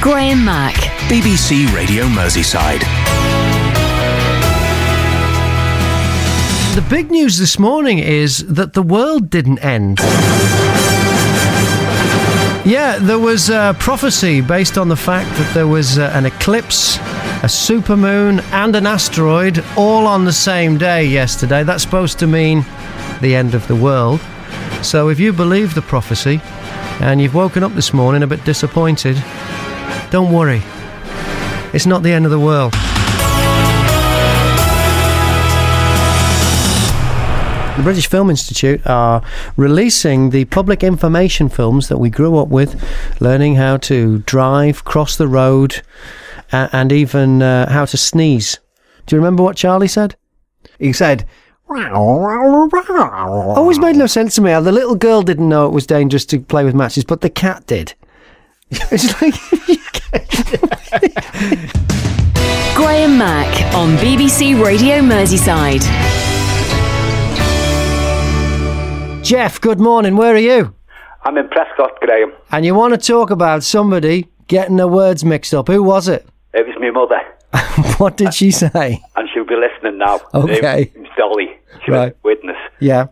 Graham Mack, BBC Radio Merseyside. The big news this morning is that the world didn't end. Yeah, there was a prophecy based on the fact that there was an eclipse, a supermoon and an asteroid all on the same day yesterday. That's supposed to mean the end of the world. So if you believe the prophecy and you've woken up this morning a bit disappointed, don't worry. It's not the end of the world. The British Film Institute are releasing the public information films that we grew up with, learning how to drive, cross the road, and even how to sneeze. Do you remember what Charlie said? He said, always made no sense to me how the little girl didn't know it was dangerous to play with matches, but the cat did. It's like... Graham Mack on BBC Radio Merseyside. Jeff, good morning. Where are you? I'm in Prescott, Graham. And you want to talk about somebody getting their words mixed up. Who was it? It was my mother. What did she say? And she'll be listening now. Okay. Dolly. She was a witness. Yeah.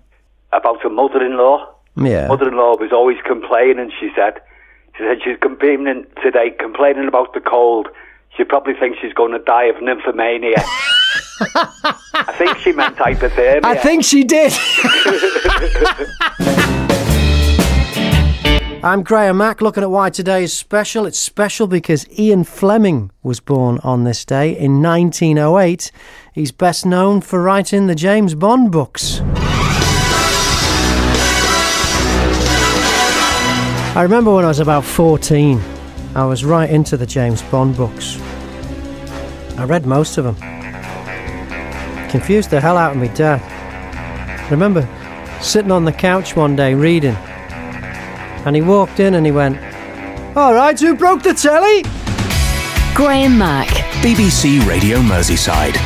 About her mother-in-law. Yeah. Mother-in-law was always complaining, she said. She said she's complaining today, complaining about the cold. She probably thinks she's going to die of nymphomania. I think she meant hypothermia. I think she did. I'm Graham Mack, looking at why today is special. It's special because Ian Fleming was born on this day in 1908. He's best known for writing the James Bond books. I remember when I was about 14, I was right into the James Bond books. I read most of them. Confused the hell out of me dad. I remember sitting on the couch one day reading, and he walked in and he went, "All right, who broke the telly?" Graham Mack, BBC Radio Merseyside.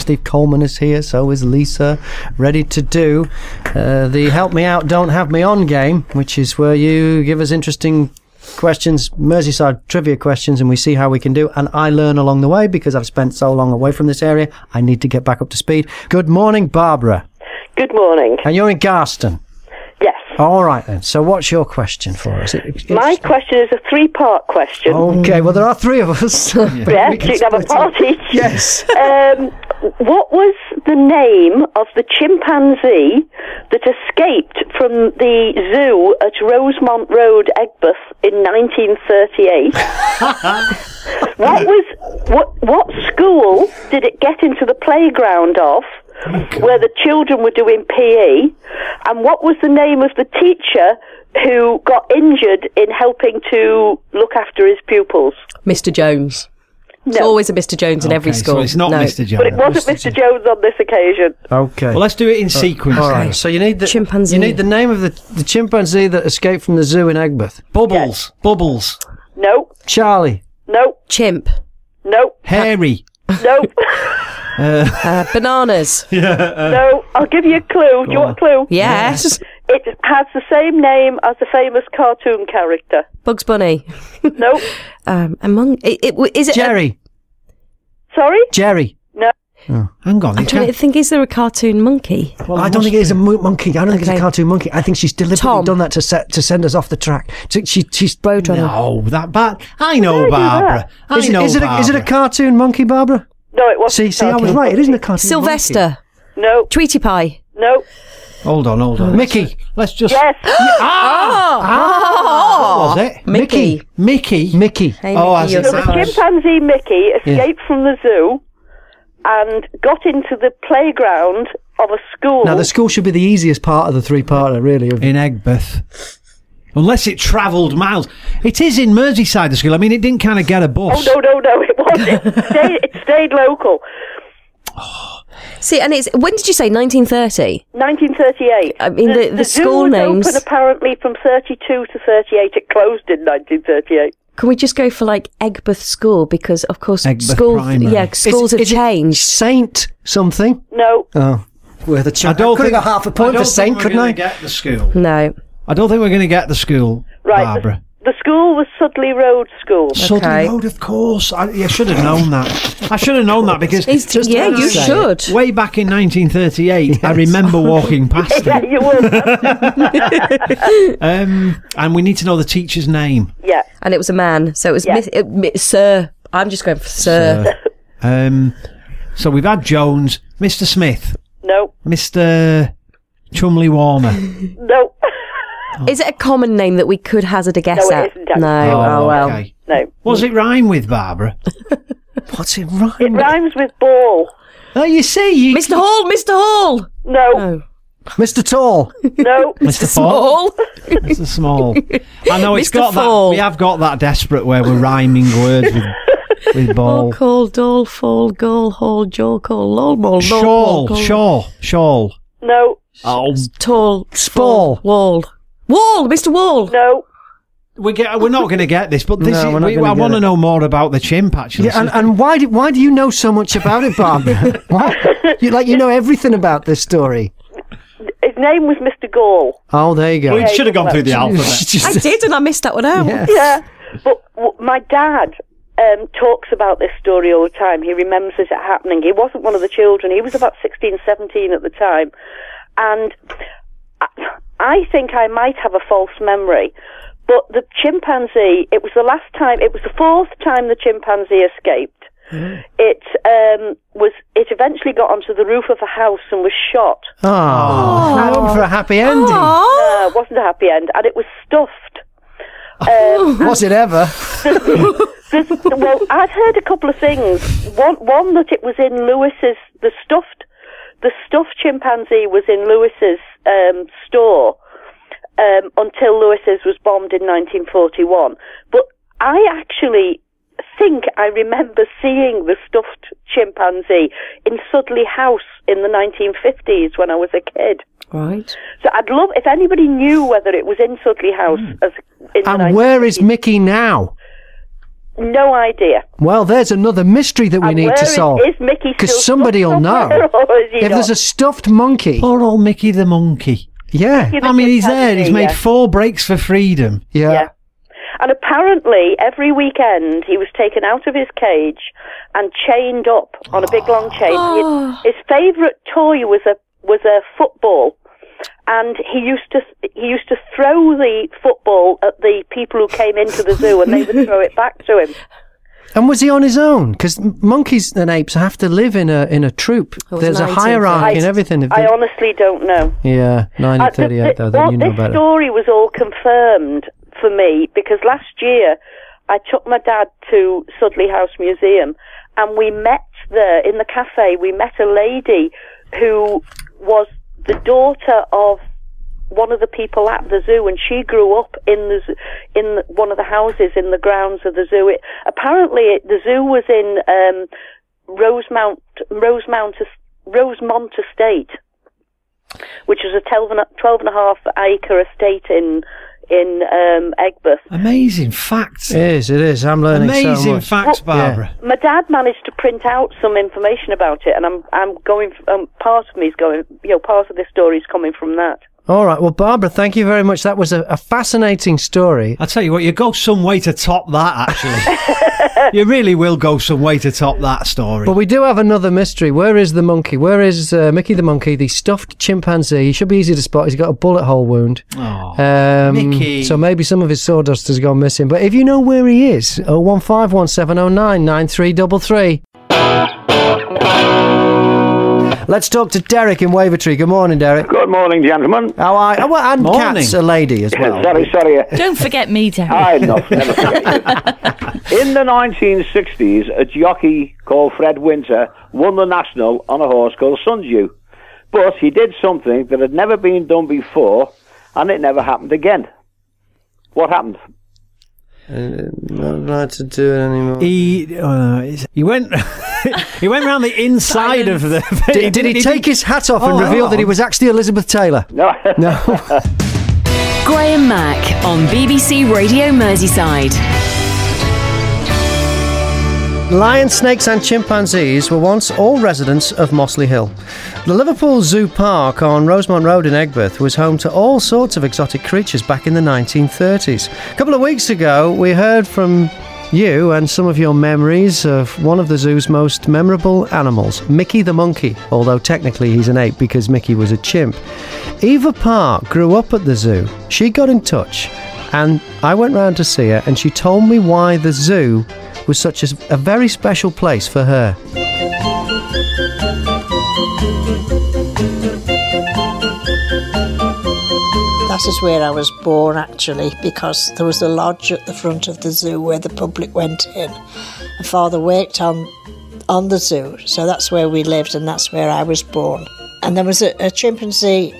Steve Coleman is here, so is Lisa, ready to do the Help Me Out, Don't Have Me On game, which is where you give us interesting questions, Merseyside trivia questions, and we see how we can do, and I learn along the way because I've spent so long away from this area. I need to get back up to speed. Good morning, Barbara. Good morning. And you're in Garston? Yes. All right, then. So what's your question for us? My question is a three-part question. OK, well, there are three of us. Yes, you can have a party. Yes. What was the name of the chimpanzee that escaped from the zoo at Rosemont Road, Egbeth, in 1938? What school did it get into the playground of? Oh, where the children were doing PE, and what was the name of the teacher who got injured in helping to look after his pupils? Mr. Jones. No. There's always a Mr. Jones in every school. So it's not Mr. Jones. But it wasn't Mr. Jones on this occasion. Okay. Well, let's do it in sequence. All right. So you need the chimpanzee. You need the name of the chimpanzee that escaped from the zoo in Egbeth. Bubbles. Yes. Bubbles. No. Charlie. No. Chimp. No. Hairy. No. Bananas. Yeah, no, I'll give you a clue. Do you want a clue? Yes. It has the same name as the famous cartoon character. Bugs Bunny. No. Is it Jerry? Sorry? Jerry. No. Oh, hang on. I'm trying to think, is there a cartoon monkey? Well, I don't think it is a monkey. I don't think it's a cartoon monkey. I think she's deliberately done that to send us off the track. She's no, that bad. I know, Barbara. Is it a cartoon monkey, Barbara? No, it wasn't. See, I was right. It isn't a cartoon. Sylvester. Monkey. No. Tweety Pie. No. Hold on. Mickey. Let's just... Yes. What was it? Mickey. Mickey. Hey, Mickey, so the chimpanzee Mickey escaped from the zoo and got into the playground of a school. Now, the school should be the easiest part of the three-parter, really. In Egbeth. Unless it travelled miles. It is in Merseyside, the school. I mean, it didn't kind of get a bus. Oh, no, it wasn't. It stayed local. Oh. See, and it's... When did you say 1930? 1938. I mean, the school names... The zoo was open, apparently, from 32 to 38. It closed in 1938. Can we just go for, like, Egbeth School? Because, of course, schools have changed. Saint something? No. Oh. I could have got half a point for Saint, couldn't I? I don't think we're going to get the school. No. I don't think we're going to get the school. Right, Barbara? The school was Sudley Road School. Okay. Sudley Road, of course. I should have known that. I should have known that because... yeah, you should. Way back in 1938, yes. I remember walking past it. Yeah, you would. And we need to know the teacher's name. Yeah. And it was a man, so it was Sir. I'm just going for Sir. So we've had Jones. Mr. Smith. No. Mr. Chumley Warner. No. Oh. Is it a common name that we could hazard a guess at? No, it isn't. No. Oh, well. Okay. No. What's it rhyme with, Barbara? What's it rhyme with? It rhymes with ball. Oh, you see. Mr. Hall, Mr. Hall. No. Oh. Mr. Tall. No. Mr. Small. Mr. Small. I know it's got that. We have got that desperate where we're rhyming words with ball. Call, doll, fall, goal, hall, jaw, call, lol, mall, shawl. No. Oh. Tall. Spall. Wall. Wall, Mr. Wall. No, we're not going to get this. But this I want to know more about the chimp. Actually, yeah, and why do you know so much about it, Barbara? What? You know everything about this story. His name was Mr. Gall. Oh, there you go. We should have gone through the alphabet. I did, and I missed that one out. Yes. Yeah, but my dad talks about this story all the time. He remembers it happening. He wasn't one of the children. He was about 16, 17 at the time, and. I think I might have a false memory, but the chimpanzee, it was the fourth time the chimpanzee escaped. Mm. It eventually got onto the roof of a house and was shot. Oh, that went for a happy ending. It wasn't a happy end, and it was stuffed. Was it ever? Well, I've heard a couple of things. One that it was in Lewis's, the stuffed chimpanzee was in Lewis's store until Lewis's was bombed in 1941. But I actually think I remember seeing the stuffed chimpanzee in Sudley House in the 1950s when I was a kid. Right. So I'd love if anybody knew whether it was in Sudley House. And where is Mickey now? No idea. Well, there's another mystery that we need to solve. Is Mickey? Because somebody will know. If there's a stuffed monkey. Poor old Mickey the monkey. Yeah. I mean, he's there. He's made 4 breaks for freedom. Yeah. And apparently, every weekend, he was taken out of his cage and chained up on a big long chain. His favourite toy was a football. And he used to throw the football at the people who came into the zoo, and they would throw it back to him. And was he on his own? Because monkeys and apes have to live in a troop. There's a hierarchy and everything. I honestly don't know. Yeah, 1938 though. Then you know better. This story was all confirmed for me because last year I took my dad to Sudley House Museum, and we met there in the cafe. We met a lady who was the daughter of one of the people at the zoo, and she grew up in one of the houses in the grounds of the zoo. The zoo was in Rosemont Estate, which is a 12.5 acre estate in Egbert. Amazing facts. It is. I'm learning so much. Amazing facts, Barbara. Yeah. My dad managed to print out some information about it, and I'm going. Part of me's going. You know, part of this story's coming from that. All right. Well, Barbara, thank you very much. That was a fascinating story. I tell you what, you go some way to top that. Actually, you really will go some way to top that story. But we do have another mystery. Where is the monkey? Where is Mickey the monkey, the stuffed chimpanzee? He should be easy to spot. He's got a bullet hole wound. Mickey. So maybe some of his sawdust has gone missing. But if you know where he is, 01517099333. Let's talk to Derek in Wavertree. Good morning, Derek. Good morning, gentlemen. How are you? And Kat's a lady as well. sorry. Don't forget me, Derek. I'm not. Never forget you. In the 1960s, a jockey called Fred Winter won the National on a horse called Sundew. But he did something that had never been done before, and it never happened again. What happened? Not allowed to do it anymore. He went. He went round the inside of the. Did he take his hat off and reveal that he was actually Elizabeth Taylor? No. No. Graham Mack on BBC Radio Merseyside. Lions, snakes and chimpanzees were once all residents of Mossley Hill. The Liverpool Zoo Park on Rosemont Road in Egbert was home to all sorts of exotic creatures back in the 1930s. A couple of weeks ago we heard from you and some of your memories of one of the zoo's most memorable animals, Mickey the monkey, although technically he's an ape because Mickey was a chimp. Eva Park grew up at the zoo. She got in touch and I went round to see her, and she told me why the zoo was such a very special place for her. That is where I was born, actually, because there was a lodge at the front of the zoo where the public went in. My father worked on the zoo, so that's where we lived and that's where I was born. And there was a chimpanzee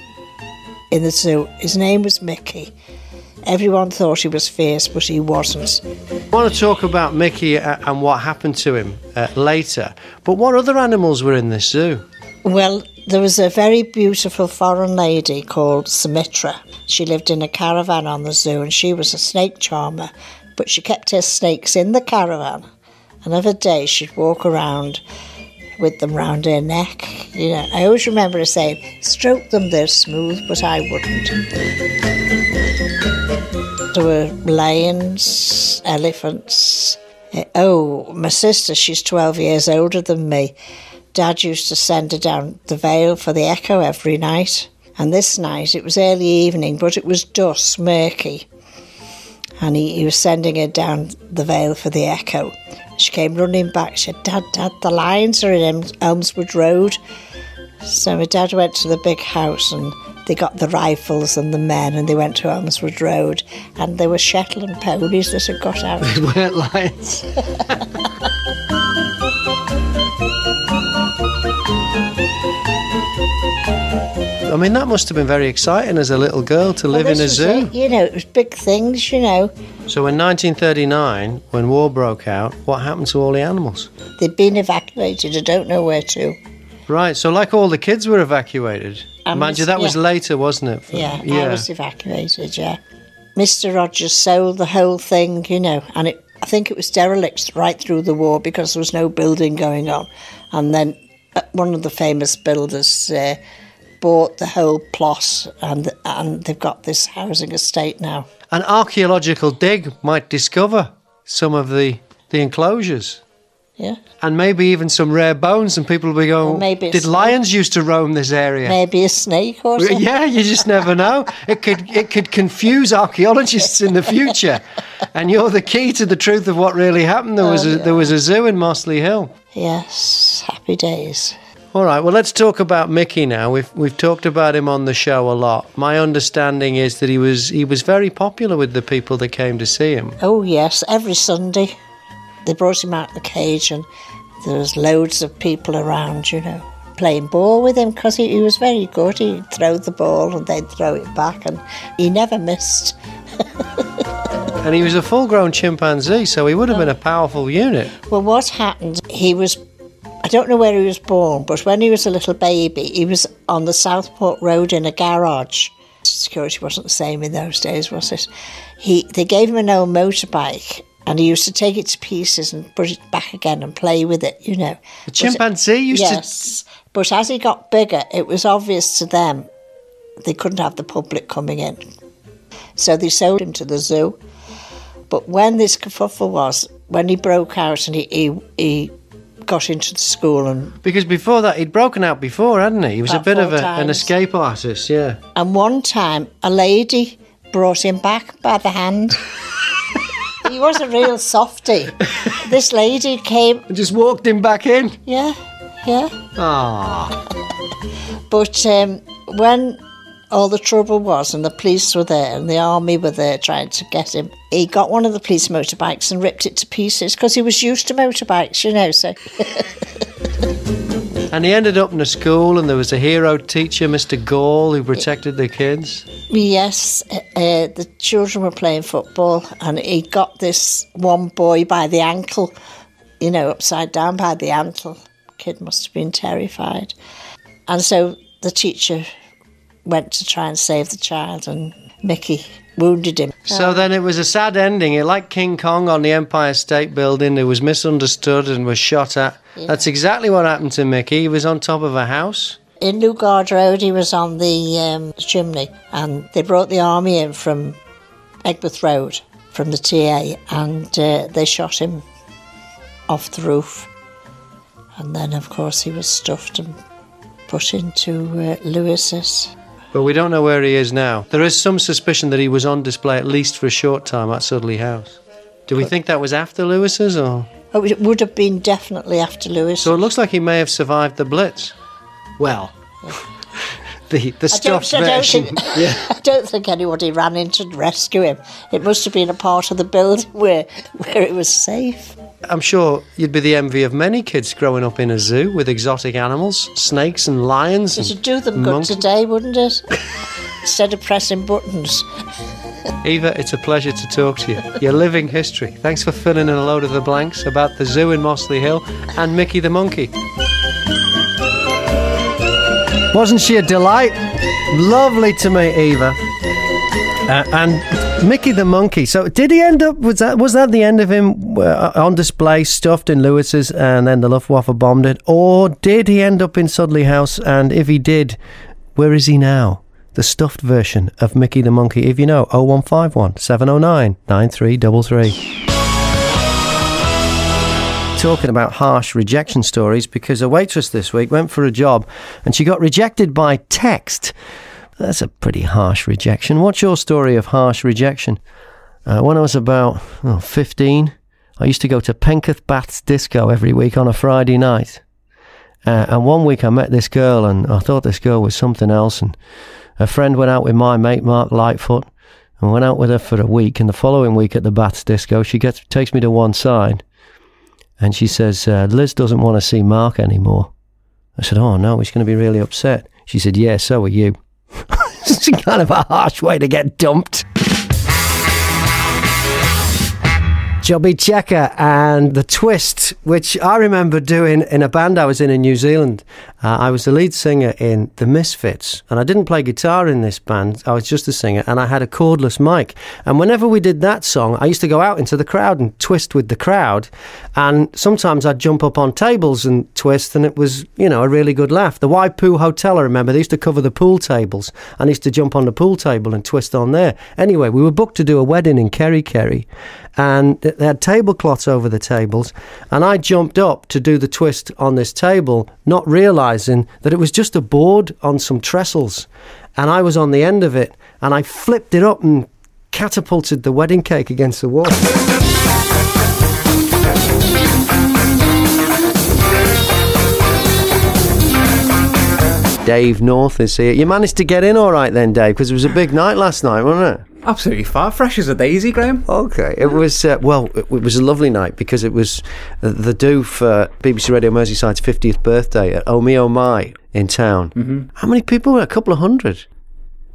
in the zoo. His name was Mickey. Everyone thought he was fierce, but he wasn't. I want to talk about Mickey and what happened to him later, but what other animals were in this zoo? Well, there was a very beautiful foreign lady called Sumitra. She lived in a caravan on the zoo and she was a snake charmer, but she kept her snakes in the caravan, and every day she'd walk around with them round her neck. You know, I always remember her saying, "Stroke them, they're smooth," but I wouldn't. There were lions, elephants. Oh, my sister, she's 12 years older than me. Dad used to send her down the Vale for the Echo every night. And this night, it was early evening, but it was dusk, murky. And he was sending her down the Vale for the Echo. She came running back. She said, Dad, the lions are in Elmswood Road. So my dad went to the big house and they got the rifles and the men and they went to Elmswood Road. And there were Shetland ponies that had got out. They weren't lions. I mean, that must have been very exciting as a little girl to live in a zoo. It, you know, it was big things, you know. So in 1939, when war broke out, what happened to all the animals? They'd been evacuated. I don't know where to. Right, so like all the kids were evacuated. Mind you, that was later, wasn't it? Yeah, I was evacuated, yeah. Mr. Rogers sold the whole thing, you know, and I think it was derelict right through the war because there was no building going on. And then one of the famous builders bought the whole plot, and they've got this housing estate now. An archaeological dig might discover some of the enclosures. Yeah. And maybe even some rare bones, and people will be going, maybe did lions used to roam this area? Maybe a snake or something. Yeah, you just never know. It could confuse archaeologists in the future. And you're the key to the truth of what really happened. There was a zoo in Mossley Hill. Yes, happy days. All right, well, let's talk about Mickey now. We've talked about him on the show a lot. My understanding is that he was very popular with the people that came to see him. Oh, yes, every Sunday. They brought him out of the cage and there was loads of people around, you know, playing ball with him because he was very good. He'd throw the ball and they'd throw it back and he never missed. And he was a full-grown chimpanzee, so he would have been a powerful unit. Well, what happened, I don't know where he was born, but when he was a little baby, he was on the Southport Road in a garage. Security wasn't the same in those days, was it? They gave him an old motorbike, and he used to take it to pieces and put it back again and play with it, you know. The chimpanzee used to... Yes, but as he got bigger, it was obvious to them they couldn't have the public coming in. So they sold him to the zoo. But when this kerfuffle was, when he broke out and he got into the school and... Because before that, he'd broken out before, hadn't he? He was a bit of an escape artist, yeah. And one time, a lady brought him back by the hand. He was a real softie. This lady came... And just walked him back in? Yeah, yeah. Aww. But when all the trouble was and the police were there and the army were there trying to get him, he got one of the police motorbikes and ripped it to pieces because he was used to motorbikes, you know, so... And he ended up in a school and there was a hero teacher, Mr. Gall, who protected the kids. Yes, the children were playing football and he got this one boy by the ankle, you know, upside down by the ankle. Kid must have been terrified. And so the teacher went to try and save the child and Mickey wounded him. So then it was a sad ending. It, like King Kong on the Empire State Building, who was misunderstood and was shot at. Yeah. That's exactly what happened to Mickey. He was on top of a house. In Lugard Road, he was on the chimney, and they brought the army in from Egbert Road, from the TA, and they shot him off the roof. And then, of course, he was stuffed and put into Lewis's. But we don't know where he is now. There is some suspicion that he was on display at least for a short time at Sudley House. Do we think that was after Lewis's, or...? Oh, it would have been definitely after Lewis's. So it looks like he may have survived the Blitz. Well, the stuffed version. I don't think anybody ran in to rescue him. It must have been a part of the building where it was safe. I'm sure you'd be the envy of many kids growing up in a zoo with exotic animals, snakes and lions. It'd do them good today, wouldn't it? Instead of pressing buttons. Eva, it's a pleasure to talk to you. Your living history. Thanks for filling in a load of the blanks about the zoo in Mossley Hill and Mickey the Monkey. Wasn't she a delight? Lovely to meet Eva. And Mickey the Monkey. So did he end up, was that the end of him on display, stuffed in Lewis's, and then the Luftwaffe bombed it? Or did he end up in Sudley House? And if he did, where is he now? The stuffed version of Mickey the Monkey. If you know, 0151 709 9333. Talking about harsh rejection stories, because a waitress this week went for a job and she got rejected by text. That's a pretty harsh rejection. What's your story of harsh rejection? When I was about 15, I used to go to Penketh Baths Disco every week on a Friday night. And one week I met this girl and I thought this girl was something else. And a friend went out with my mate, Mark Lightfoot, and went out with her for a week. And the following week at the Baths Disco, she takes me to one side. And she says, Liz doesn't want to see Mark anymore. I said, oh, no, he's going to be really upset. She said, yeah, so are you. It's kind of a harsh way to get dumped. Chubby Checker and The Twist, which I remember doing in a band I was in New Zealand. I was the lead singer in The Misfits, and I didn't play guitar in this band. I was just a singer, and I had a cordless mic. And whenever we did that song, I used to go out into the crowd and twist with the crowd. And sometimes I'd jump up on tables and twist, and it was, you know, a really good laugh. The Waipū Hotel, I remember, they used to cover the pool tables. I used to jump on the pool table and twist on there. Anyway, we were booked to do a wedding in Kerikeri, and they had tablecloths over the tables, and I jumped up to do the twist on this table, not realising that it was just a board on some trestles, and I was on the end of it, and I flipped it up and catapulted the wedding cake against the wall. Dave North is here. You managed to get in all right then, Dave, because it was a big night last night, wasn't it? Absolutely far, fresh as a daisy, Graham. Okay, it was, well, it was a lovely night because it was the do for BBC Radio Merseyside's 50th birthday at Oh Me Oh My in town. Mm-hmm. How many people were? A couple of hundred?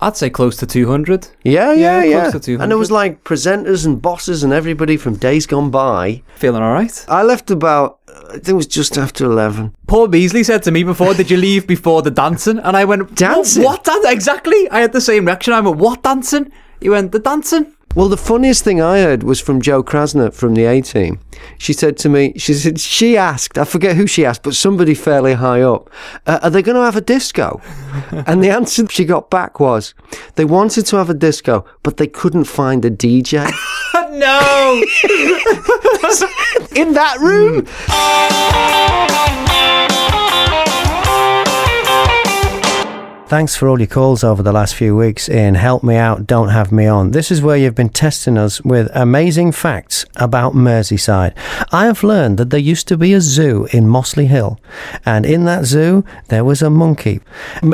I'd say close to 200. Yeah. Close to 200. And it was like presenters and bosses and everybody from days gone by. Feeling all right? I left about, I think it was just after 11. Paul Beasley said to me before, did you leave before the dancing? And I went, dancing? What dancing? Exactly. I had the same reaction. I went, what dancing? You went, the dancing? Well, the funniest thing I heard was from Jo Krasner from the A-Team. She said to me, she asked, I forget who she asked, but somebody fairly high up, are they going to have a disco? And the answer she got back was, they wanted to have a disco, but they couldn't find a DJ. No! In that room? Thanks for all your calls over the last few weeks in Help Me Out, Don't Have Me On. This is where you've been testing us with amazing facts about Merseyside. I have learned that there used to be a zoo in Mossley Hill, and in that zoo there was a monkey.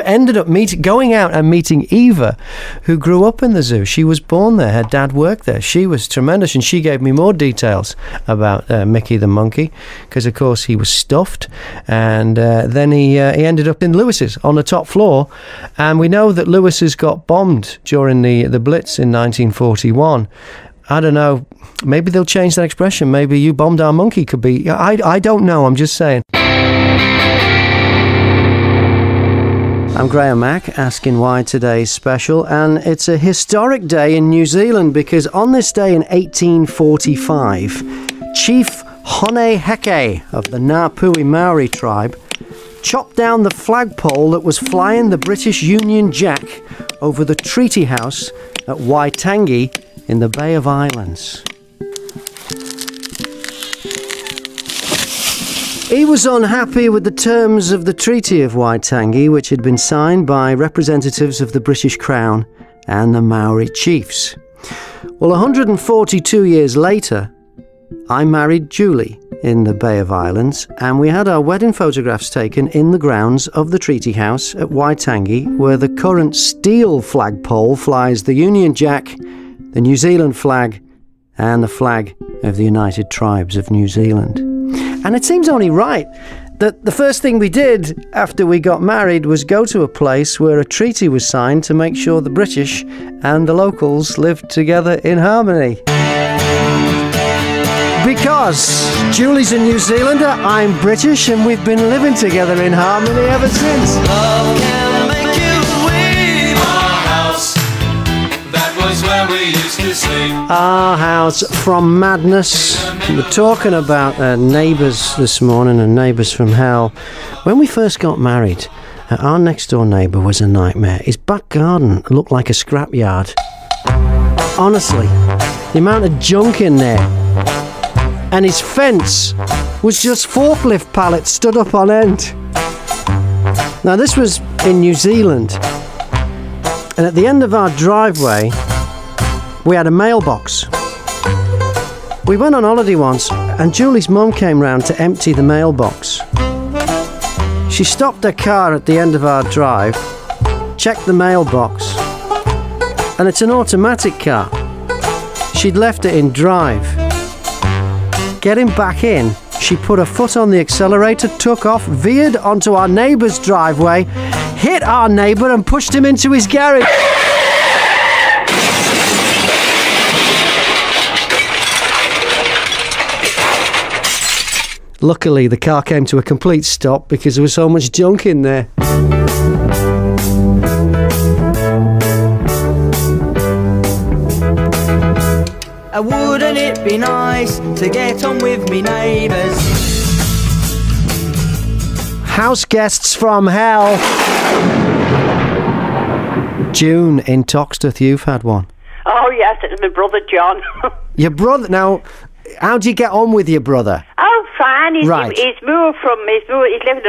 Ended up going out and meeting Eva, who grew up in the zoo. She was born there, her dad worked there. She was tremendous, and she gave me more details about Mickey the Monkey, because of course he was stuffed, and then he ended up in Lewis's on the top floor. And we know that Lewis's got bombed during the Blitz in 1941. I don't know, maybe they'll change that expression. Maybe you bombed our monkey could be... I don't know, I'm just saying. I'm Graham Mack, asking why today's special, and it's a historic day in New Zealand because on this day in 1845, Chief Hone Heke of the Ngāpuhi Māori tribe chopped down the flagpole that was flying the British Union Jack over the Treaty House at Waitangi in the Bay of Islands. He was unhappy with the terms of the Treaty of Waitangi, which had been signed by representatives of the British Crown and the Maori chiefs. Well, 142 years later, I married Julie in the Bay of Islands, and we had our wedding photographs taken in the grounds of the Treaty House at Waitangi, where the current steel flagpole flies the Union Jack, the New Zealand flag, and the flag of the United Tribes of New Zealand. And it seems only right that the first thing we did after we got married was go to a place where a treaty was signed to make sure the British and the locals lived together in harmony. Because Julie's a New Zealander, I'm British, and we've been living together in harmony ever since. Love can make you leave our house. That was where we used to sleep. Our house from madness. We're talking about neighbours this morning and neighbours from hell. When we first got married, our next door neighbour was a nightmare. His back garden looked like a scrapyard. Honestly, the amount of junk in there. And his fence was just forklift pallets stood up on end. Now this was in New Zealand. And at the end of our driveway, we had a mailbox. We went on holiday once, and Julie's mum came round to empty the mailbox. She stopped her car at the end of our drive, checked the mailbox, and it's an automatic car. She'd left it in drive. Getting back in, she put her foot on the accelerator, took off, veered onto our neighbour's driveway, hit our neighbour and pushed him into his garage. Luckily, the car came to a complete stop because there was so much junk in there. Wouldn't it be nice to get on with me neighbours? House guests from hell. June in Toxteth, you've had one. Oh, yes, it's my brother John. Your brother? Now, how do you get on with your brother? Oh, fine. He's living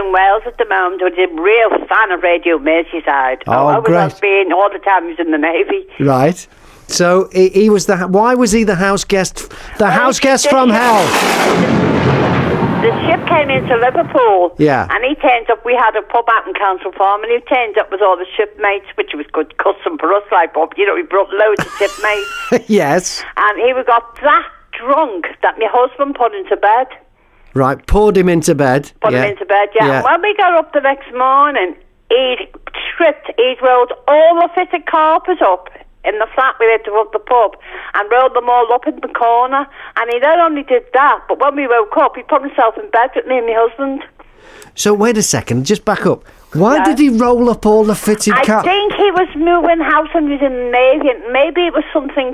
in Wales at the moment. He's a real fan of Radio Merseyside. Oh, great. Always has been, all the time he's in the Navy. Right. So he was the... Why was he the house guest? The house guest from hell. The ship came into Liverpool. Yeah. And he turned up. We had a pub out in Council Farm, and he turned up with all the shipmates, which was good custom for us, like Bob. You know, he brought loads of shipmates. Yes. And he got that drunk that my husband put into bed. Right, poured him into bed. Put him into bed, yeah. And when we got up the next morning, he'd rolled all the fitted carpets up in the flat we lived above the pub and rolled them all up in the corner. And he not only did that, but when we woke up, he put himself in bed with me and my husband. So wait a second, just back up. Why did he roll up all the fitted carpets? I think he was moving house and he was in the Navy, and maybe it was something...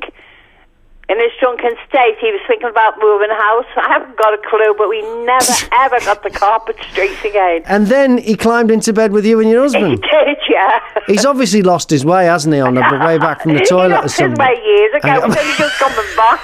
In his drunken state, he was thinking about moving house. I haven't got a clue, but we never, ever got the carpet straight again. And then he climbed into bed with you and your husband. He did, yeah. He's obviously lost his way, hasn't he, on the way back from the toilet or something? He lost his way years ago, so he's just coming back.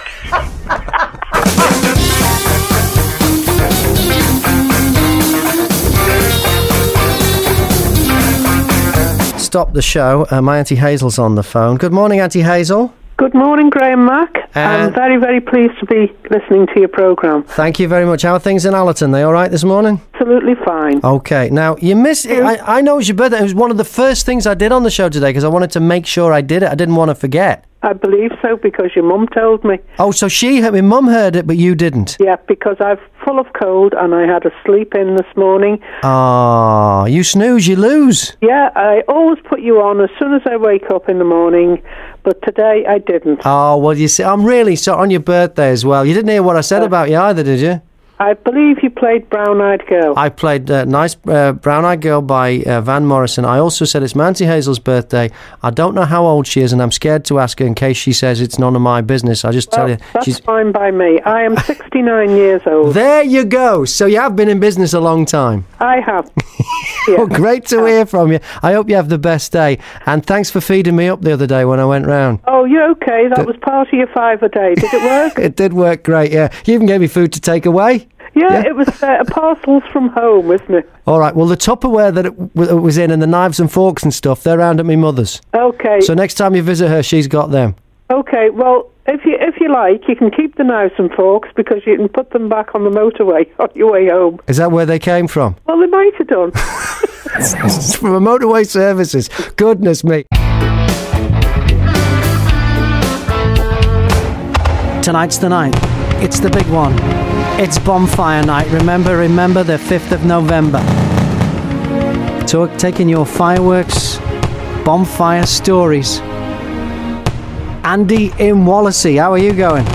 Stop the show. My Auntie Hazel's on the phone. Good morning, Auntie Hazel. Good morning, Graham Mack. I'm very, very pleased to be listening to your programme. Thank you very much. How are things in Allerton? They all right this morning? Absolutely fine. Okay. Now, you missed... I know it was your birthday. It was one of the first things I did on the show today because I wanted to make sure I did it. I didn't want to forget. I believe so, because your mum told me. Oh, so my mum heard it, but you didn't? Yeah, because I'm full of cold and I had a sleep in this morning. Ah, you snooze, you lose. Yeah, I always put you on as soon as I wake up in the morning, but today I didn't. Oh, well, you see, I'm really sorry, on your birthday as well. You didn't hear what I said about you either, did you? I believe you played Brown Eyed Girl. I played Brown Eyed Girl by Van Morrison. I also said it's Nancy Hazel's birthday. I don't know how old she is, and I'm scared to ask her in case she says it's none of my business. I just tell you. That's fine by me. I am 69 years old. There you go. So you have been in business a long time. I have. Yeah. Well, great to hear from you. I hope you have the best day. And thanks for feeding me up the other day when I went round. Oh, you're okay. That was part of your $5 a day. Did it work? It did work great, yeah. You even gave me food to take away. Yeah, it was parcels from home, wasn't it? All right, well, the Tupperware that it was in and the knives and forks and stuff, they're round at me mother's. Okay. So next time you visit her, she's got them. Okay, well, if you like, you can keep the knives and forks because you can put them back on the motorway on your way home. Is that where they came from? Well, they might have done. From a motorway services. Goodness me. Tonight's the night. It's the big one. It's bonfire night. Remember the 5th of November. So taking your fireworks, bonfire stories. Andy in Wallasey, how are you going?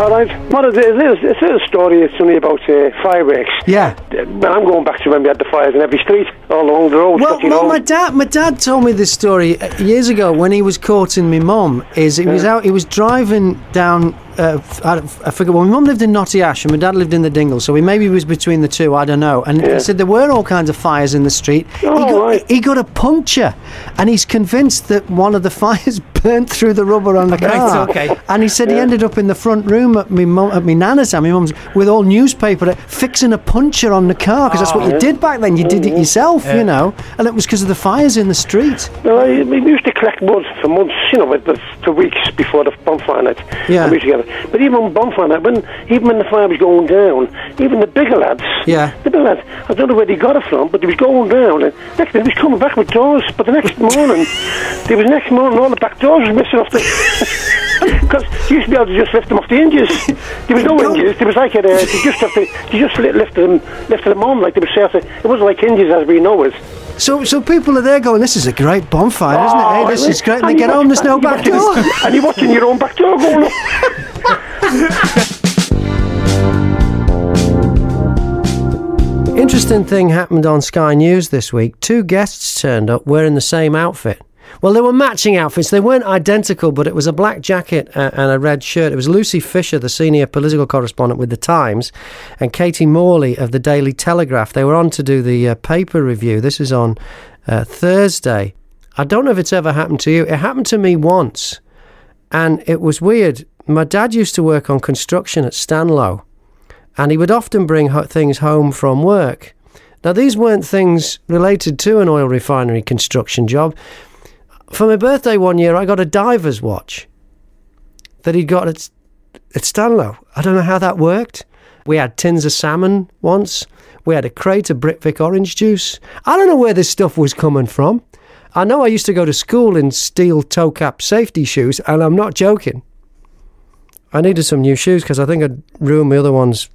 All right. What it is, it's a story. It's only about fireworks. Yeah. I'm going back to when we had the fires in every street, all along the road. Well, my dad told me this story years ago when he was courting my mum. He was driving down. I forget. Well, my mum lived in Knotty Ash and my dad lived in the Dingle, so maybe he was between the two. I don't know. And he said there were all kinds of fires in the street. Oh, he got a puncture, and he's convinced that one of the fires burnt through the rubber on the car. Okay. And he said he ended up in the front room at my nana's and my mum's with all newspaper fixing a puncture on the car because that's what you did back then. You did it yourself, you know. And it was because of the fires in the street. Well, we used to collect wood for months, you know, for weeks before the bonfire night. Yeah. But even on bonfire night, even when the fire was going down, even the bigger lads, I don't know where they got it from, but they was going down, and next thing they was coming back with doors. But the next morning, all the back doors was missing off the. Because you used to be able to just lift them off the hinges. There was no hinges. There was like a, you just lifted them on like they were safe. It wasn't like hinges as we know it. So people are there going, this is a great bonfire, isn't it? Hey, this is great. And they get home, there's no back door. And you're watching your own back door going up. Interesting thing happened on Sky News this week. Two guests turned up wearing the same outfit. Well, they were matching outfits. They weren't identical, but it was a black jacket and a red shirt. It was Lucy Fisher, the senior political correspondent with The Times, and Katie Morley of the Daily Telegraph. They were on to do the paper review. This is on Thursday. I don't know if it's ever happened to you. It happened to me once, and it was weird. My dad used to work on construction at Stanlow, and he would often bring things home from work. Now, these weren't things related to an oil refinery construction job. For my birthday one year, I got a diver's watch that he'd got at Stanlow. I don't know how that worked. We had tins of salmon once. We had a crate of Britvic orange juice. I don't know where this stuff was coming from. I know I used to go to school in steel toe cap safety shoes, and I'm not joking. I needed some new shoes because I think I'd ruined my other ones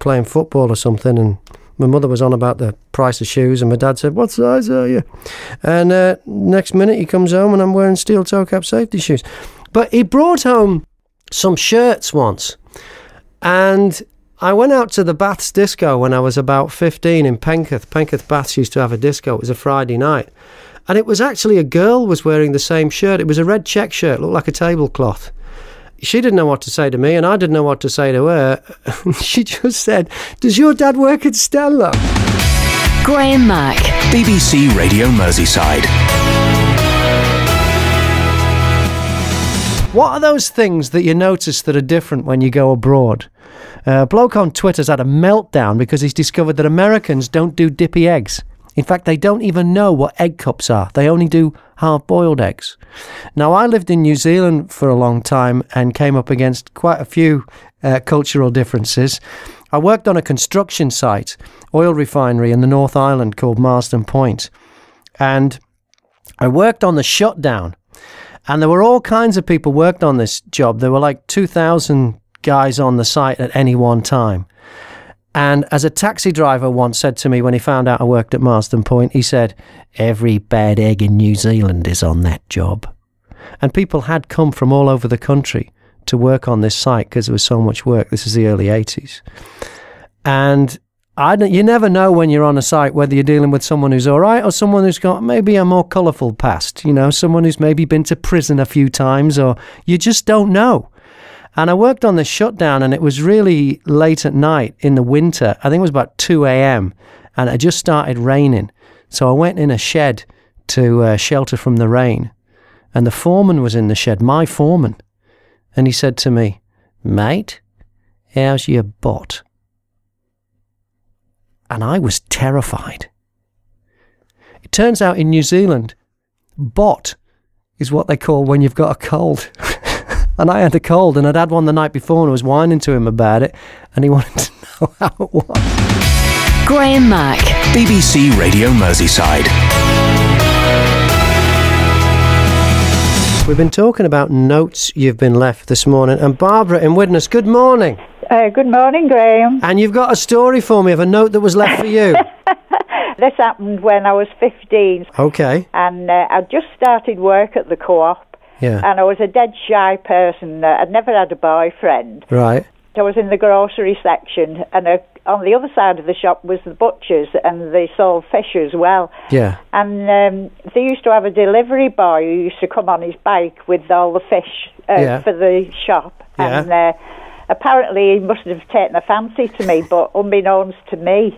playing football or something, and my mother was on about the price of shoes, and my dad said, what size are you? And next minute he comes home and I'm wearing steel toe cap safety shoes. But he brought home some shirts once. And I went out to the Baths disco when I was about 15 in Penketh. Penketh Baths used to have a disco. It was a Friday night. And it was actually a girl was wearing the same shirt. It was a red check shirt. It looked like a tablecloth. She didn't know what to say to me, and I didn't know what to say to her. She just said, does your dad work at Stanlow? Graham Mack, BBC Radio Merseyside. What are those things that you notice that are different when you go abroad? A bloke on Twitter's had a meltdown because he's discovered that Americans don't do dippy eggs. In fact, they don't even know what egg cups are. They only do half-boiled eggs. Now, I lived in New Zealand for a long time and came up against quite a few cultural differences. I worked on a construction site, oil refinery in the North Island called Marsden Point. And I worked on the shutdown. And there were all kinds of people worked on this job. There were like 2,000 guys on the site at any one time. And as a taxi driver once said to me when he found out I worked at Marsden Point, he said, every bad egg in New Zealand is on that job. And people had come from all over the country to work on this site because there was so much work. This is the early 80s. And you never know when you're on a site whether you're dealing with someone who's all right or someone who's got maybe a more colourful past, you know, someone who's maybe been to prison a few times, or you just don't know. And I worked on the shutdown, and it was really late at night in the winter. I think it was about 2 a.m. and it just started raining. So I went in a shed to shelter from the rain, and the foreman was in the shed, my foreman. And he said to me, "Mate, how's your butt?" And I was terrified. It turns out in New Zealand, bot is what they call when you've got a cold. And I had a cold, and I'd had one the night before, and I was whining to him about it, and he wanted to know how it was. Graham Mack, BBC Radio Merseyside. We've been talking about notes you've been left this morning, and Barbara in Widnes, good morning. Good morning, Graham. And you've got a story for me of a note that was left for you. This happened when I was 15. Okay. And I'd just started work at the Co-op. Yeah. And I was a dead shy person. I'd never had a boyfriend. Right. I was in the grocery section, and on the other side of the shop was the butchers, and they sold fish as well. Yeah. And they used to have a delivery boy who used to come on his bike with all the fish for the shop. Yeah. And apparently he must have taken a fancy to me, but unbeknownst to me.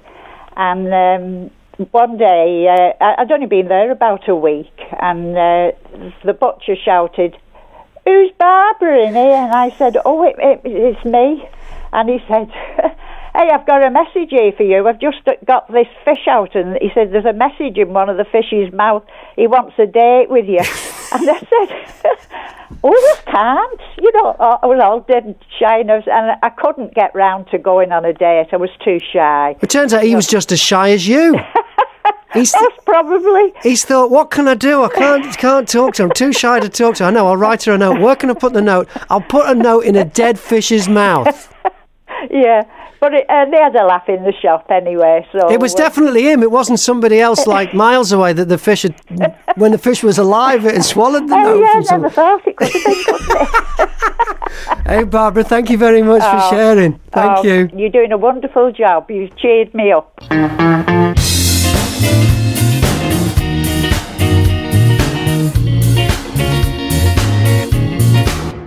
And one day, I'd only been there about a week, and the butcher shouted, "Who's Barbara in here?" And I said, "Oh, it's me." And he said, "Hey, I've got a message here for you. I've just got this fish out." And he said, "There's a message in one of the fish's mouth. He wants a date with you." And I said, "Oh, I can't." You know, I was all dead and shy, and I couldn't get round to going on a date. I was too shy. It turns out he was just as shy as you. Yes, probably. He's thought, what can I do? I can't talk to her. I'm too shy to talk to her. I know, I'll write her a note. Where can I put the note? I'll put a note in a dead fish's mouth. Yeah, but they had a laugh in the shop anyway. So it was definitely him. It wasn't somebody else like miles away that the fish had, when the fish was alive, it had swallowed the note. Yeah, I never thought it could have been, couldn't it? Hey, Barbara, thank you very much for sharing. Thank you. You're doing a wonderful job. You've cheered me up.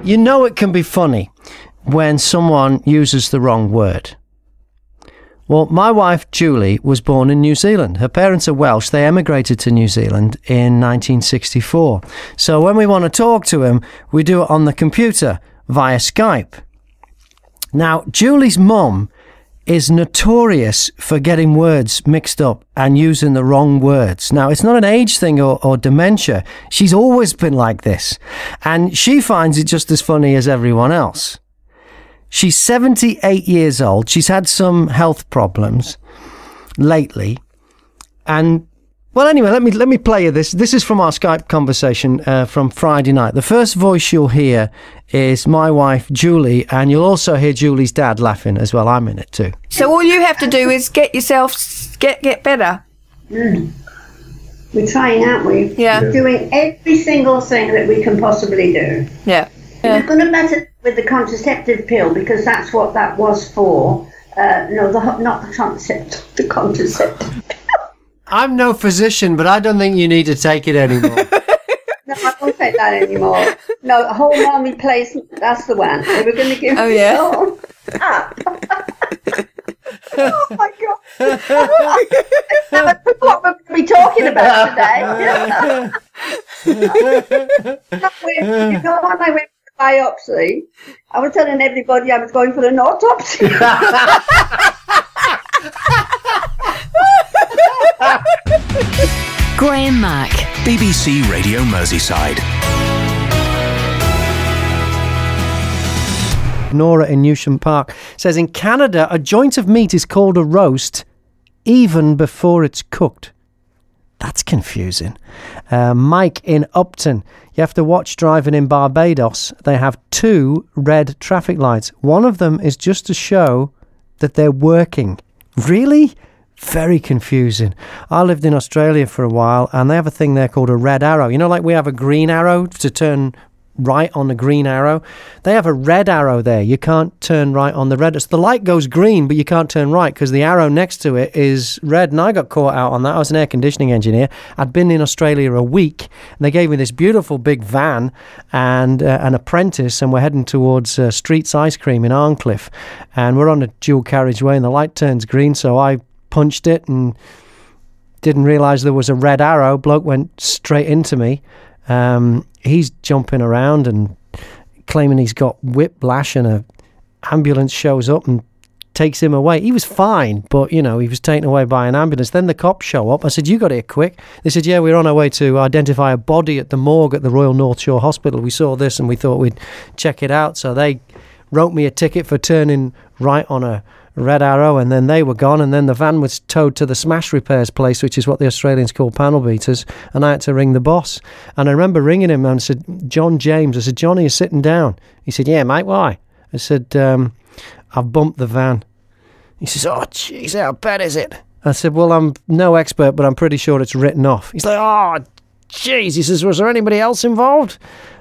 You know, it can be funny when someone uses the wrong word. Well, my wife, Julie, was born in New Zealand. Her parents are Welsh. They emigrated to New Zealand in 1964. So when we want to talk to them, we do it on the computer via Skype. Now, Julie's mum is notorious for getting words mixed up and using the wrong words. Now, it's not an age thing or dementia. She's always been like this. And she finds it just as funny as everyone else. She's 78 years old. She's had some health problems lately. And, well, anyway, let me play you this. This is from our Skype conversation from Friday night. The first voice you'll hear is my wife, Julie, and you'll also hear Julie's dad laughing as well. I'm in it too. So all you have to do is get yourself, get better. Mm. We're trying, aren't we? Yeah. We're doing every single thing that we can possibly do. Yeah. Yeah. You're going to mess with the contraceptive pill because that's what that was for. No, the contraceptive pill. I'm no physician, but I don't think you need to take it anymore. No, I won't take that anymore. No, hormone replacement, that's the one. They were going to give me all up. Oh, my God. I forgot what we're going to be talking about today. You know, when I went for biopsy, I was telling everybody I was going for an autopsy. Graham Mack, BBC Radio Merseyside. Nora in Newsham Park says, in Canada, a joint of meat is called a roast even before it's cooked. That's confusing. Mike in Upton, you have to watch driving in Barbados. They have 2 red traffic lights. One of them is just to show that they're working. Really? Very confusing. I lived in Australia for a while, and they have a thing there called a red arrow. You know, like we have a green arrow to turn right on a green arrow. They have a red arrow there. You can't turn right on the red. So the light goes green, but you can't turn right because the arrow next to it is red. And I got caught out on that. I was an air conditioning engineer. I'd been in Australia a week, and they gave me this beautiful big van and an apprentice, and we're heading towards Streets Ice Cream in Arncliffe, and we're on a dual carriageway, and the light turns green, so I punched it and didn't realise there was a red arrow. Bloke went straight into me. He's jumping around and claiming he's got whiplash, and an ambulance shows up and takes him away. He was fine, but, you know, he was taken away by an ambulance. Then the cops show up. I said, "You got here quick." They said, "Yeah, we're on our way to identify a body at the morgue at the Royal North Shore Hospital. We saw this and we thought we'd check it out." So they wrote me a ticket for turning right on a red arrow, and then they were gone, and then the van was towed to the smash repairs place, which is what the Australians call panel beaters, and I had to ring the boss. And I remember ringing him and said, "John James." I said, "Johnny, you're sitting down." He said, "Yeah, mate, why?" I said, "I've bumped the van." He says, "Oh, jeez, how bad is it?" I said, "Well, I'm no expert, but I'm pretty sure it's written off." He's like, "Oh, jeez." He says, "Was there anybody else involved?"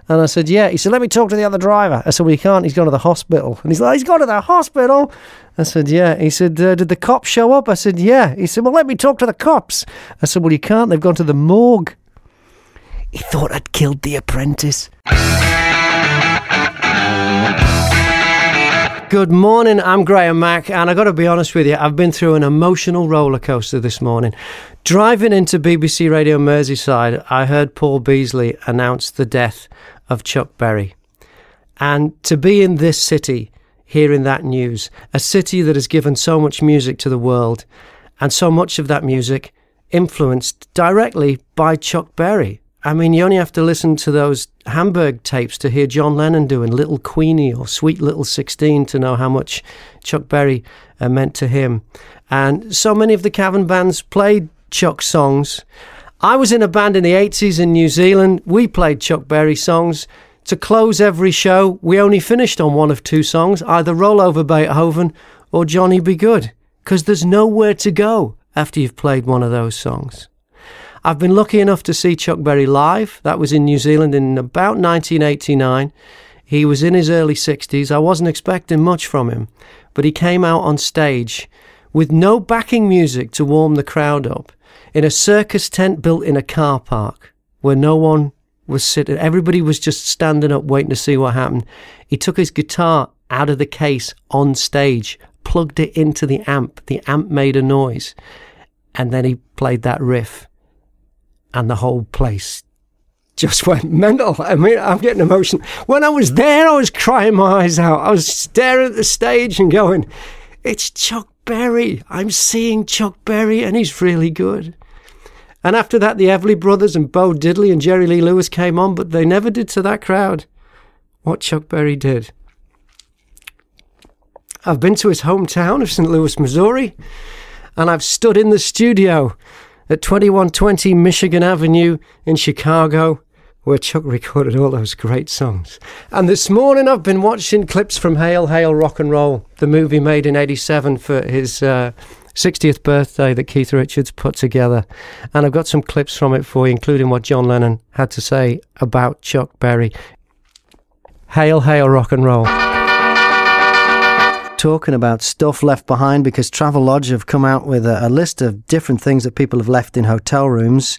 And I said, "Yeah." He said, "Let me talk to the other driver." I said, "Well, you can't. He's gone to the hospital." And he's like, "He's gone to the hospital?" I said, "Yeah." He said, "Did the cops show up?" I said, "Yeah." He said, "Well, let me talk to the cops." I said, "Well, you can't. They've gone to the morgue." He thought I'd killed the apprentice. Good morning, I'm Graham Mack, and I've got to be honest with you, I've been through an emotional roller coaster this morning. Driving into BBC Radio Merseyside, I heard Paul Beasley announce the death of Chuck Berry. And to be in this city, hearing that news, a city that has given so much music to the world, and so much of that music influenced directly by Chuck Berry. I mean, you only have to listen to those Hamburg tapes to hear John Lennon doing Little Queenie or Sweet Little 16 to know how much Chuck Berry meant to him. And so many of the cavern bands played Chuck songs. I was in a band in the 80s in New Zealand. We played Chuck Berry songs. To close every show, we only finished on one of two songs, either Roll Over Beethoven or Johnny Be Good, because there's nowhere to go after you've played one of those songs. I've been lucky enough to see Chuck Berry live. That was in New Zealand in about 1989. He was in his early 60s. I wasn't expecting much from him, but he came out on stage with no backing music to warm the crowd up in a circus tent built in a car park where no one was sitting. Everybody was just standing up waiting to see what happened. He took his guitar out of the case on stage, plugged it into the amp. The amp made a noise, and then he played that riff. And the whole place just went mental. I mean, I'm getting emotional. When I was there, I was crying my eyes out. I was staring at the stage and going, "It's Chuck Berry. I'm seeing Chuck Berry, and he's really good." And after that, the Everly Brothers and Bo Diddley and Jerry Lee Lewis came on, but they never did to that crowd what Chuck Berry did. I've been to his hometown of St. Louis, Missouri, and I've stood in the studio at 2120 Michigan Avenue in Chicago, where Chuck recorded all those great songs. And this morning I've been watching clips from Hail, Hail, Rock and Roll, the movie made in 87 for his 60th birthday that Keith Richards put together. And I've got some clips from it for you, including what John Lennon had to say about Chuck Berry. Hail, Hail, Rock and Roll. Talking about stuff left behind, because Travelodge have come out with a list of different things that people have left in hotel rooms,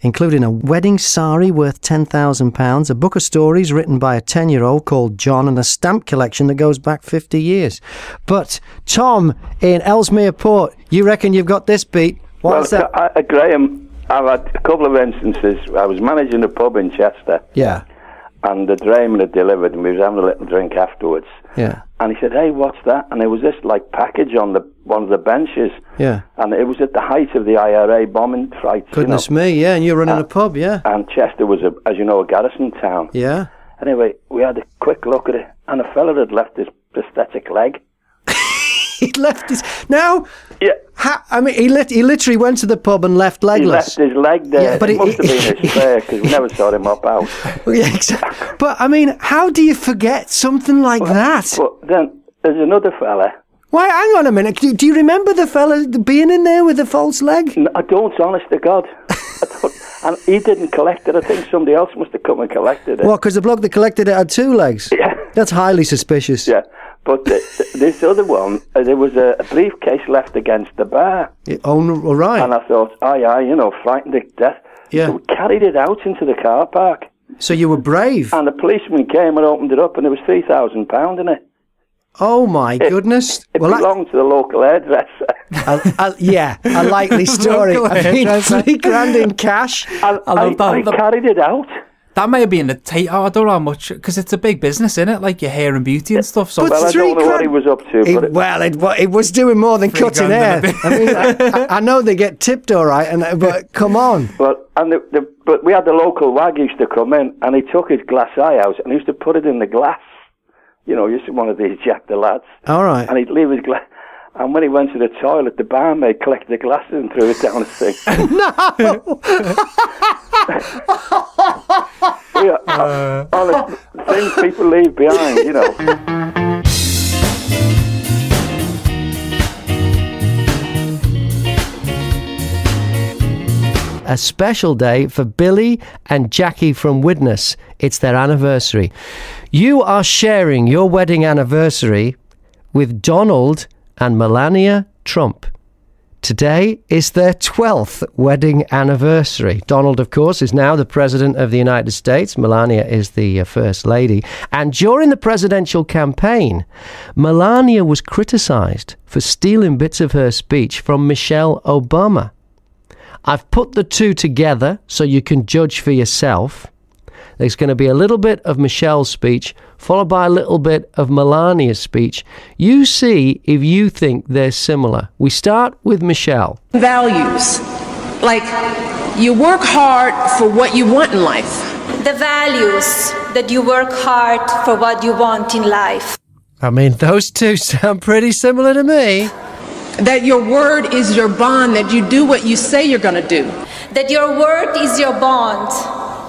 including a wedding sari worth £10,000, a book of stories written by a 10-year-old called John, and a stamp collection that goes back 50 years. But Tom in Ellesmere Port, you reckon you've got this beat. What's that? Graham, I've had a couple of instances. I was managing a pub in Chester. Yeah. And the drayman had delivered, and we was having a little drink afterwards. Yeah. And he said, "Hey, what's that?" And there was this, like, package on one of the benches. Yeah. And it was at the height of the IRA bombing fights. Goodness me, yeah, and you're running a pub, yeah. And Chester was, as you know, a garrison town. Yeah. Anyway, we had a quick look at it, and a fella had left his prosthetic leg. He'd left his... Now, yeah. I mean, he literally went to the pub and left legless. He left his leg there. Yeah, but it must have been his spare, because we never saw him up out. Yeah, exactly. But, I mean, how do you forget something like that? But then there's another fella. Why, hang on a minute. Do you remember the fella being in there with the false leg? No, I don't, honest to God. I don't. And he didn't collect it. I think somebody else must have come and collected it. Well, because the bloke that collected it had two legs. Yeah. That's highly suspicious. Yeah. But this other one, there was a briefcase left against the bar. Oh, right. And I thought, aye, you know, frightened to death. Yeah. So we carried it out into the car park. So you were brave. And the policeman came and opened it up, and there was £3,000 in it. Oh, my goodness. It belonged to the local hairdresser. Yeah, a likely story. I mean, £3,000 in cash. I carried it out. That may have been a tight order or how much, because it's a big business, isn't it? Like your hair and beauty and stuff. So well, I don't know what he was up to. It was doing more than cutting hair. I mean, I know they get tipped all right, but come on. But we had the local wag used to come in, and he took his glass eye out, and he used to put it in the glass. You know, used to one of these Jack the Lads. All right. And he'd leave his glass. And when he went to the toilet, the barmaid collected the glasses and threw it down the sink. No! All the things people leave behind, you know. A special day for Billy and Jackie from Widnes. It's their anniversary. You are sharing your wedding anniversary with Donald and Melania Trump. Today is their 12th wedding anniversary. Donald, of course, is now the President of the United States. Melania is the First Lady. And during the presidential campaign, Melania was criticised for stealing bits of her speech from Michelle Obama. I've put the two together so you can judge for yourself. There's going to be a little bit of Michelle's speech, followed by a little bit of Melania's speech. You see if you think they're similar. We start with Michelle. Values. Like, you work hard for what you want in life. The values that you work hard for what you want in life. I mean, those two sound pretty similar to me. That your word is your bond, that you do what you say you're going to do. That your word is your bond.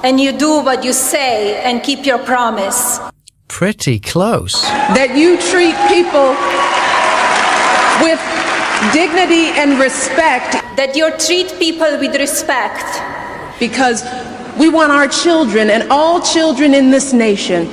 And you do what you say and keep your promise. Pretty close. That you treat people with dignity and respect. That you treat people with respect. Because we want our children and all children in this nation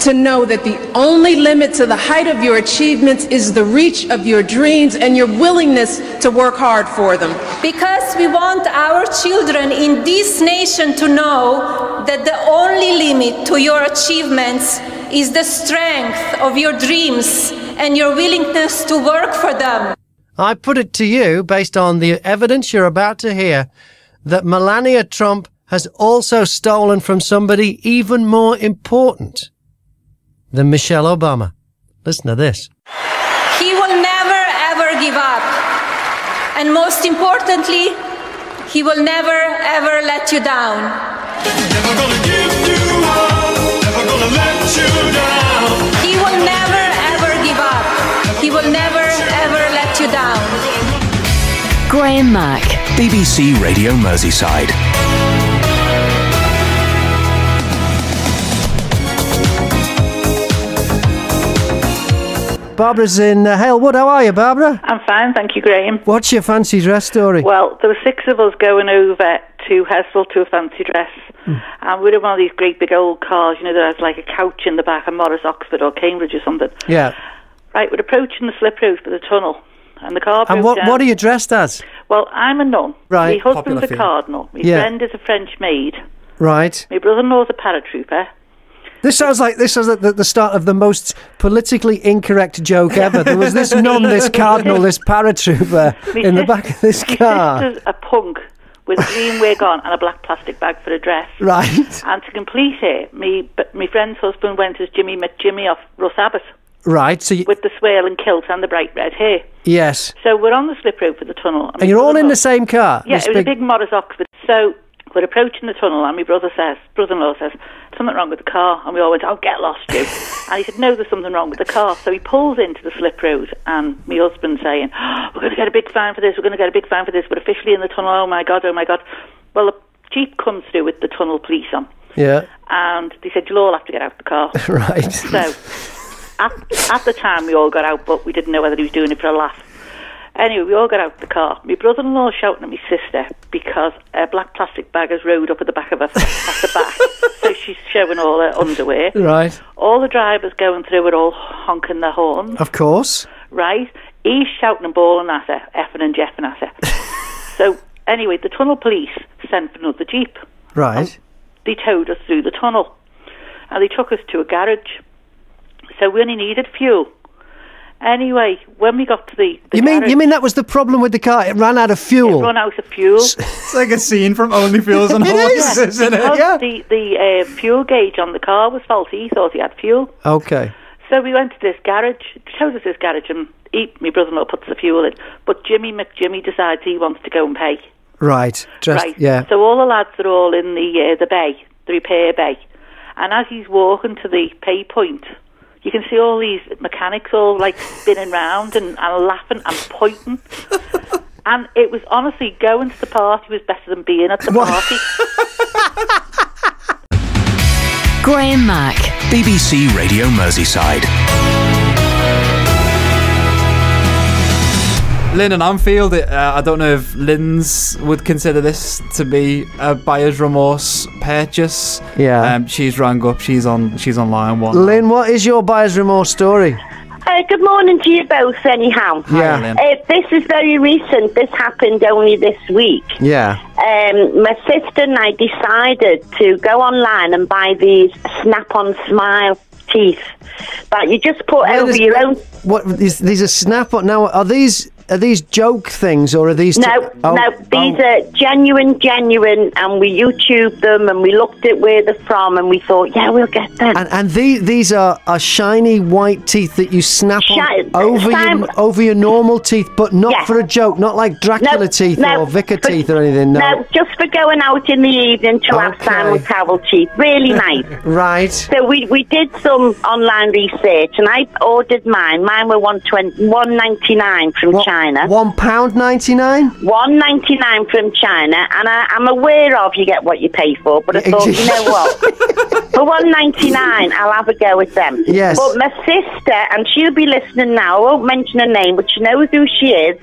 to know that the only limit to the height of your achievements is the reach of your dreams and your willingness to work hard for them. Because we want our children in this nation to know that the only limit to your achievements is the strength of your dreams and your willingness to work for them. I put it to you, based on the evidence you're about to hear, that Melania Trump has also stolen from somebody even more important than Michelle Obama. Listen to this. He will never, ever give up. And most importantly, he will never, ever let you down. Never gonna give you up, never gonna let you down. He will never, ever give up. He will never, ever let you down. Graham Mack, BBC Radio Merseyside. Barbara's in Halewood. How are you, Barbara? I'm fine, thank you, Graham. What's your fancy dress story? Well, there were six of us going over to Hesel to a fancy dress. And we were in one of these great big old cars, you know, there was like a couch in the back of Morris, Oxford or Cambridge or something. Yeah. Right, we're approaching the slip road for the tunnel. And the car broke down. What are you dressed as? Well, I'm a nun. Right. My husband's a cardinal. My friend is a French maid. Right. My brother-in-law's a paratrooper. This sounds like the start of the most politically incorrect joke ever. There was this nun, this cardinal, this paratrooper in the back of this car. My sister's a punk with a green wig on and a black plastic bag for a dress. Right. And to complete it, my friend's husband went as Jimmy McJimmy off Russ Abbott. Right. So with the swirl and kilt and the bright red hair. Yes. So we're on the slip road for the tunnel. And you're all in the same car? Yeah, it was a big Morris Oxford. So we're approaching the tunnel and my brother-in-law says, something wrong with the car. And we all went, oh, get lost, you. And he said, no, there's something wrong with the car. So he pulls into the slip road and my husband's saying, oh, we're going to get a big fine for this, we're going to get a big fine for this. We're officially in the tunnel, oh, my God, oh, my God. Well, the Jeep comes through with the tunnel police on. Yeah. And they said, you'll all have to get out the car. Right. So at the time we all got out, but we didn't know whether he was doing it for a laugh. Anyway, we all got out of the car. My brother-in-law shouting at my sister because a black plastic bag has rolled up at the back of her, at the back. So she's showing all her underwear. Right. All the drivers going through it, all honking their horns. Of course. Right. He's shouting and bawling at her, effing and jeffing at her. So anyway, the tunnel police sent for another Jeep. Right. They towed us through the tunnel. And they took us to a garage. So we only needed fuel. Anyway, when we got to the you mean that was the problem with the car? It ran out of fuel. It ran out of fuel. It's like a scene from Only Fools and Horses, isn't it? Yeah. The fuel gauge on the car was faulty. He thought he had fuel. Okay. So we went to this garage. They showed us this garage, and my brother-in-law puts the fuel in. But Jimmy McJimmy decides he wants to go and pay. Right. Right. Yeah. So all the lads are all in the bay, the repair bay, and as he's walking to the pay point, you can see all these mechanics all like spinning round and laughing and pointing. And it was honestly, going to the party was better than being at the party. Graham Mack, BBC Radio Merseyside. Lynn and Anfield, I don't know if Lynn's would consider this to be a buyer's remorse purchase. Yeah. She's rang up, she's on line one. Lynn, what is your buyer's remorse story? Good morning to you both, anyhow. Yeah. Hi, Lynn. This is very recent. This happened only this week. Yeah. My sister and I decided to go online and buy these Snap-on Smile teeth that you just put over your own. What, these are Snap-on? Now, are these... Are these joke things, or are these... No, these are genuine, and we YouTubed them, and we looked at where they're from, and we thought, yeah, we'll get them. And these are shiny white teeth that you snap on over your normal teeth, but not for a joke, not like Dracula teeth or Vicar teeth or anything, no, just for going out in the evening to have Simon Cowell teeth. Really nice. Right. So we did some online research, and I ordered mine. Mine were $1.99 from China. £1.99? £1.99 from China, and I'm aware of you get what you pay for, but I thought, you know what? For £1.99, I'll have a go with them. Yes. But my sister, and she'll be listening now, I won't mention her name, but she knows who she is.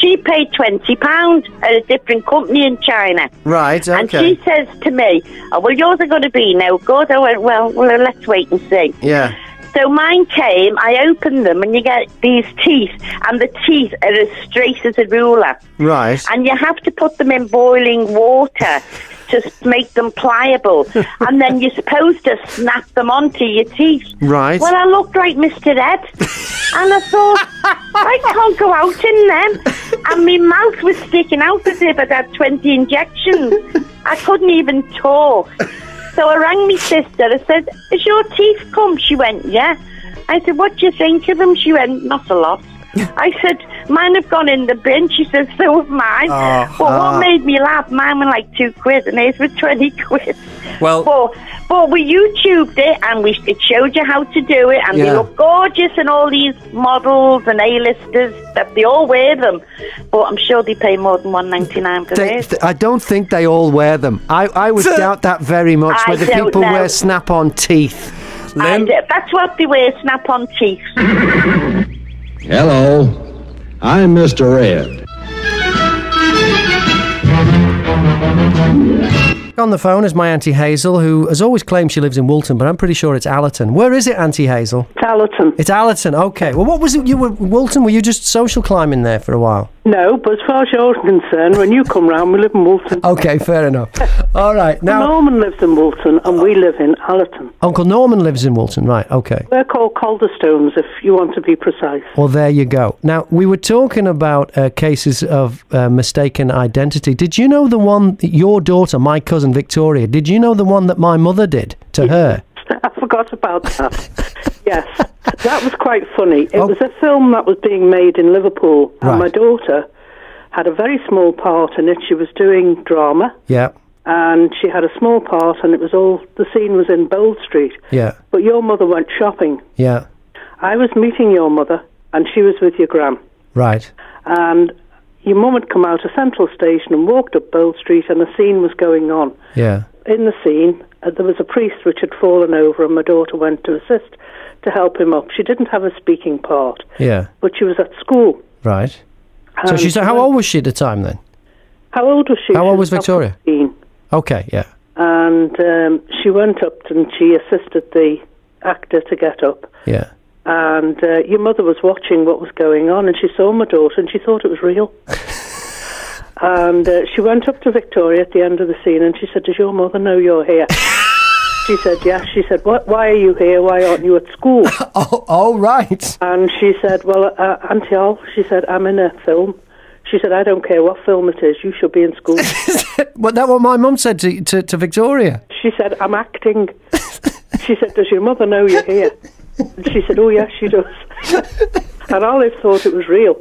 She paid £20 at a different company in China. Right, okay. And she says to me, oh, well, yours are going to be no good. I went, well, let's wait and see. Yeah. So mine came, I opened them, and you get these teeth, and the teeth are as straight as a ruler. Right. And you have to put them in boiling water to make them pliable, and then you're supposed to snap them onto your teeth. Right. Well, I looked like Mr. Ed, and I thought, I can't go out in them. And my mouth was sticking out as if I'd had 20 injections. I couldn't even talk. So I rang my sister. I said, has your teeth come? She went, yeah. I said, what do you think of them? She went, not a lot. I said, mine have gone in the bin. She said, so have mine. What made me laugh, mine were like £2, and theirs were 20 quid. Well, but we YouTubed it, and it showed you how to do it, and they look gorgeous, and all these models and A-listers, that they all wear them. But I'm sure they pay more than $1.99 for theirs. I don't think they all wear them. I would doubt that very much, whether people wear Snap-on teeth. And that's what they wear, Snap-on teeth. Hello, I'm Mr. Ed. On the phone is my Auntie Hazel, who has always claimed she lives in Woolton, but I'm pretty sure it's Allerton. Where is it, Auntie Hazel? It's Allerton. It's Allerton, okay. Well, what was it? You were Woolton, were you just social climbing there for a while? No, but as far as you're concerned, when you come round, we live in Woolton. Okay, fair enough. All right, now... Norman lives in Woolton, and we live in Allerton. Uncle Norman lives in Woolton, right, okay. We're called Calderstones, if you want to be precise. Well, there you go. Now, we were talking about cases of mistaken identity. Did you know the one, your daughter, my cousin, Victoria, did you know the one that my mother did to her? I forgot about that. Yes, that was quite funny. It was a film that was being made in Liverpool, and my daughter had a very small part in it. She was doing drama, and she had a small part, and it was all, the scene was in Bold Street. Yeah. But your mother went shopping. Yeah. I was meeting your mother, and she was with your gran. Right. And your mum had come out of Central Station and walked up Bold Street, and the scene was going on. Yeah. In the scene, there was a priest which had fallen over, and my daughter went to assist to help him up. She didn't have a speaking part. Yeah. But she was at school. Right. So she's how old was she at the time then? How old was she? How old was Victoria? 15. Okay, yeah. And she went up and she assisted the actor to get up. Yeah. And your mother was watching what was going on, and she saw my daughter and she thought it was real. And she went up to Victoria at the end of the scene and she said, "Does your mother know you're here?" She said, "Yes." She said, "What? Why are you here? Why aren't you at school?" Oh, right. And she said, "Well, Auntie Al," she said, "I'm in a film." She said, "I don't care what film it is, you should be in school." Well, that's what my mum said to Victoria. She said, "I'm acting." She said, "Does your mother know you're here?" And she said, "Oh, yes, she does." And Olive thought it was real.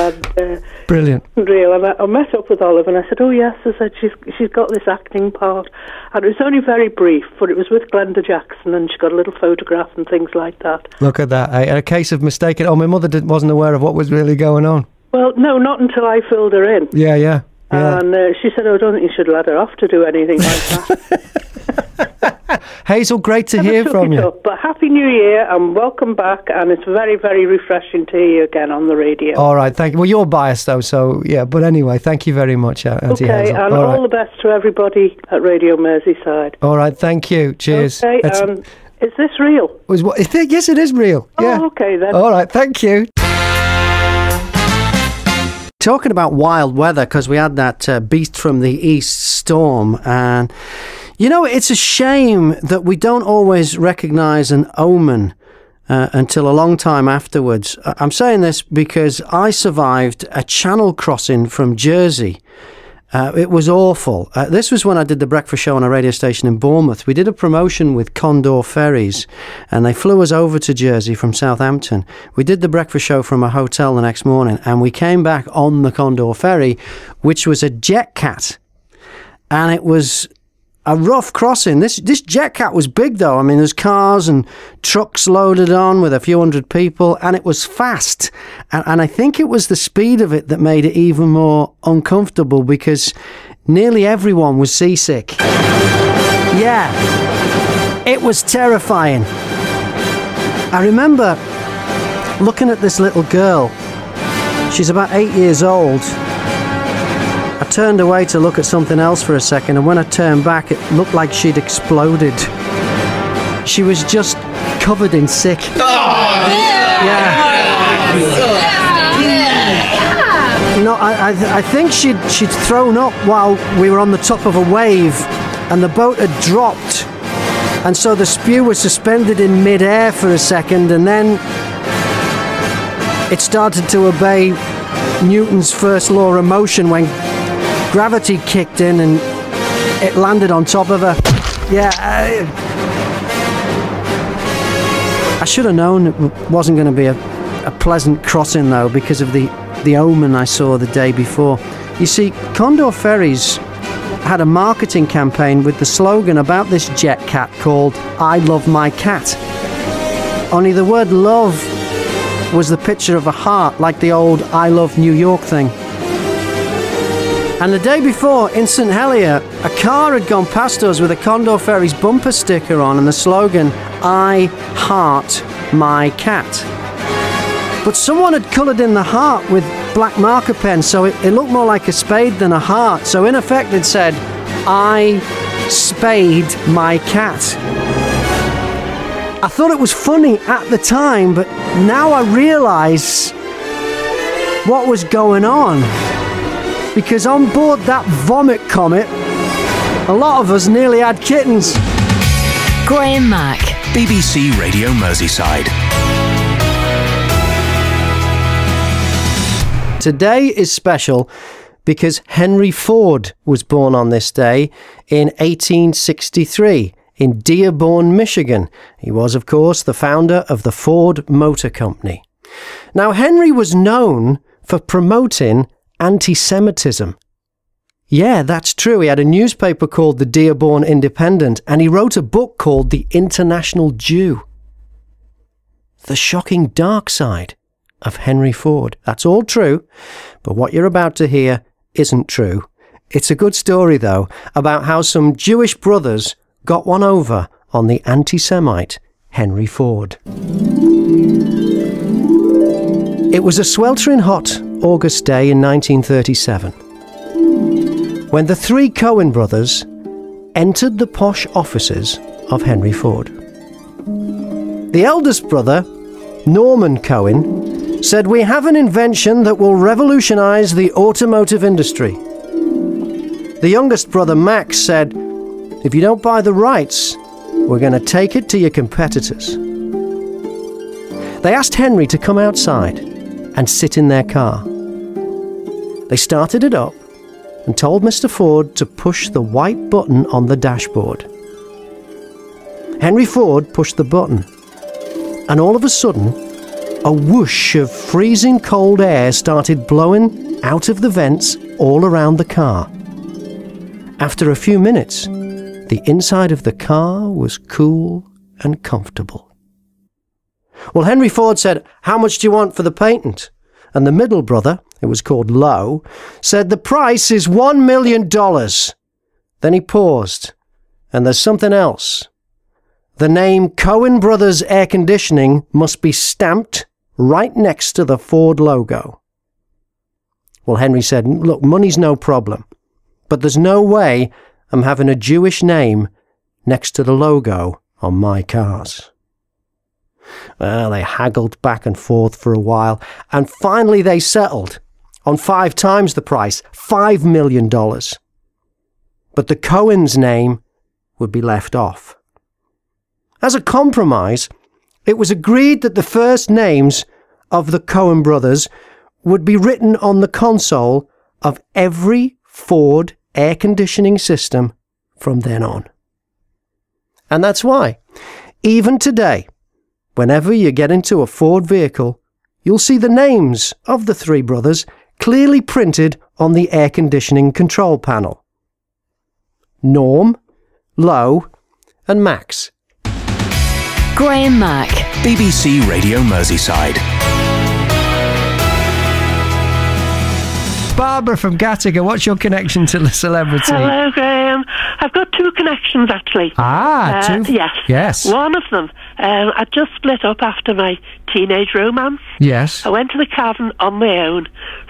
And, brilliant. Real. And I met up with Olive and I said, "Oh, yes," I said, she's got this acting part. And it was only very brief, but it was with Glenda Jackson and she got a little photograph and things like that. Look at that. A case of mistaken. Oh, my mother wasn't aware of what was really going on. Well, no, not until I filled her in. Yeah, yeah. Yeah. And she said, "Oh, I don't think you should let her off to do anything like that." Hazel, great to hear from you. But Happy New Year and welcome back, and it's very, very refreshing to hear you again on the radio. All right, thank you. Well, you're biased, though, so, yeah, but anyway, thank you very much, Auntie Hazel. Okay, and all the best to everybody at Radio Merseyside. All right, thank you. Cheers. Okay, is this real? Yes, it is real. Oh, yeah. Okay, then. All right, thank you. Talking about wild weather, because we had that beast from the east storm, and you know, it's a shame that we don't always recognise an omen until a long time afterwards. I'm saying this because I survived a channel crossing from Jersey. It was awful. This was when I did the breakfast show on a radio station in Bournemouth. We did a promotion with Condor Ferries and they flew us over to Jersey from Southampton. We did the breakfast show from a hotel the next morning and we came back on the Condor Ferry, which was a jet cat. And it was a rough crossing. This jet cat was big though. I mean, there's cars and trucks loaded on with a few hundred people, and it was fast. And I think it was the speed of it that made it even more uncomfortable because nearly everyone was seasick. Yeah. It was terrifying. I remember looking at this little girl. She's about 8 years old. I turned away to look at something else for a second, and when I turned back, it looked like she'd exploded. She was just covered in sick. Oh, yeah. Yeah. Yeah. You know, I think she'd thrown up while we were on the top of a wave, and the boat had dropped, and so the spew was suspended in mid-air for a second, and then it started to obey Newton's first law of motion when gravity kicked in and it landed on top of her. Yeah. I should have known it wasn't going to be a pleasant crossing, though, because of the omen I saw the day before. You see, Condor Ferries had a marketing campaign with the slogan about this jet cat called "I Love My Cat." Only the word "love" was the picture of a heart, like the old "I Love New York" thing. And the day before, in St Helier, a car had gone past us with a Condor Ferries bumper sticker on and the slogan, "I Heart My Cat." But someone had coloured in the heart with black marker pen, so it looked more like a spade than a heart. So in effect, it said, "I spade my cat." I thought it was funny at the time, but now I realise what was going on. Because on board that vomit comet, a lot of us nearly had kittens. Graham Mack, BBC Radio Merseyside. Today is special because Henry Ford was born on this day in 1863 in Dearborn, Michigan. He was, of course, the founder of the Ford Motor Company. Now, Henry was known for promoting anti-Semitism. Yeah, that's true. He had a newspaper called the Dearborn Independent, and he wrote a book called The International Jew. The shocking dark side of Henry Ford. That's all true, but what you're about to hear isn't true. It's a good story, though, about how some Jewish brothers got one over on the anti-Semite Henry Ford. It was a sweltering hot August day in 1937 when the three Coen brothers entered the posh offices of Henry Ford. The eldest brother, Norman Coen, said, "We have an invention that will revolutionise the automotive industry." The youngest brother, Max, said, "If you don't buy the rights, we're going to take it to your competitors." They asked Henry to come outside and sit in their car. They started it up and told Mr. Ford to push the white button on the dashboard. Henry Ford pushed the button, and all of a sudden, a whoosh of freezing cold air started blowing out of the vents all around the car. After a few minutes, the inside of the car was cool and comfortable. Well, Henry Ford said, "How much do you want for the patent?" And the middle brother, who was called Lowe, said, "The price is $1 million. Then he paused. "And there's something else. The name Coen Brothers Air Conditioning must be stamped right next to the Ford logo." Well, Henry said, "Look, money's no problem, but there's no way I'm having a Jewish name next to the logo on my cars." Well, they haggled back and forth for a while, and finally they settled on 5 times the price, $5 million. But the Coen's name would be left off. As a compromise, it was agreed that the first names of the Coen brothers would be written on the console of every Ford air conditioning system from then on. And that's why, even today, whenever you get into a Ford vehicle, you'll see the names of the three brothers clearly printed on the air conditioning control panel. Norm, Lowe, and Max. Graham Mack, BBC Radio Merseyside. Barbara from Gattinger, what's your connection to the celebrity? Hello, Graham. I've got 2 connections, actually. Ah, 2? Yes. Yes. One of them, I just split up after my teenage romance. Yes. I went to the Cavern on my own,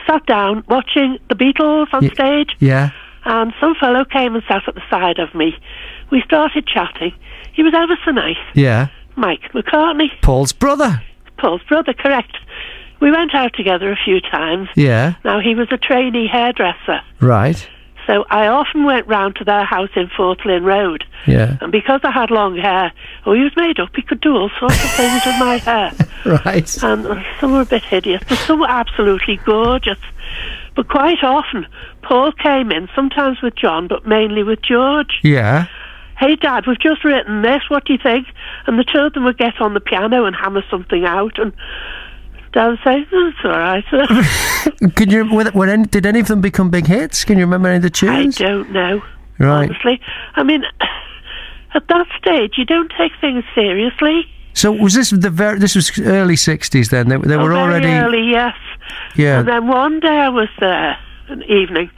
sat down watching the Beatles on stage. Yeah. And some fellow came and sat at the side of me. We started chatting. He was ever so nice. Yeah. Mike McCartney. Paul's brother. Paul's brother, correct. We went out together a few times. Yeah. Now, he was a trainee hairdresser. Right. So I often went round to their house in Fortlyn Road. Yeah. And because I had long hair, he was made up. He could do all sorts of things with my hair. Right. And some were a bit hideous, but some were absolutely gorgeous. But quite often, Paul came in, sometimes with John, but mainly with George. Yeah. "Hey, Dad, we've just written this. What do you think?" And the two of them would get on the piano and hammer something out, and Dad would say, "Oh, it's all right." Could you? Did any of them become big hits? Can you remember any of the tunes? I don't know. Right. Honestly, I mean, at that stage, you don't take things seriously. So was this this was early '60s then? They were already early, yes. Yeah. And then one day I was there, an evening,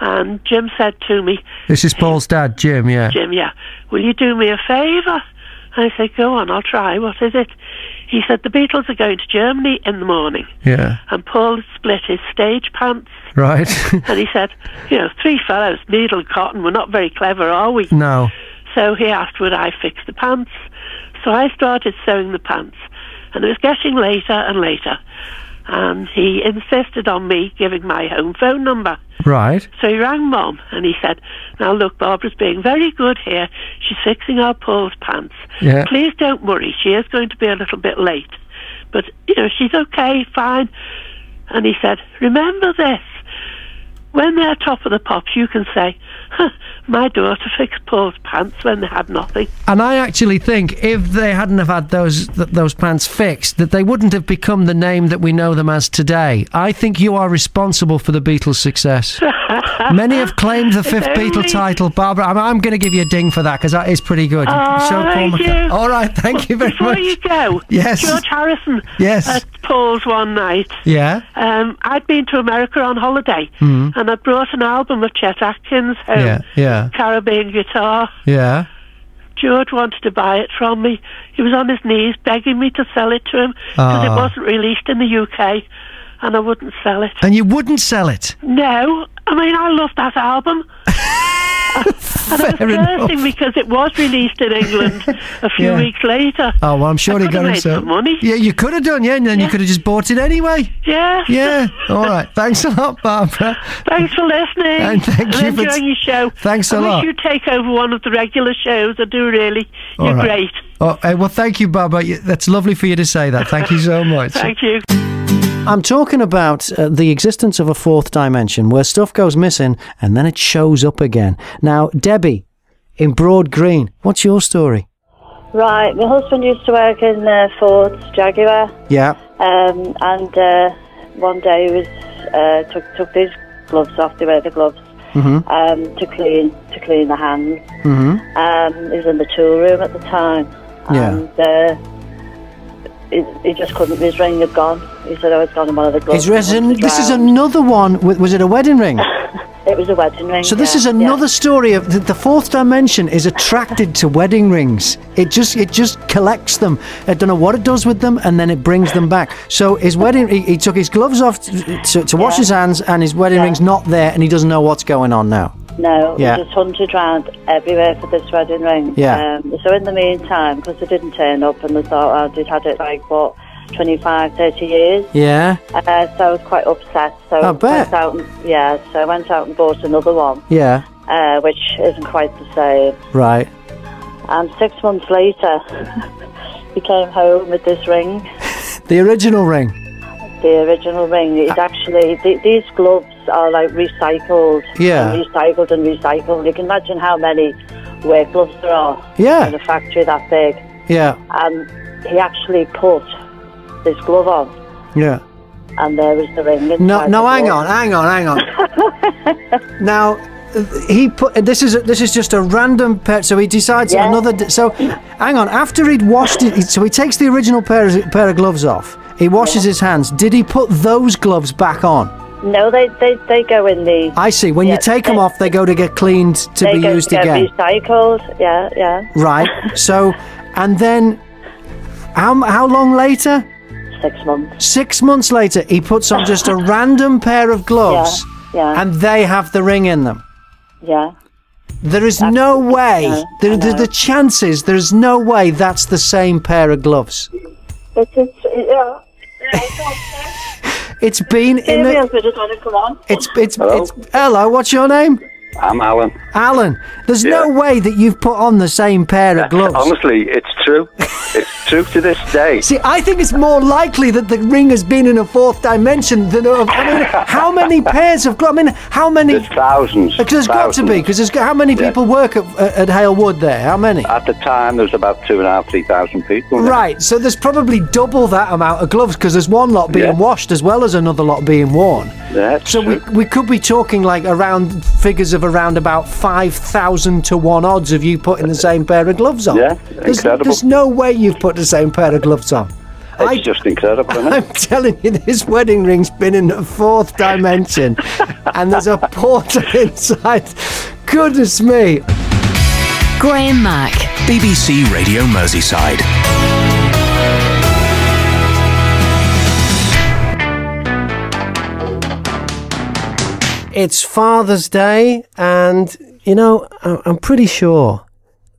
and Jim said to me... This is Paul's dad, Jim, yeah. Jim, yeah. "Will you do me a favour?" I said, "Go on, I'll try. What is it?" He said, "The Beatles are going to Germany in the morning." Yeah. And Paul had split his stage pants. Right. And he said, "You know, 3 fellows, needle and cotton, we're not very clever, are we?" No. So he asked, would I fix the pants? So I started sewing the pants. And it was getting later and later. And he insisted on me giving my home phone number. Right. So he rang Mum and he said, "Now look, Barbara's being very good here. She's fixing our Paul's pants. Yeah. Please don't worry. She is going to be a little bit late. But, you know, she's okay, fine." And he said, "Remember this. When they're top of the pops, you can say, 'My daughter fixed Paul's pants when they had nothing.'" And I actually think if they hadn't have had those pants fixed, that they wouldn't have become the name that we know them as today. I think you are responsible for the Beatles' success. Many have claimed the 5th Beatle title, Barbara. I'm going to give you a ding for that because that is pretty good. All right, thank you very much. Before you go, yes. George Harrison at Paul's one night. Yeah. I'd been to America on holiday. Mm. And I brought an album of Chet Atkins home, Caribbean Guitar. Yeah. George wanted to buy it from me. He was on his knees begging me to sell it to him because it wasn't released in the UK. and I wouldn't sell it. And you wouldn't sell it? No. I mean, I love that album. And I was cursing because it was released in England a few weeks later. Oh, well, I'm sure he got himself money. Yeah, you could have done, yeah, and then you could have just bought it anyway. Yeah. Yeah. All right. Thanks a lot, Barbara. Thanks for listening. And thank you for enjoying your show. Thanks a lot. I wish you'd take over one of the regular shows. I do, really. You're great. Oh, well, thank you, Barbara. That's lovely for you to say that. Thank you so much. Thank you. I'm talking about the existence of a fourth dimension where stuff goes missing and then it shows up again. Now, Debbie in Broad Green, what's your story? Right, my husband used to work in Ford's Jaguar. Yeah. One day he was took his gloves off. They wear the gloves to clean the hands. He was in the tool room at the time. And, he just couldn't. His ring had gone. He said, "Oh, it's gone in one of the gloves." This is another one. Was it a wedding ring? It was a wedding ring. So this is another story of the fourth dimension is attracted to wedding rings. It just collects them. I don't know what it does with them, and then it brings them back. So his wedding, he took his gloves off to wash his hands, and his wedding ring's not there, and he doesn't know what's going on now. No, we just hunted round everywhere for this wedding ring. Yeah. So in the meantime, because they didn't turn up and they thought I'd had it like, what, 25, 30 years? Yeah. So I was quite upset. So I bet. Went out and, so I went out and bought another one. Yeah. Which isn't quite the same. Right. And 6 months later, he came home with this ring. The original ring? The original ring. It's actually, these gloves are like recycled, and recycled and recycled. You can imagine how many work gloves there are in a factory that big. Yeah. And he actually put this glove on. Yeah. And there was the ring. No, hang on. Now, he put this is just a random pair. So he decides another. So, hang on. After he'd washed it, so he takes the original pair of gloves off. He washes his hands. Did he put those gloves back on? No, they go in the... I see. When you take them off, they go to get cleaned to be used again. They go to get recycled, yeah. Right. So, and then, how long later? 6 months. 6 months later, he puts on just a random pair of gloves. Yeah. And they have the ring in them. Yeah. There is no way, the chances, there's no way that's the same pair of gloves. It is, yeah. It's been in the... Hello, what's your name? I'm Alan. Alan, there's no way that you've put on the same pair of gloves. Honestly, it's true. It's true to this day. See, I think it's more likely that the ring has been in a fourth dimension than... I mean, how many pairs of gloves? I mean, how many... There's thousands. There's got to be, because how many people work at Hale Wood there? How many? At the time, there's about 2,500 to 3,000 people. Right, so there's probably double that amount of gloves, because there's one lot being washed as well as another lot being worn. That's so true. We could be talking, like, around figures of around about 5,000 to 1 odds of you putting the same pair of gloves on. Yeah, incredible. There's no way you've put the same pair of gloves on. It's just incredible, isn't it? I'm telling you, this wedding ring's been in the fourth dimension and there's a portal inside. Goodness me. Graham Mack, BBC Radio Merseyside. It's Father's Day, and, you know, I'm pretty sure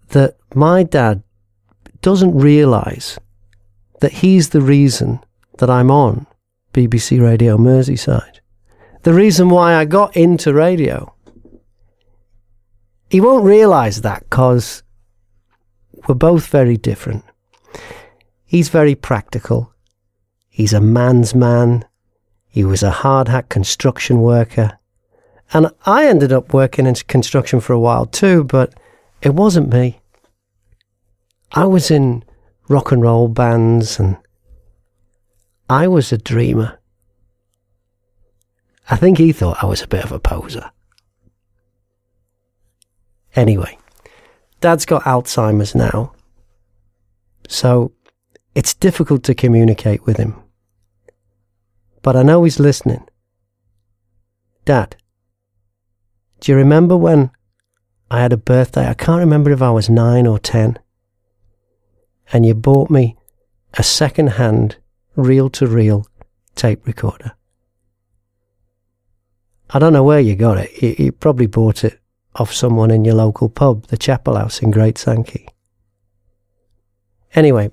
that my dad doesn't realise that he's the reason that I'm on BBC Radio Merseyside. The reason why I got into radio. He won't realise that because we're both very different. He's very practical. He's a man's man. He was a hard hat construction worker. And I ended up working in construction for a while too, but it wasn't me. I was in rock and roll bands and I was a dreamer. I think he thought I was a bit of a poser. Anyway, Dad's got Alzheimer's now, so it's difficult to communicate with him. But I know he's listening. Dad. Do you remember when I had a birthday? I can't remember if I was 9 or 10. And you bought me a second-hand, reel-to-reel tape recorder. I don't know where you got it. You probably bought it off someone in your local pub, the Chapel House in Great Sankey. Anyway,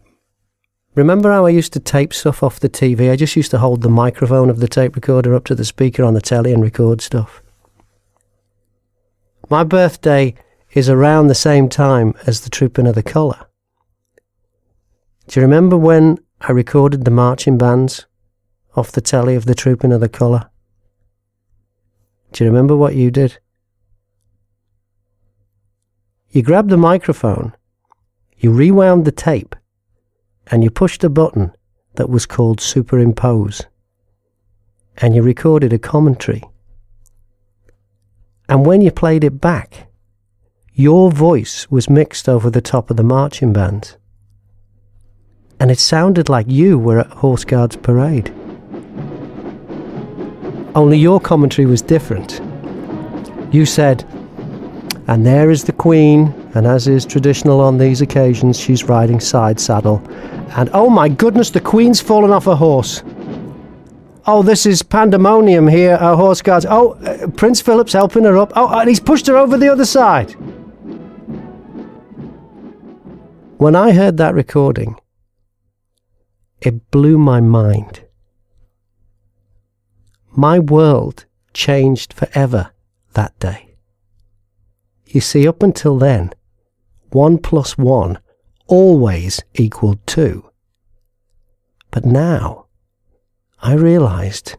remember how I used to tape stuff off the TV? I just used to hold the microphone of the tape recorder up to the speaker on the telly and record stuff. My birthday is around the same time as the Troopin' of the Colour. Do you remember when I recorded the marching bands off the telly of the Troopin' of the Colour? Do you remember what you did? You grabbed the microphone, you rewound the tape, and you pushed a button that was called superimpose, and you recorded a commentary. And when you played it back, your voice was mixed over the top of the marching band, and it sounded like you were at Horse Guards Parade. Only your commentary was different. You said, "And there is the Queen, and as is traditional on these occasions, she's riding side saddle. And oh my goodness, the Queen's fallen off a horse. Oh, this is pandemonium here, our Horse Guards. Oh, Prince Philip's helping her up. Oh, and he's pushed her over the other side." When I heard that recording, it blew my mind. My world changed forever that day. You see, up until then, 1 plus 1 always equaled 2. But now, I realised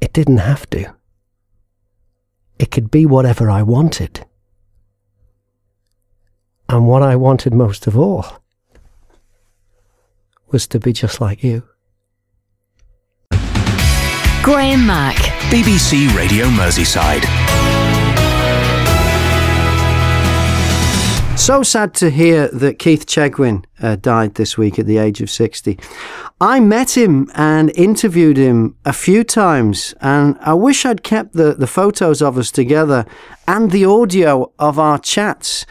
it didn't have to. It could be whatever I wanted. And what I wanted most of all was to be just like you. Graham Mack, BBC Radio Merseyside. So sad to hear that Keith Chegwin died this week at the age of 60. I met him and interviewed him a few times, and I wish I'd kept the photos of us together and the audio of our chats.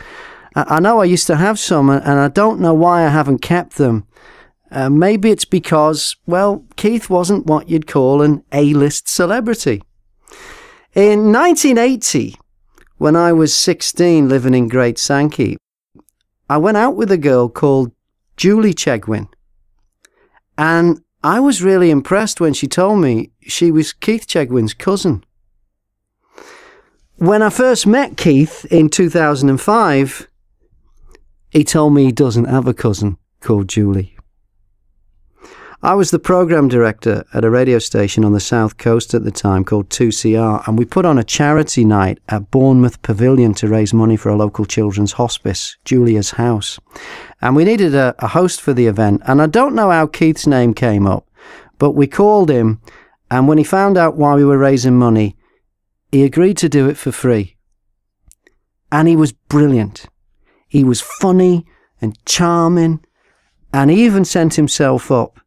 I know I used to have some, and I don't know why I haven't kept them. Maybe it's because, well, Keith wasn't what you'd call an A-list celebrity. In 1980... when I was 16, living in Great Sankey, I went out with a girl called Julie Chegwin. And I was really impressed when she told me she was Keith Chegwin's cousin. When I first met Keith in 2005, he told me he doesn't have a cousin called Julie. I was the programme director at a radio station on the south coast at the time called 2CR, and we put on a charity night at Bournemouth Pavilion to raise money for a local children's hospice, Julia's House. And we needed a host for the event, and I don't know how Keith's name came up, but we called him, and when he found out why we were raising money, he agreed to do it for free. And he was brilliant. He was funny and charming, and he even sent himself up.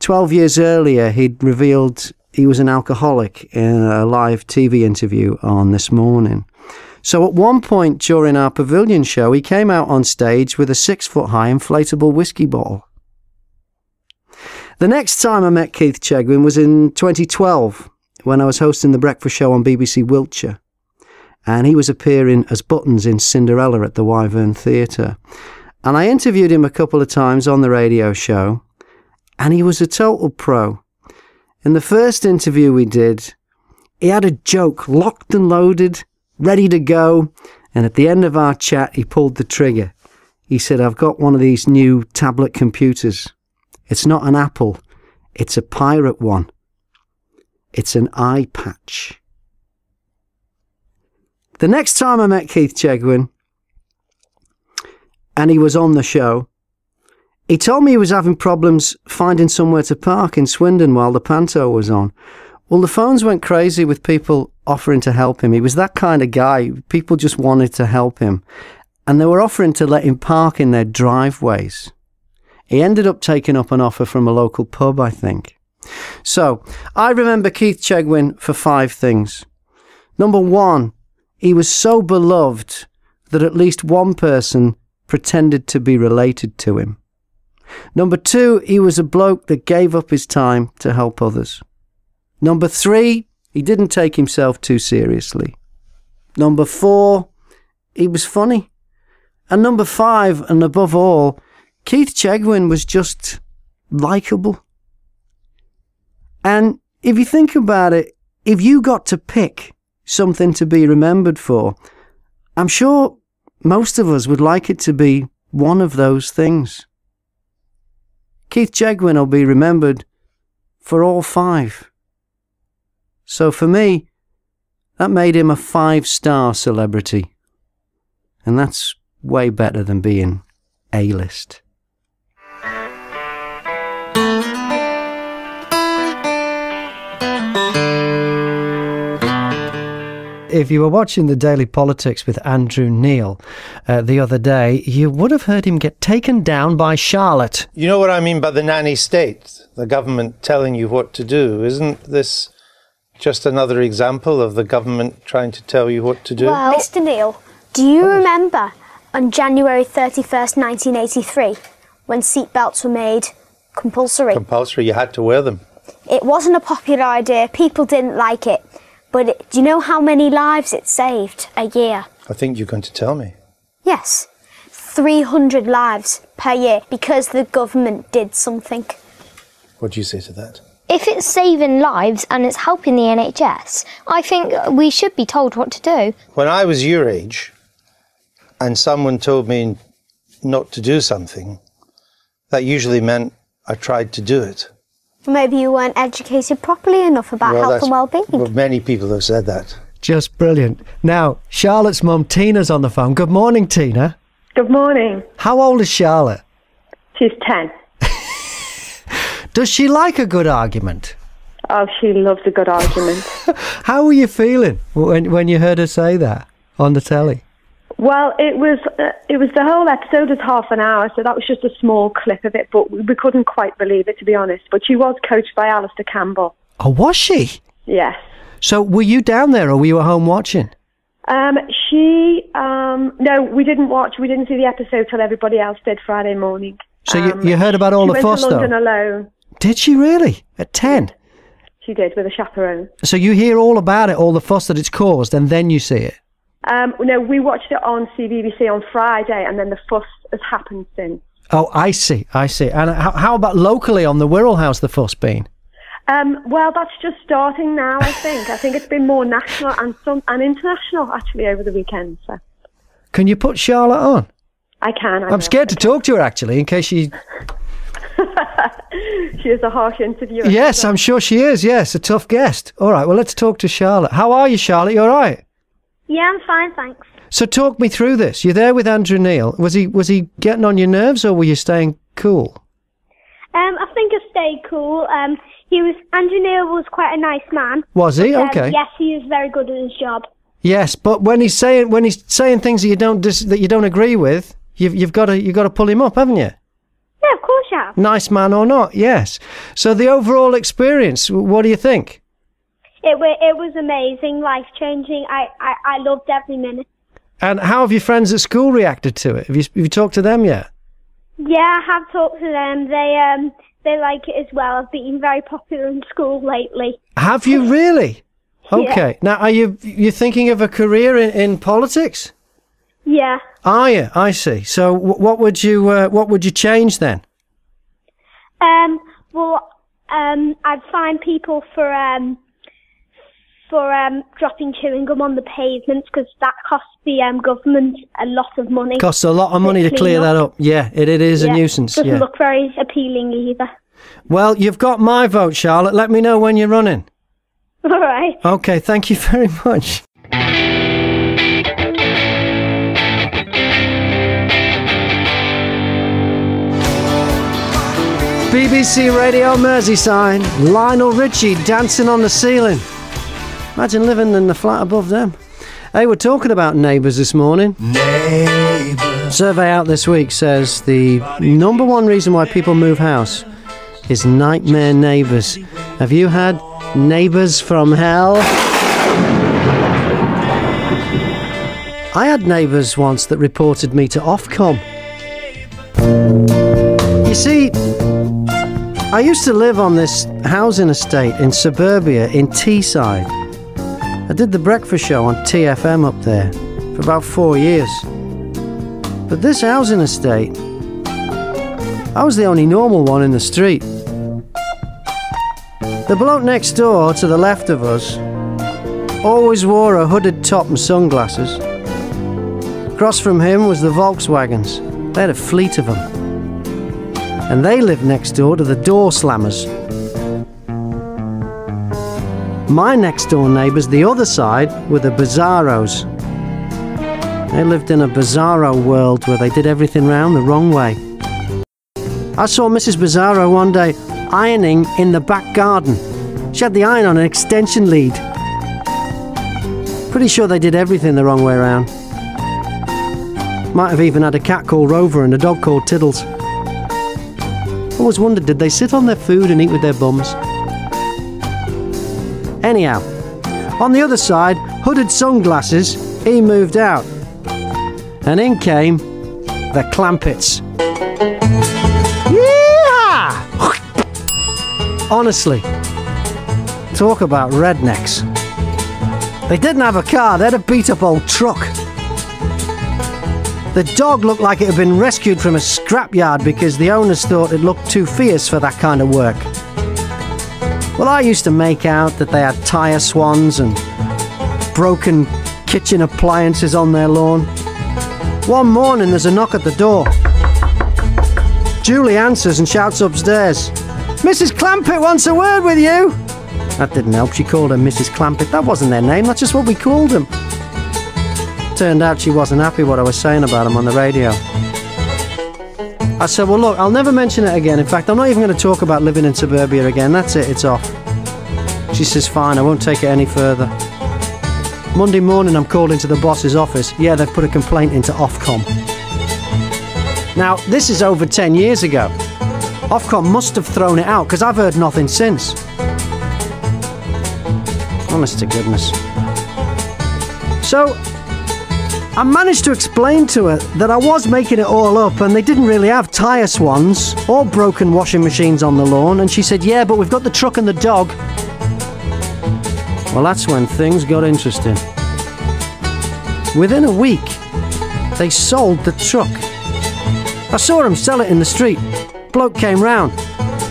12 years earlier, he'd revealed he was an alcoholic in a live TV interview on This Morning. So at one point during our pavilion show, he came out on stage with a 6-foot-high inflatable whiskey bottle. The next time I met Keith Chegwin was in 2012, when I was hosting the breakfast show on BBC Wiltshire. And he was appearing as Buttons in Cinderella at the Wyvern Theatre. And I interviewed him a couple of times on the radio show. And he was a total pro. In the first interview we did, he had a joke locked and loaded, ready to go. And at the end of our chat, he pulled the trigger. He said, "I've got one of these new tablet computers. It's not an Apple. It's a pirate one. It's an eye patch." The next time I met Keith Chegwin, and he was on the show, he told me he was having problems finding somewhere to park in Swindon while the panto was on. Well, the phones went crazy with people offering to help him. He was that kind of guy. People just wanted to help him. And they were offering to let him park in their driveways. He ended up taking up an offer from a local pub, I think. So, I remember Keith Chegwin for 5 things. Number 1, he was so beloved that at least one person pretended to be related to him. Number 2, he was a bloke that gave up his time to help others. Number 3, He didn't take himself too seriously. Number four, he was funny. And number five, and above all, Keith Chegwin was just likeable. And if you think about it, if you got to pick something to be remembered for, I'm sure most of us would like it to be one of those things. Keith Chegwin will be remembered for all five. So for me, that made him a 5-star celebrity. And that's way better than being A-list. If you were watching the Daily Politics with Andrew Neil the other day, you would have heard him get taken down by Charlotte. You know what I mean by the nanny state, the government telling you what to do. Isn't this just another example of the government trying to tell you what to do? Well, Mr. Neil, do you remember on January 31st, 1983, when seatbelts were made compulsory? Compulsory, you had to wear them. It wasn't a popular idea, people didn't like it. But do you know how many lives it saved a year? I think you're going to tell me. Yes. 300 lives per year because the government did something. What do you say to that? If it's saving lives and it's helping the NHS, I think we should be told what to do. When I was your age and someone told me not to do something, that usually meant I tried to do it. Maybe you weren't educated properly enough about health and well-being. Well, many people have said that. Just brilliant. Now, Charlotte's mum, Tina's on the phone. Good morning, Tina. Good morning. How old is Charlotte? She's 10. Does she like a good argument? Oh, she loves a good argument. How were you feeling when you heard her say that on the telly? Well, it was the whole episode was half an hour, so that was just a small clip of it, but we couldn't quite believe it, to be honest. But she was coached by Alistair Campbell. Oh, was she? Yes. So were you down there or were you at home watching? No, we didn't watch. We didn't see the episode till everybody else did Friday morning. So you heard about all the fuss, though? She went to London alone. Did she really? At 10? She did, with a chaperone. So you hear all about it, all the fuss that it's caused, and then you see it? No, we watched it on CBBC on Friday, and then the fuss has happened since. Oh, I see, I see. And how about locally on the Wirral, how's the fuss been? Well, that's just starting now, I think. I think it's been more national and international, actually, over the weekend. So. Can you put Charlotte on? I can. I'm scared to talk to her, actually, in case she... She is a harsh interviewer. Yes, I'm sure she is, yes, a tough guest. All right, well, let's talk to Charlotte. How are you, Charlotte? You all right? Yeah, I'm fine, thanks. So talk me through this. You're there with Andrew Neil. Was he getting on your nerves or were you staying cool? I think I stayed cool. Andrew Neil was quite a nice man. Was he? Okay. Yes, he was very good at his job. Yes, but when he's saying things that you don't agree with, you've got to pull him up, haven't you? Yeah, of course you have. Nice man or not, yes. So the overall experience, what do you think? It was amazing, life-changing. I loved every minute. And how have your friends at school reacted to it? Have you talked to them yet? Yeah, I have talked to them. They like it as well. I've been very popular in school lately. Have you really? Okay. Yeah. Now, are you thinking of a career in politics? Yeah. Are you? I see. So, what would you change then? I'd find people for dropping chewing gum on the pavements, because that costs the government a lot of money. Costs a lot of money to clear that up. Yeah, it is a nuisance. Doesn't look very appealing either. Well, you've got my vote, Charlotte. Let me know when you're running. All right. Okay, thank you very much. BBC Radio Merseyside, Lionel Richie dancing on the ceiling. Imagine living in the flat above them. Hey, we're talking about neighbours this morning. Neighbour. Survey out this week says the #1 reason why people move house is nightmare neighbours. Have you had neighbours from hell? I had neighbours once that reported me to Ofcom. You see, I used to live on this housing estate in suburbia in Teesside. I did the breakfast show on TFM up there for about 4 years. But this housing estate, I was the only normal one in the street. The bloke next door to the left of us always wore a hooded top and sunglasses. Across from him was the Volkswagens. They had a fleet of them. And they lived next door to the door slammers. My next door neighbours, the other side, were the bizarros. They lived in a bizarro world where they did everything round the wrong way. I saw Mrs. Bizarro one day ironing in the back garden. She had the iron on an extension lead. Pretty sure they did everything the wrong way around. Might have even had a cat called Rover and a dog called Tiddles. Always wondered, did they sit on their food and eat with their bums? Anyhow, on the other side, hooded sunglasses, he moved out. And in came the Clampets. Yeehaw! Honestly, talk about rednecks. They didn't have a car, they had a beat-up old truck. The dog looked like it had been rescued from a scrapyard because the owners thought it looked too fierce for that kind of work. Well, I used to make out that they had tyre swans and broken kitchen appliances on their lawn. One morning there's a knock at the door. Julie answers and shouts upstairs, "Mrs. Clampett wants a word with you!" That didn't help. She called her Mrs. Clampett. That wasn't their name, that's just what we called them. Turned out she wasn't happy what I was saying about them on the radio. I said, well look, I'll never mention it again. In fact, I'm not even going to talk about living in suburbia again. That's it, it's off. She says, fine, I won't take it any further. Monday morning I'm called into the boss's office. Yeah, they've put a complaint into Ofcom. Now, this is over 10 years ago. Ofcom must have thrown it out because I've heard nothing since. Honest to goodness. So, I managed to explain to her that I was making it all up and they didn't really have tyre swans or broken washing machines on the lawn, and she said, yeah, but we've got the truck and the dog. Well, that's when things got interesting. Within a week, they sold the truck. I saw him sell it in the street. Bloke came round.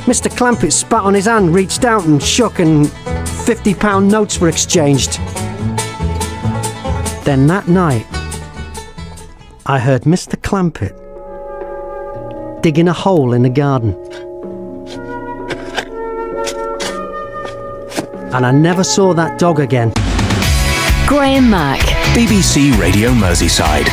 Mr. Clampett spat on his hand, reached out and shook, and £50 notes were exchanged. Then that night, I heard Mr. Clampett digging a hole in the garden. And I never saw that dog again. Graham Mack, BBC Radio Merseyside.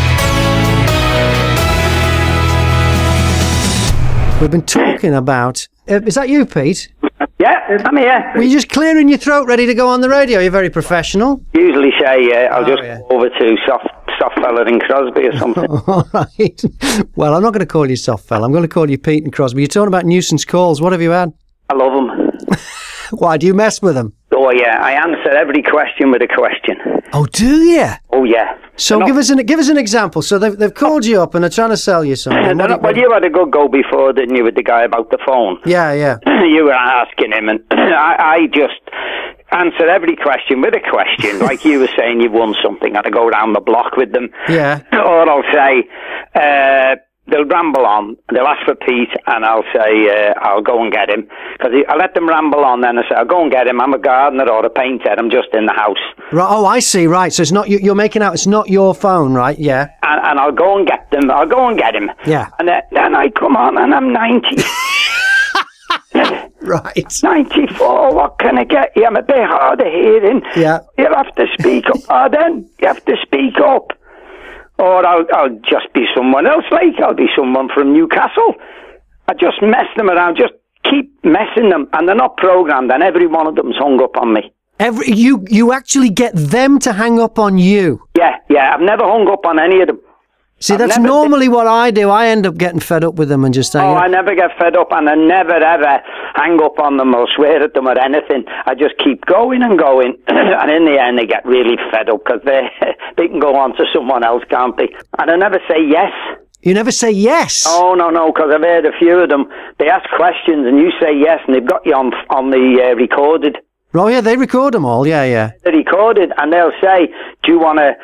We've been talking about... is that you, Pete? Yeah, I'm here. Were you just clearing your throat, ready to go on the radio? You're very professional. Usually say, yeah, I'll just go over to Soft Fella and Crosby or something. All right. Well, I'm not going to call you Soft Fella. I'm going to call you Pete and Crosby. You're talking about nuisance calls. What have you had? I love them. Why, do you mess with them? Oh, yeah. I answer every question with a question. Oh, do you? Oh, yeah. So give us an example. So they've called you up and they're trying to sell you something. Well, you had a good go before, didn't you, with the guy about the phone? Yeah, yeah. You were asking him, and I just answer every question with a question. Like you were saying, you won something, and I go down the block with them. Yeah. Or I'll say, they'll ramble on, they'll ask for Pete, and I'll say, I'll go and get him. Because I let them ramble on, then I say, I'll go and get him, I'm a gardener or a painter, I'm just in the house. Right, oh, I see, right, so it's not, you're making out it's not your phone, right, yeah. And I'll go and get them, I'll go and get him. Yeah. And then I come on, and I'm 90. Right. 94, what can I get you? I'm a bit hard of hearing. Yeah. You'll have to speak up. Oh, then, you have to speak up. Or I'll just be someone else, like I'll be someone from Newcastle. I just mess them around, just keep messing them, and they're not programmed, and every one of them's hung up on me. You actually get them to hang up on you? Yeah, yeah, I've never hung up on any of them. See, that's normally what I do. I end up getting fed up with them and just saying... Oh, I never get fed up, and I never, ever hang up on them or swear at them or anything. I just keep going and going, and in the end they get really fed up because they can go on to someone else, can't they? And I never say yes. You never say yes. Oh, no, no, because I've heard a few of them. They ask questions and you say yes and they've got you on the recorded. Oh, yeah, they record them all, yeah, yeah. They're recorded and they'll say, do you want to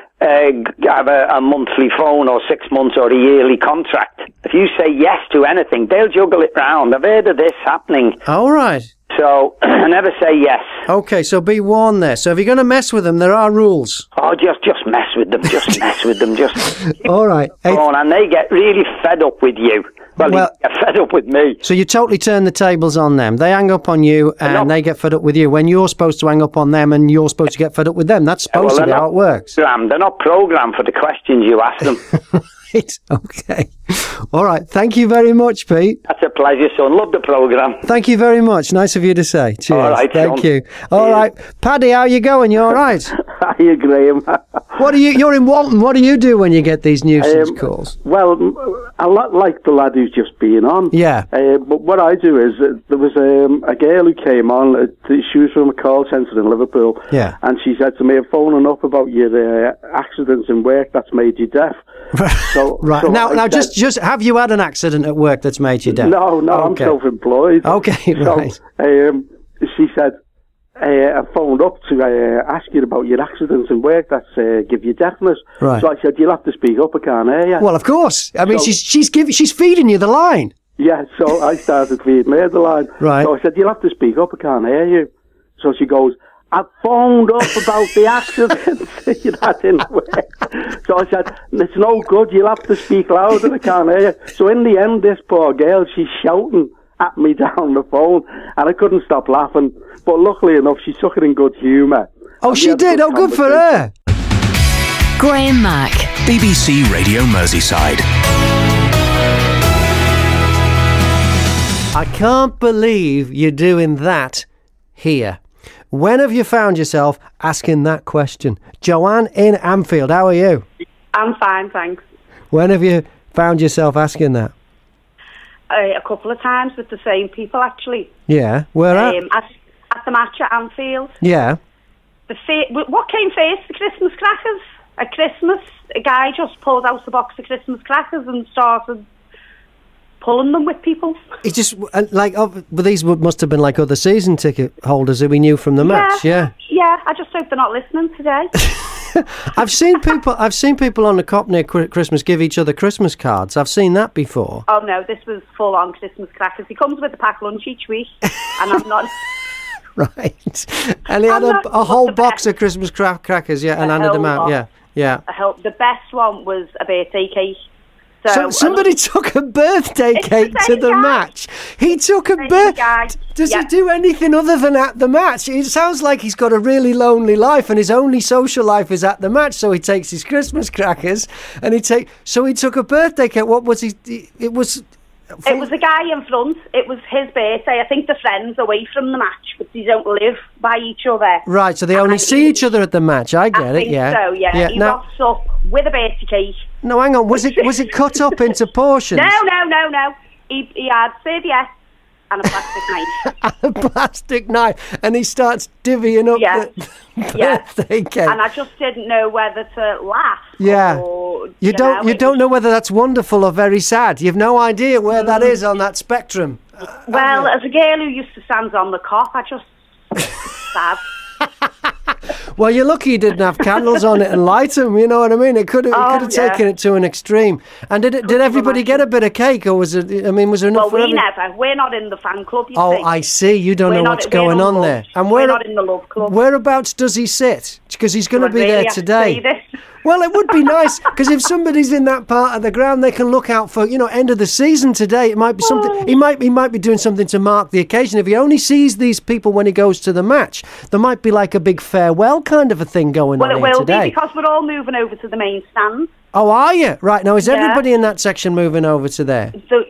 have a monthly phone or 6 months or a yearly contract? If you say yes to anything, they'll juggle it round. I've heard of this happening. All right. So, I never say yes. Okay, so be warned there. So if you're going to mess with them, there are rules. Oh, just mess with them. Just mess with them. Just... All right. And they get really fed up with you. Well, they get fed up with me. So you totally turn the tables on them. They hang up on you and they get fed up with you when you're supposed to hang up on them and you're supposed to get fed up with them. That's supposed to be how it works. They're not programmed for the questions you ask them. Right, okay. All right, thank you very much, Pete. That's a pleasure, son. Love the programme. Thank you very much. Nice of you to say. Cheers. All right, thank you. All right, Paddy, how you going? You all right? How you, Graham? What do you? You're in Walton. What do you do when you get these nuisance calls? Well, a lot like the lad who's just been on. Yeah. But what I do is there was a girl who came on. She was from a call centre in Liverpool. Yeah. And she said to me, "I'm phoning up about your accidents in work that's made you deaf." So, right. So now just have you had an accident at work that's made you deaf? No, okay. I'm self-employed. Okay, right. So, she said, I phoned up to ask you about your accidents and work that give you deafness. Right. So I said, you'll have to speak up, I can't hear you. Well, of course. I mean, so, she's feeding you the line. Yeah, so I started feeding her the line. Right. So I said, you'll have to speak up, I can't hear you. So she goes, I phoned up about the accident. That didn't work. So I said, it's no good, you'll have to speak louder, I can't hear you. So in the end, this poor girl, she's shouting at me down the phone, and I couldn't stop laughing. But luckily enough, she took it in good humour. Oh, she did? Oh, good for her. Graham Mack, BBC Radio Merseyside. I can't believe you're doing that here. When have you found yourself asking that question? Joanne in Anfield, how are you? I'm fine, thanks. When have you found yourself asking that? A couple of times with the same people, actually. Yeah, where at the match at Anfield. Yeah. What came first, the Christmas crackers? At Christmas, a guy just pulled out the box of Christmas crackers and started pulling them with people. It just like but these must have been like other season ticket holders who we knew from the match. Yeah. I just hope they're not listening today. I've seen people on the cop near Christmas give each other Christmas cards. I've seen that before. Oh no, this was full on Christmas crackers. He comes with a packed lunch each week, and I'm not. Right, and he had a whole box of Christmas crackers. Yeah, and handed them out. Yeah. The best one was a birthday cake. So somebody took a birthday cake to the match. He took a birthday. Does he do anything other than at the match? It sounds like he's got a really lonely life, and his only social life is at the match. So he takes his Christmas crackers, and So he took a birthday cake. What was he? It was the guy in front. It was his birthday. I think the friends away from the match, but they don't live by each other. Right. So they only see each other at the match. I get it. Yeah. So yeah. He rocks up with a birthday cake. No, hang on. Was it cut up into portions? No. He had serviettes and a plastic knife. And he starts divvying up the birthday cake. And I just didn't know whether to laugh. Yeah. Or, you don't know whether that's wonderful or very sad. You've no idea where that is on that spectrum. Well, as a girl who used to stand on the cop, I just sad. Well, you're lucky you didn't have candles on it and light them. You know what I mean? It could have taken it to an extreme. And did everybody get a bit of cake, or was it? I mean, was there enough? Well, we're not in the fan club. You see. I see. You don't know what's going on there. And we're not in the love club. Whereabouts does he sit? Because he's going to be there today. Well, it would be nice, because if somebody's in that part of the ground, they can look out for, end of the season today. It might be something. He might be doing something to mark the occasion. If he only sees these people when he goes to the match, there might be like a big farewell kind of a thing going on here today. Well, it will be, because we're all moving over to the main stand. Oh, are you? Right. Now, is everybody in that section moving over to there? So,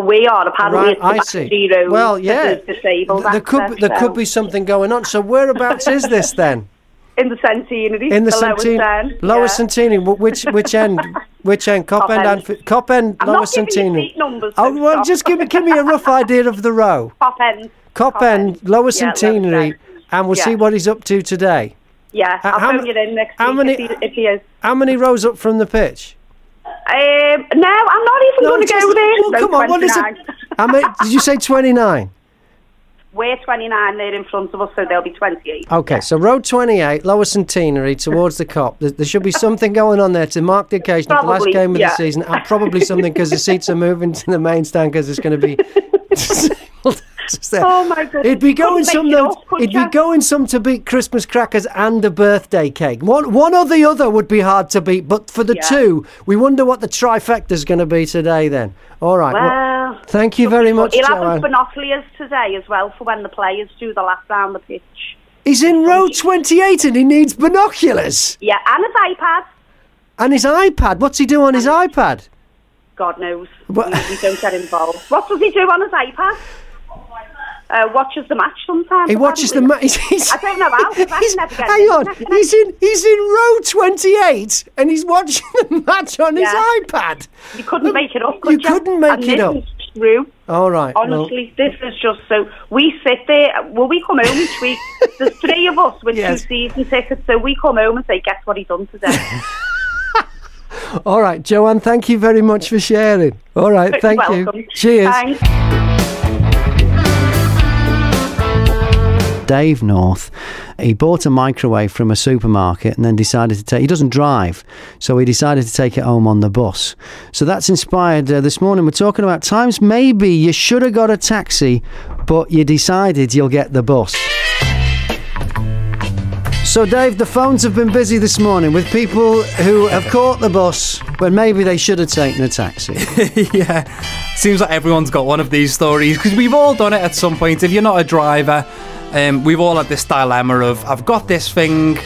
we are. Apparently, it's the back zero. Well, yeah. Disabled there could be something going on. So whereabouts is this then? In the Centenary. In the Centenary. Lower Centenary. Which end? Which end? Cop end. Lower Centenary. Oh, well, just give me a rough idea of the row. Cop end. Lower Centenary, and we'll see what he's up to today. Yeah, I'll phone you in next week if he is. How many rows up from the pitch? No, I'm not even going to go there. Well, come on, what is it? Did you say 29? We're 29, they're in front of us, so they'll be 28. Okay, so Road 28, Lower Centenary, towards the cop. There should be something going on there to mark the occasion probably, of the last game of the season, and probably something because the seats are moving to the main stand because it's going to be disabled. Oh my goodness. It'd be going some to beat Christmas crackers and a birthday cake. One or the other would be hard to beat, but for the two, we wonder what the trifecta's going to be today then. All right. Well, thank you very much, Joanne. He'll have binoculars today as well for when the players do the last round of the pitch. He's in row 28 and he needs binoculars. Yeah, and his iPad. And his iPad. What's he do on his iPad? God knows. We don't get involved. What does he do on his iPad? Watches the match sometimes. He watches the match. I don't know how. He's in row 28 and he's watching the match on his iPad. You couldn't make it up. You couldn't make it up. This is true. All right. Honestly, this is just so. We sit there. Well, we come home each week. There's three of us with two season tickets, so we come home and say, "Guess what he done today." All right, Joanne. Thank you very much for sharing. All right. Thank you. Cheers. Bye. Dave North, he bought a microwave from a supermarket and then decided to take, he doesn't drive, so he decided to take it home on the bus. So that's inspired, this morning we're talking about times maybe you should have got a taxi, but you decided you'll get the bus. So Dave, the phones have been busy this morning with people who have caught the bus when maybe they should have taken a taxi. Yeah, seems like everyone's got one of these stories because we've all done it at some point. If you're not a driver, we've all had this dilemma of, I've got this thing,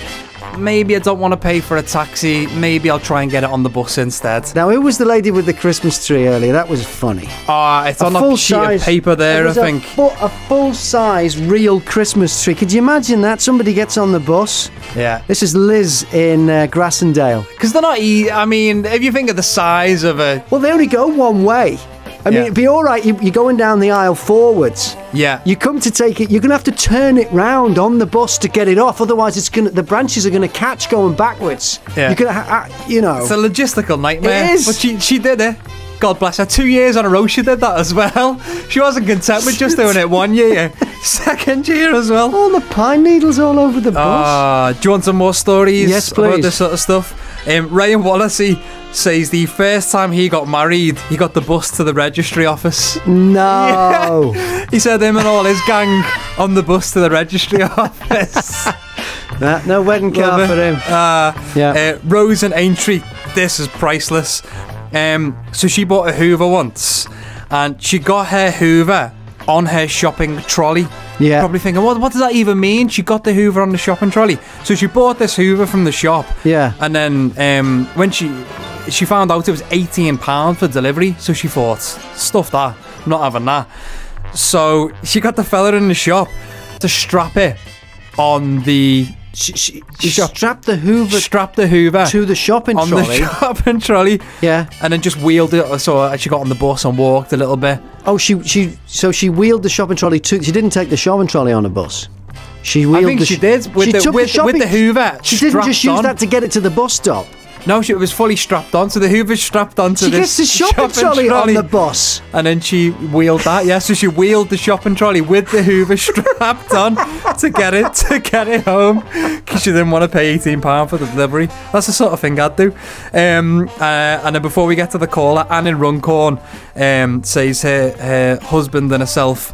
maybe I don't want to pay for a taxi, maybe I'll try and get it on the bus instead. Now, who was the lady with the Christmas tree earlier? That was funny. It's on a sheet of paper there, I think. A full-size real Christmas tree. Could you imagine that? Somebody gets on the bus. Yeah. This is Liz in Grassendale. Because they're not, I mean, if you think of the size of a... Well, they only go one way. I mean, it'd be all right, you're going down the aisle forwards. Yeah. You come to take it, you're going to have to turn it round on the bus to get it off, otherwise it's gonna, the branches are going to catch going backwards. Yeah. You're gonna you know. It's a logistical nightmare. It is. But she did it. God bless her. 2 years on a row she did that as well. She wasn't content with just doing it 1 year. Second year as well. All the pine needles all over the bus. Do you want some more stories? Yes, please. About this sort of stuff? Ryan Wallasey says the first time he got married, he got the bus to the registry office. No. Yeah. He said him and all his gang on the bus to the registry office. No wedding car for him. Rose and Aintree, this is priceless. So she bought a Hoover once and she got her Hoover on her shopping trolley. Yeah. Probably thinking, what does that even mean? She got the Hoover on the shopping trolley. So she bought this Hoover from the shop. Yeah. And then when she found out it was £18 for delivery, so she thought, stuff that, I'm not having that. So she got the fella in the shop to strap it on the... She strapped the Hoover to the shopping trolley. On the shopping trolley. Yeah. And then just wheeled it. So she got on the bus and walked a little bit. Oh, she wheeled the shopping trolley too. She didn't take the shopping trolley on a bus. She wheeled. I think she did. With the Hoover. She didn't just use that to get it to the bus stop. No, it was fully strapped on. So the Hoover's strapped onto this. She gets the shopping trolley on the bus. And then she wheeled that. Yeah, so she wheeled the shopping trolley with the Hoover strapped on to get it home because she didn't want to pay £18 for the delivery. That's the sort of thing I'd do. And then before we get to the caller, Anne in Runcorn says her husband and herself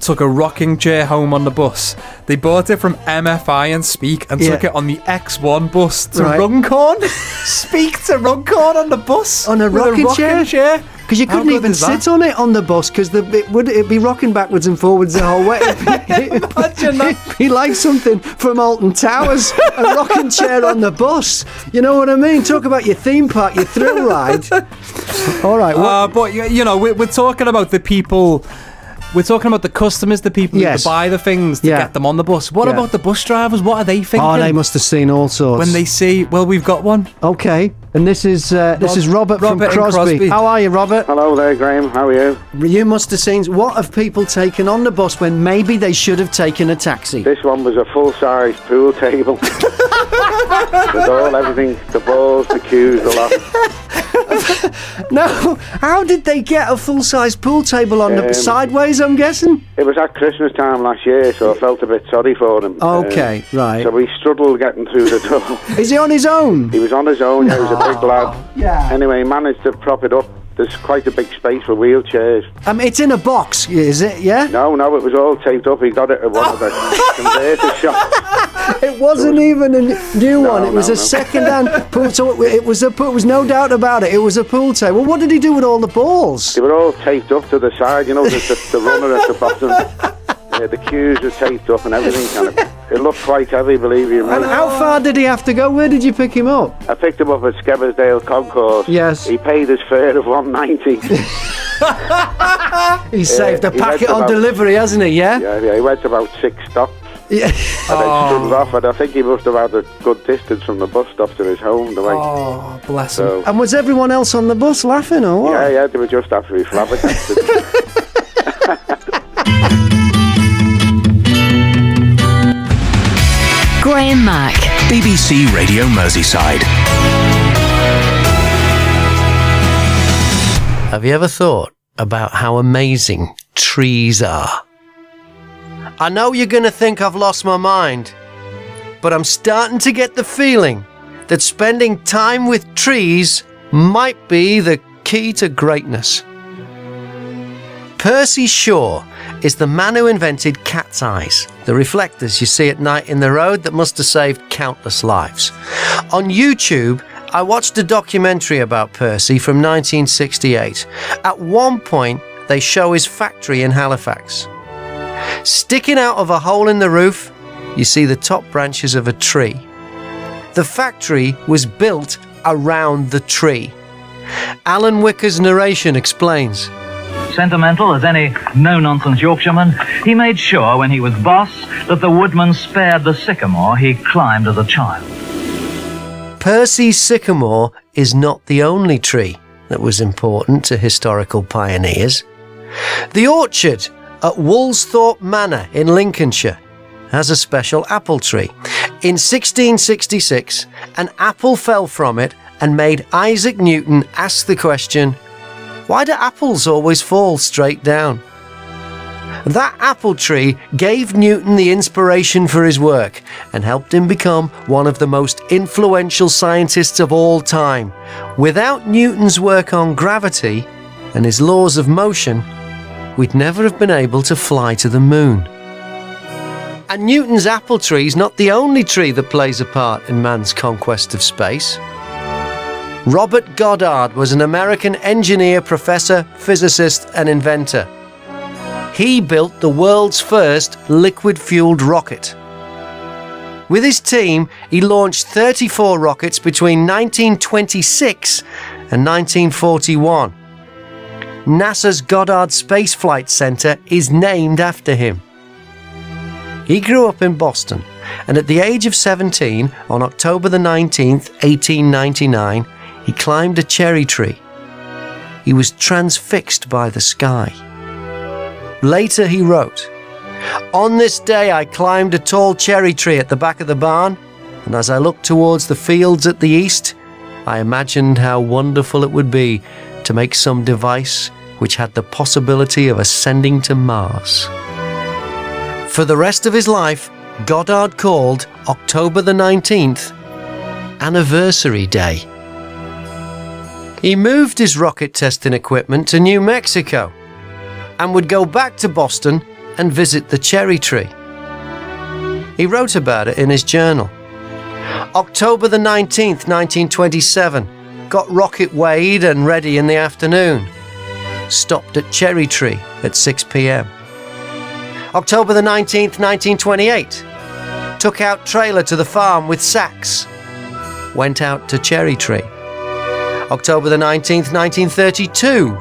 took a rocking chair home on the bus. They bought it from MFI and Speak and took it on the X1 bus to Runcorn. Speak to Runcorn on the bus on a rocking chair. Because you couldn't even sit on it on the bus because it'd be rocking backwards and forwards the whole way. Imagine that. It'd be like something from Alton Towers, a rocking chair on the bus. You know what I mean? Talk about your theme park, your thrill ride. All right. But, you know, we're talking about the people... We're talking about the customers, the people who buy the things to get them on the bus. What about the bus drivers? What are they thinking? Oh, they must have seen all sorts. When they see, well, we've got one. Okay. And this is Robert from Crosby. How are you, Robert? Hello there, Graham. How are you? You must have seen, what have people taken on the bus when maybe they should have taken a taxi? This one was a full-size pool table. With all everything, the balls, the cues, the lot. No, how did they get a full-size pool table on the sideways, I'm guessing? It was at Christmas time last year, so I felt a bit sorry for him. Okay, right. So we struggled getting through the door. Is he on his own? He was on his own, he was a big lad. Yeah. Anyway, he managed to prop it up. There's quite a big space for wheelchairs. It's in a box, is it? Yeah. No, it was all taped up. He got it at one of the converter shops. It wasn't even a new one. It was a second-hand pool. So it was no doubt about it. It was a pool table. Well, what did he do with all the balls? They were all taped up to the side. You know, the runner at the bottom. The queues were taped up and everything it looked quite heavy, believe you me. And how far did he have to go? Where did you pick him up? I picked him up at Skebersdale Concourse. Yes. He paid his fare of £1.90. He saved a packet on delivery, hasn't he, yeah? Yeah, he went about 6 stops. Yeah. And then stood off, and I think he must have had a good distance from the bus stop to his home. The way. Oh, bless him. And was everyone else on the bus laughing or what? Yeah, they were just absolutely flabbergasted. Graham Mack, BBC Radio Merseyside. Have you ever thought about how amazing trees are? I know you're going to think I've lost my mind, but I'm starting to get the feeling that spending time with trees might be the key to greatness. Percy Shaw is the man who invented cat's eyes, the reflectors you see at night in the road that must have saved countless lives. On YouTube, I watched a documentary about Percy from 1968. At one point, they show his factory in Halifax. Sticking out of a hole in the roof, you see the top branches of a tree. The factory was built around the tree. Alan Wicker's narration explains. Sentimental as any no-nonsense Yorkshireman, he made sure when he was boss that the woodman spared the sycamore he climbed as a child. Percy's sycamore is not the only tree that was important to historical pioneers. The orchard at Woolsthorpe Manor in Lincolnshire has a special apple tree. In 1666, an apple fell from it and made Isaac Newton ask the question, why do apples always fall straight down? That apple tree gave Newton the inspiration for his work and helped him become one of the most influential scientists of all time. Without Newton's work on gravity and his laws of motion, we'd never have been able to fly to the moon. And Newton's apple tree is not the only tree that plays a part in man's conquest of space. Robert Goddard was an American engineer, professor, physicist, and inventor. He built the world's first liquid-fueled rocket. With his team, he launched 34 rockets between 1926 and 1941. NASA's Goddard Space Flight Center is named after him. He grew up in Boston, and at the age of 17, on October the 19th, 1899, he climbed a cherry tree. He was transfixed by the sky. Later he wrote, "On this day I climbed a tall cherry tree at the back of the barn, and as I looked towards the fields at the east, I imagined how wonderful it would be to make some device which had the possibility of ascending to Mars." For the rest of his life, Goddard called October the 19th Anniversary Day. He moved his rocket testing equipment to New Mexico and would go back to Boston and visit the cherry tree. He wrote about it in his journal. October the 19th, 1927, got rocket weighed and ready in the afternoon. Stopped at cherry tree at 6 p.m. October the 19th, 1928, took out trailer to the farm with sacks. Went out to cherry tree. October the 19th, 1932,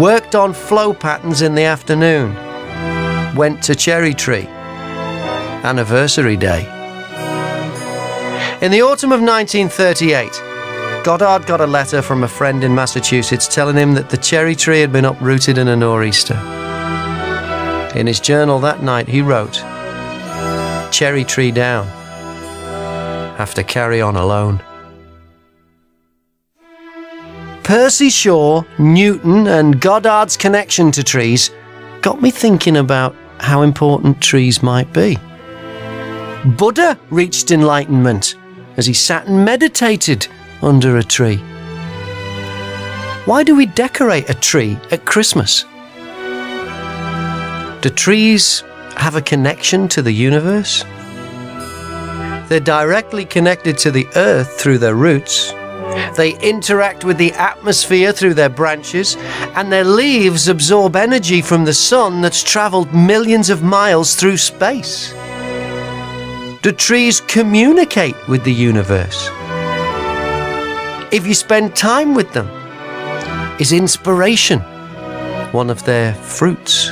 worked on flow patterns in the afternoon. Went to cherry tree. Anniversary Day. In the autumn of 1938, Goddard got a letter from a friend in Massachusetts telling him that the cherry tree had been uprooted in a nor'easter. In his journal that night, he wrote, "Cherry tree down. Have to carry on alone." Percy Shaw, Newton, and Goddard's connection to trees got me thinking about how important trees might be. Buddha reached enlightenment as he sat and meditated under a tree. Why do we decorate a tree at Christmas? Do trees have a connection to the universe? They're directly connected to the earth through their roots. They interact with the atmosphere through their branches, and their leaves absorb energy from the sun that's travelled millions of miles through space. Do trees communicate with the universe? If you spend time with them, is inspiration one of their fruits?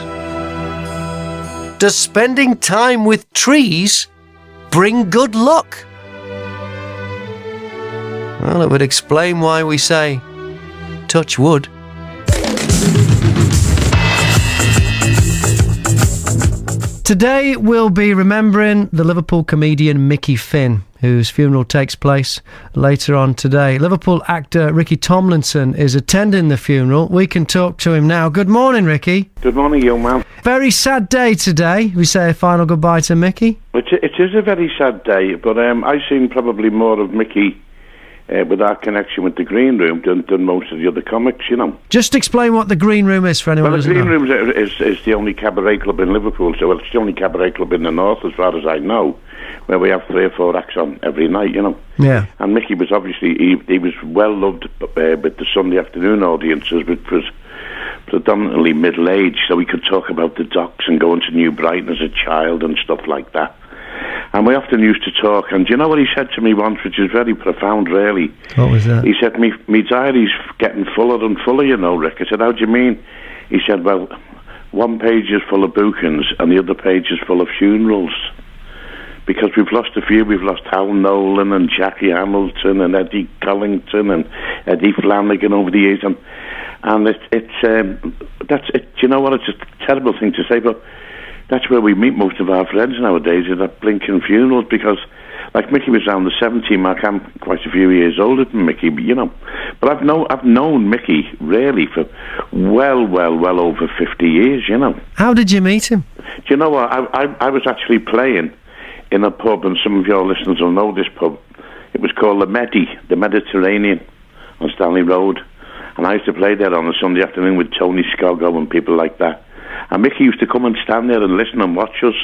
Does spending time with trees bring good luck? Well, it would explain why we say, touch wood. Today we'll be remembering the Liverpool comedian Mickey Finn, whose funeral takes place later on today. Liverpool actor Ricky Tomlinson is attending the funeral. We can talk to him now. Good morning, Ricky. Good morning, young man. Very sad day today. We say a final goodbye to Mickey. It is a very sad day, but I've seen probably more of Mickey with our connection with the Green Room than most of the other comics, you know. Just explain what the Green Room is for anyone who doesn't know. Well, the Green Room is the only cabaret club in Liverpool, so it's the only cabaret club in the north, as far as I know, where we have 3 or 4 acts on every night, you know. Yeah. And Mickey was obviously, he was well loved with the Sunday afternoon audiences, which was predominantly middle-aged, so he could talk about the docks and going to New Brighton as a child and stuff like that. And we often used to talk, and do you know what he said to me once, which is very profound, really? What was that? He said, me diary's getting fuller and fuller, you know, Rick. I said, how do you mean? He said, well, one page is full of bookings, and the other page is full of funerals. Because we've lost a few. We've lost Hal Nolan and Jackie Hamilton and Eddie Collington and Eddie Flanagan over the years. And that's it. Do you know what? It's a terrible thing to say, but that's where we meet most of our friends nowadays, is at blinking funerals, because, like, Mickey was around the 70 mark. I'm quite a few years older than Mickey, but, you know. But I've known Mickey, really, for well over 50 years, you know. How did you meet him? Do you know what? I was actually playing in a pub, and some of your listeners will know this pub. It was called the Mediterranean, on Stanley Road. And I used to play there on a Sunday afternoon with Tony Scoggio and people like that. And Mickey used to come and stand there and listen and watch us.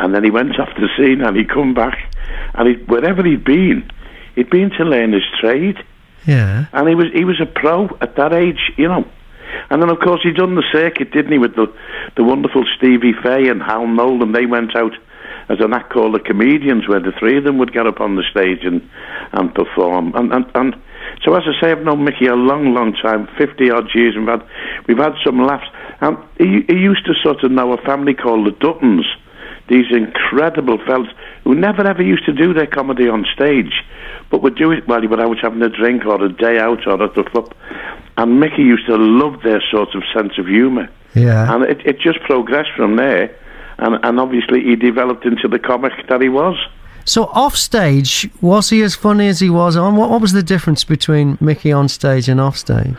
And then he went off the scene and he'd come back. And wherever he'd been to learn his trade. Yeah. And he was a pro at that age, you know. And then, of course, he'd done the circuit, didn't he, with the wonderful Stevie Fay and Hal Nolan. They went out as an act called The Comedians, where the three of them would get up on the stage and perform. And so, as I say, I've known Mickey a long time, 50-odd years, and we've had some laughs. And he used to sort of know a family called the Duttons, these incredible fellas who never ever used to do their comedy on stage, but would do it while he was out having a drink or a day out or at the club. And Mickey used to love their sort of sense of humour. Yeah. And it just progressed from there. And obviously he developed into the comic that he was. So off stage, was he as funny as he was on? What was the difference between Mickey on stage and off stage?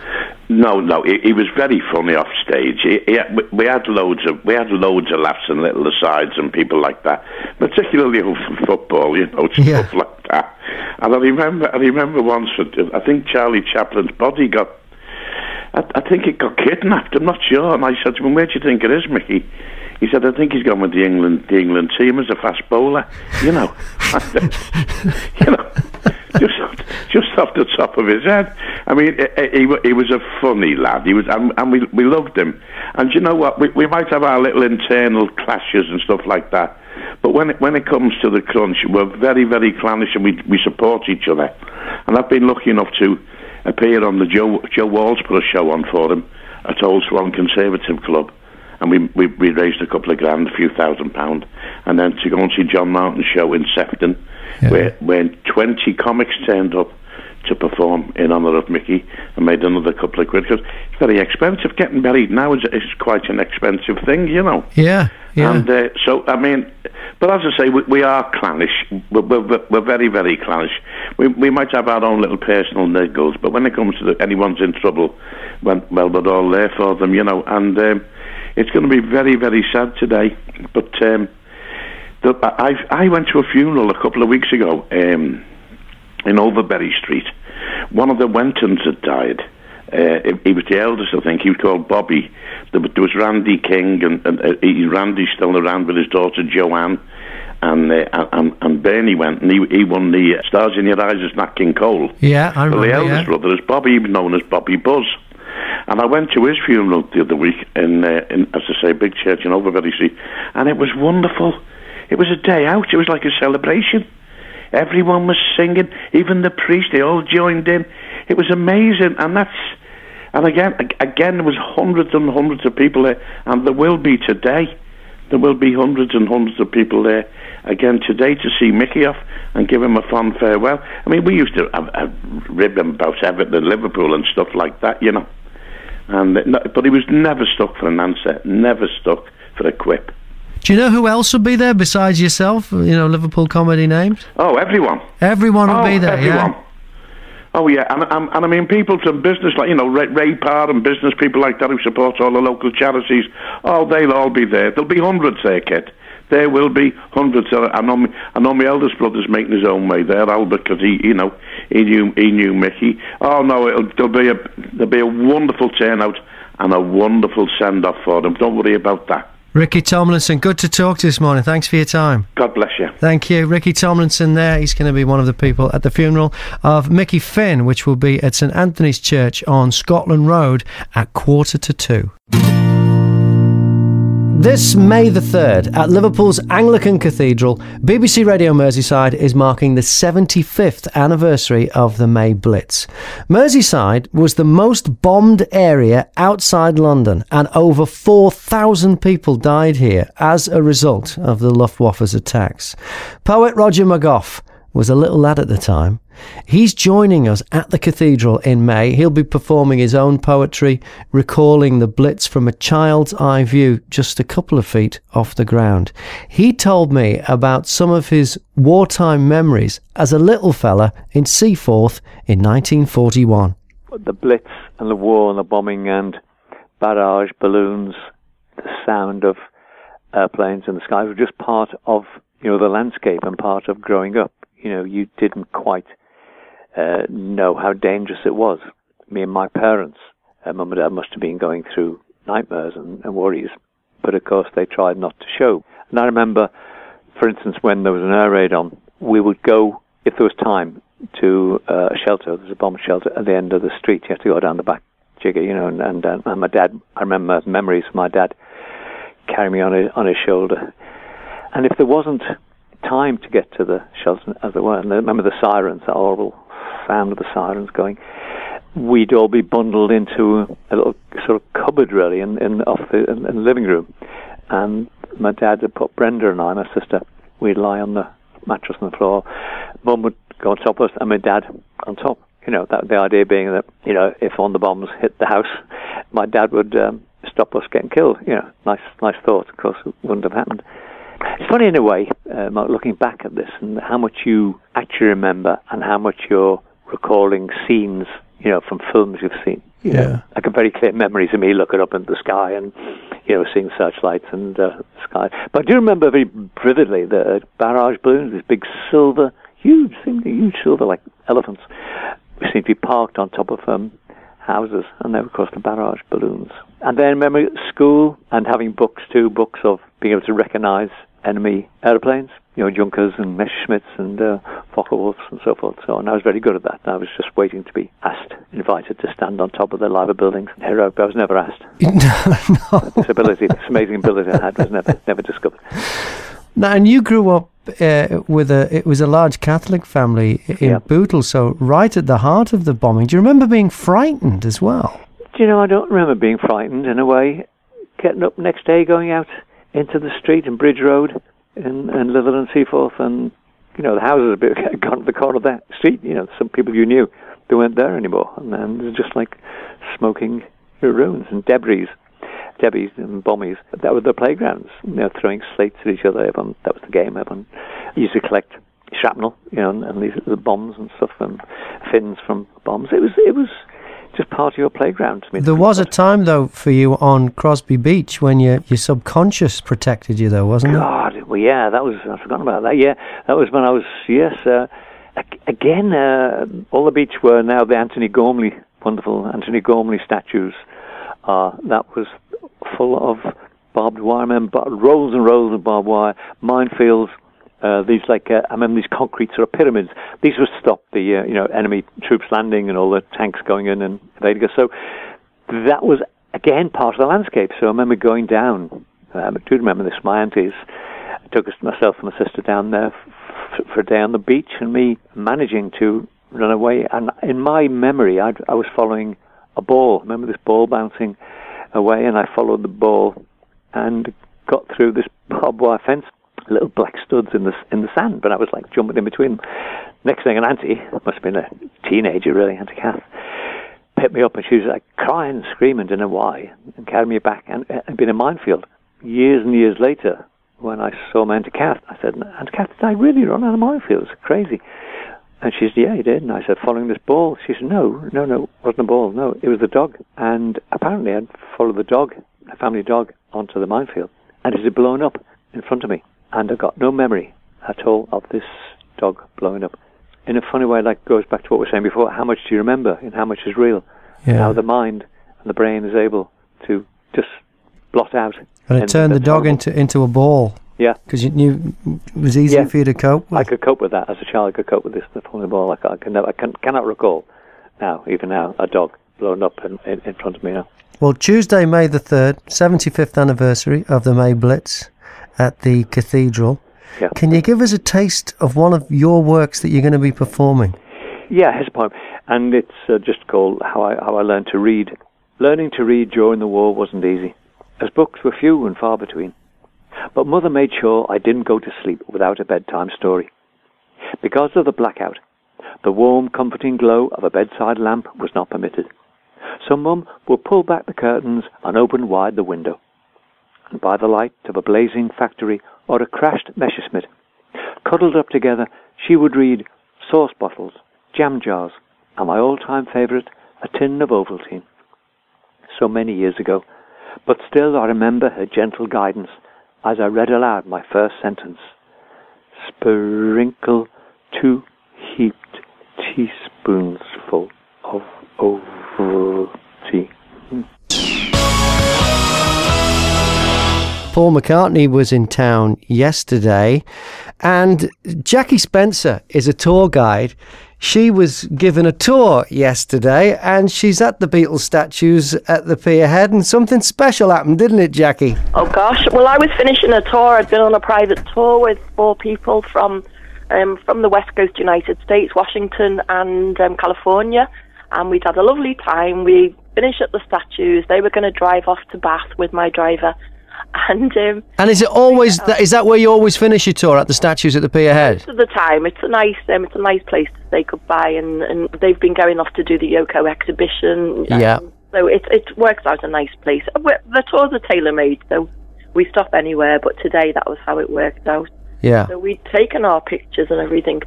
No, he was very funny off stage. We had loads of laughs and little asides and people like that, particularly over football, you know, stuff like that. And I remember once, I think Charlie Chaplin's body got, I think it got kidnapped. I'm not sure. And I said to him, "Where do you think it is, Mickey?" He said, "I think he's gone with the England team as a fast bowler, you know." You know, just off the top of his head. I mean, he was a funny lad. He was, and we loved him. And you know what? We might have our little internal clashes and stuff like that, but when it comes to the crunch, we're very clannish, and we support each other. And I've been lucky enough to appear on the Joe Walsh put a show on for him at Old Swan Conservative Club. And we raised a couple of grand, a few £1,000, and then to go and see John Martin's show in Sefton, where 20 comics turned up to perform in honour of Mickey and made another couple of quid, because it's very expensive. Getting buried now is quite an expensive thing, you know. Yeah, yeah. And so, I mean, but as I say, we are clannish. We're very, very clannish. We might have our own little personal niggles, but when it comes to anyone's in trouble, well, we're all there for them, you know. And it's going to be very, very sad today. But I went to a funeral a couple of weeks ago in Overbury Street. One of the Wentons had died. He was the eldest, I think. He was called Bobby. There was Randy King, and Randy's still around with his daughter Joanne, and Bernie went, and he won the Stars in Your Eyes as Nat King Cole. Yeah, I remember. The eldest brother is Bobby, known as Bobby Buzz. And I went to his funeral the other week in as I say, big church in Overbury Street, and it was wonderful. It was a day out. It was like a celebration. Everyone was singing, even the priest. They all joined in. It was amazing, and again, there was hundreds and hundreds of people there, and there will be today. There will be hundreds and hundreds of people there again today to see Mickey off and give him a fond farewell. I mean, we used to rib him about Everton and Liverpool and stuff like that, you know. But he was never stuck for an answer, never stuck for a quip. Do you know who else would be there besides yourself? You know, Liverpool comedy names? Oh, everyone. Everyone would be there, everyone. Yeah. Oh, yeah, and I mean, people from business, like, you know, Ray Parr and business people like that who support all the local charities, oh, they'll all be there. There'll be hundreds there, Kit. There will be hundreds. I know my eldest brother's making his own way there, Albert, because he knew Mickey. Oh, no, there'll be a wonderful turnout and a wonderful send-off for them. Don't worry about that. Ricky Tomlinson, good to talk to you this morning. Thanks for your time. God bless you. Thank you. Ricky Tomlinson there. He's going to be one of the people at the funeral of Mickey Finn, which will be at St Anthony's Church on Scotland Road at 1:45. This May the 3rd, at Liverpool's Anglican Cathedral, BBC Radio Merseyside is marking the 75th anniversary of the May Blitz. Merseyside was the most bombed area outside London, and over 4,000 people died here as a result of the Luftwaffe's attacks. Poet Roger McGough was a little lad at the time. He's joining us at the cathedral in May. He'll be performing his own poetry, recalling the Blitz from a child's eye view, just a couple of feet off the ground. He told me about some of his wartime memories as a little fella in Seaforth in 1941. The Blitz and the war and the bombing and barrage balloons, the sound of airplanes in the sky were just part of, you know, the landscape and part of growing up. You know, you didn't quite know how dangerous it was. Me and my parents, Mum and Dad, must have been going through nightmares and worries, but of course they tried not to show. And I remember, for instance, when there was an air raid on, we would go, if there was time, to a shelter. There's a bomb shelter at the end of the street. You have to go down the back jigger, you know, and my dad, I remember memories of my dad carrying me on his shoulder. And if there wasn't time to get to the shelter, as it were, and I remember the sirens, that horrible sound of the sirens going, we'd all be bundled into a little sort of cupboard, really, in the living room, and my dad would put Brenda and I, my sister, we'd lie on the mattress on the floor, Mum would go on top of us and my dad on top, you know, that the idea being that, you know, if one of the bombs hit the house, my dad would stop us getting killed, you know. Nice thought, of course, it wouldn't have happened. It's funny in a way, looking back at this, and how much you actually remember and how much you're recalling scenes, you know, from films you've seen. You yeah. know, I can very clear memories of me looking up into the sky and, you know, seeing searchlights and sky. But I do remember very vividly the barrage balloons, these big silver, huge silver, like elephants, which seemed to be parked on top of houses, and they were, of course, the barrage balloons. And then I remember at school and having books of being able to recognise enemy aeroplanes, you know, Junkers and Messerschmitts and Focke-Wulfs and so forth. So, and I was very good at that. And I was just waiting to be invited to stand on top of the Liver buildings. Heroic, but I was never asked. No. This amazing ability I had was never discovered. Now, and you grew up it was a large Catholic family in yeah. Bootle, so right at the heart of the bombing. Do you remember being frightened as well? Do you know, I don't remember being frightened in a way. Getting up next day, going out into the street in Bridge Road in Litherland and Seaforth, and, you know, the houses had gone to the corner of that street, you know, some people you knew they weren't there anymore, and it was just like smoking ruins and debris. Debbies and bombies. That was their playgrounds. They were throwing slates at each other. Everyone, that was the game. Everyone used to collect shrapnel, and these little bombs and stuff, and fins from bombs. It was just part of your playground. To me. There was a time, though, for you on Crosby Beach when your subconscious protected you, though, wasn't it? God, well, yeah, that was, I'd forgotten about that. Yeah, that was when I was, yes, again, all the beach were now the Anthony Gormley, wonderful Anthony Gormley statues. That was full of barbed wire, I remember, rolls and rolls of barbed wire, minefields, these like, I remember these concrete sort of pyramids. These would stop the, enemy troops landing and all the tanks going in and invading us. So that was, again, part of the landscape. So I remember going down, I do remember this, my aunties took us, myself and my sister, down there for a day on the beach, and me managing to run away. And in my memory, I was following a ball. I remember this ball bouncing away, and I followed the ball and got through this barbed wire fence, little black studs in the sand, but I was like jumping in between them. Next thing, an auntie, must have been a teenager really, Auntie Kath, picked me up, and she was like crying, screaming, didn't know why, and carried me back, and it had been a minefield. Years and years later, when I saw my Auntie Kath, I said, Auntie Kath, did I really run out of minefields? Crazy. And she said, yeah, you did. And I said, following this ball. She said, no, it wasn't a ball. No, it was the dog. And apparently I'd followed the dog, a family dog, onto the minefield. And it had blown up in front of me. And I got no memory at all of this dog blowing up. In a funny way, like, goes back to what we were saying before, how much do you remember and how much is real? Yeah. And how the mind and the brain is able to just blot out. And it turned the dog into a ball. Yeah. Because you knew it was easy for you to cope with. I could cope with that. As a child, I could cope with this, the falling ball. I cannot recall now, even now, a dog blown up in front of me now. Well, Tuesday, May the 3rd, 75th anniversary of the May Blitz at the Cathedral. Yeah. Can you give us a taste of one of your works that you're going to be performing? Yeah, here's a poem. And it's just called How I Learned to Read. Learning to read during the war wasn't easy, as books were few and far between. But Mother made sure I didn't go to sleep without a bedtime story. Because of the blackout, the warm, comforting glow of a bedside lamp was not permitted. So Mum would pull back the curtains and open wide the window. And by the light of a blazing factory or a crashed Messerschmitt, cuddled up together, she would read sauce bottles, jam jars, and my all-time favourite, a tin of Ovaltine. So many years ago, but still I remember her gentle guidance as I read aloud my first sentence. Sprinkle 2 heaped teaspoonsful of Ovaltine. Paul McCartney was in town yesterday, and Jackie Spencer is a tour guide. She was given a tour yesterday, and she's at the Beatles statues at the Pierhead, and something special happened, didn't it, Jackie? Oh, gosh. Well, I was finishing a tour. I'd been on a private tour with 4 people from the West Coast United States, Washington and California, and we'd had a lovely time. We finished at the statues. They were going to drive off to Bath with my driver. And is it always is that where you always finish your tour, at the statues at the Pierhead? Most of the time. It's a nice place to say goodbye, and they've been going off to do the Yoko exhibition. Yeah. So it works out a nice place. The tours are tailor made, so we stop anywhere. But today that was how it worked out. Yeah. So we'd taken our pictures and everything,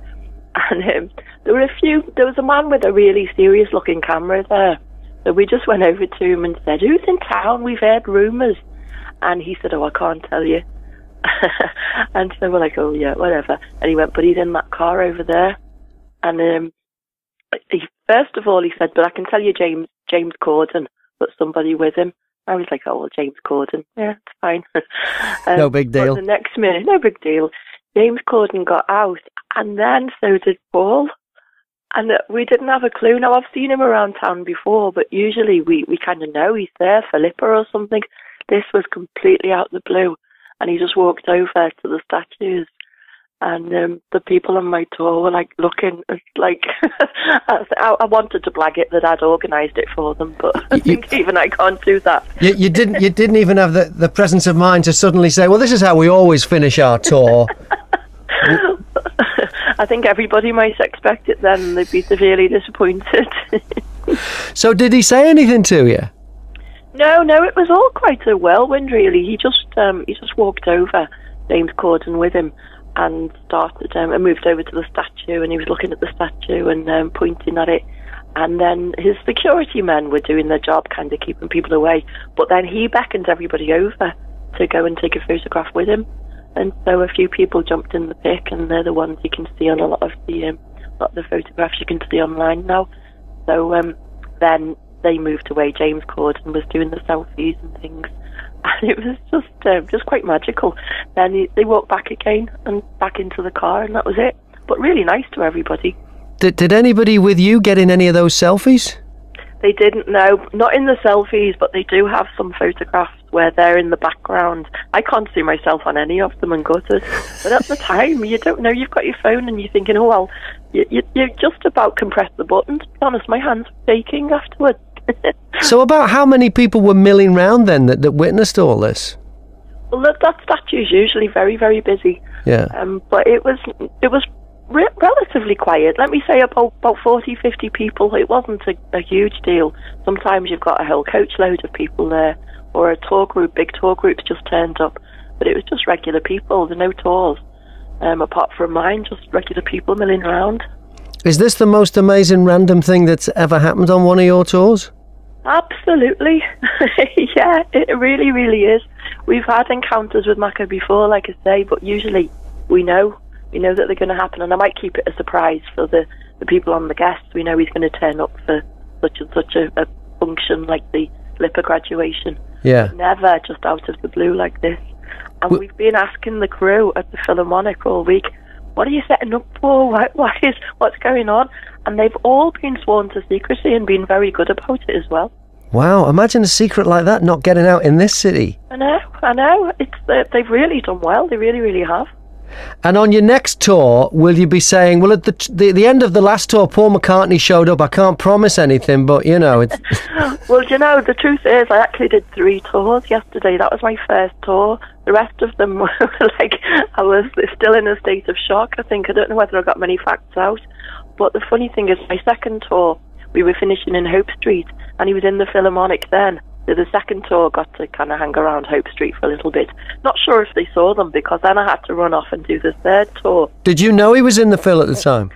and there were a few. There was a man with a really serious looking camera there, so we just went over to him and said, "Who's in town? We've heard rumours." And he said, "Oh, I can't tell you." And so we're like, "Oh, yeah, whatever." And he went, "But he's in that car over there." And he, first of all, he said, "But I can tell you James Corden, but somebody with him." I was like, "Oh, well, James Corden. Yeah, it's fine." No big deal. The next minute, no big deal. James Corden got out, and then so did Paul. And we didn't have a clue. Now, I've seen him around town before, but usually we kind of know he's there for Lipper or something. This was completely out of the blue, and he just walked over to the statues, and the people on my tour were like looking. It's like I wanted to blag it that I'd organised it for them, but I think even I can't do that. You didn't even have the presence of mind to suddenly say, "Well, this is how we always finish our tour." I think everybody might expect it then, and they'd be severely disappointed. So did he say anything to you? No, it was all quite a whirlwind, really. He just walked over, named Corden with him, and started and moved over to the statue, and he was looking at the statue and pointing at it. And then his security men were doing their job, kind of keeping people away. But then he beckoned everybody over to go and take a photograph with him. And so a few people jumped in the pic, and they're the ones you can see on a lot of the photographs you can see online now. So then they moved away. James Corden was doing the selfies and things. And it was just quite magical. Then they walked back again and back into the car, and that was it. But really nice to everybody. Did anybody with you get in any of those selfies? They didn't, no. Not in the selfies, but they do have some photographs where they're in the background. I can't see myself on any of them, and gutted. But at the time, you don't know. You've got your phone and you're thinking, oh, well, you just about compressed the buttons. To be honest, my hands were shaking afterwards. So about how many people were milling round then that witnessed all this? Well, that statue is usually very, very busy. Yeah. But it was relatively quiet. Let me say about 40, 50 people. It wasn't a huge deal. Sometimes you've got a whole coach load of people there, or a tour group, big tour groups just turned up. But it was just regular people. There were no tours, apart from mine, just regular people milling around. Is this the most amazing random thing that's ever happened on one of your tours? Absolutely. Yeah, it really, really is. We've had encounters with Maka before, like I say, but usually we know that they're going to happen, and I might keep it a surprise for the people on the guests. We know he's going to turn up for such and such a function, like the Lipper graduation. Yeah. Never just out of the blue like this. And we've been asking the crew at the Philharmonic all week, what are you setting up for? What's going on? And they've all been sworn to secrecy and been very good about it as well. Wow, imagine a secret like that not getting out in this city. I know. They've really done well. They really, really have. And on your next tour, will you be saying, well, at the end of the last tour, Paul McCartney showed up, I can't promise anything, but, you know, it's... Well, you know, the truth is, I actually did 3 tours yesterday. That was my first tour. The rest of them were like, I was still in a state of shock, I think. I don't know whether I got many facts out. But the funny thing is, my second tour, we were finishing in Hope Street, and he was in the Philharmonic then. So the second tour got to kind of hang around Hope Street for a little bit. Not sure if they saw them, because then I had to run off and do the third tour. Did you know he was in the Phil at the time?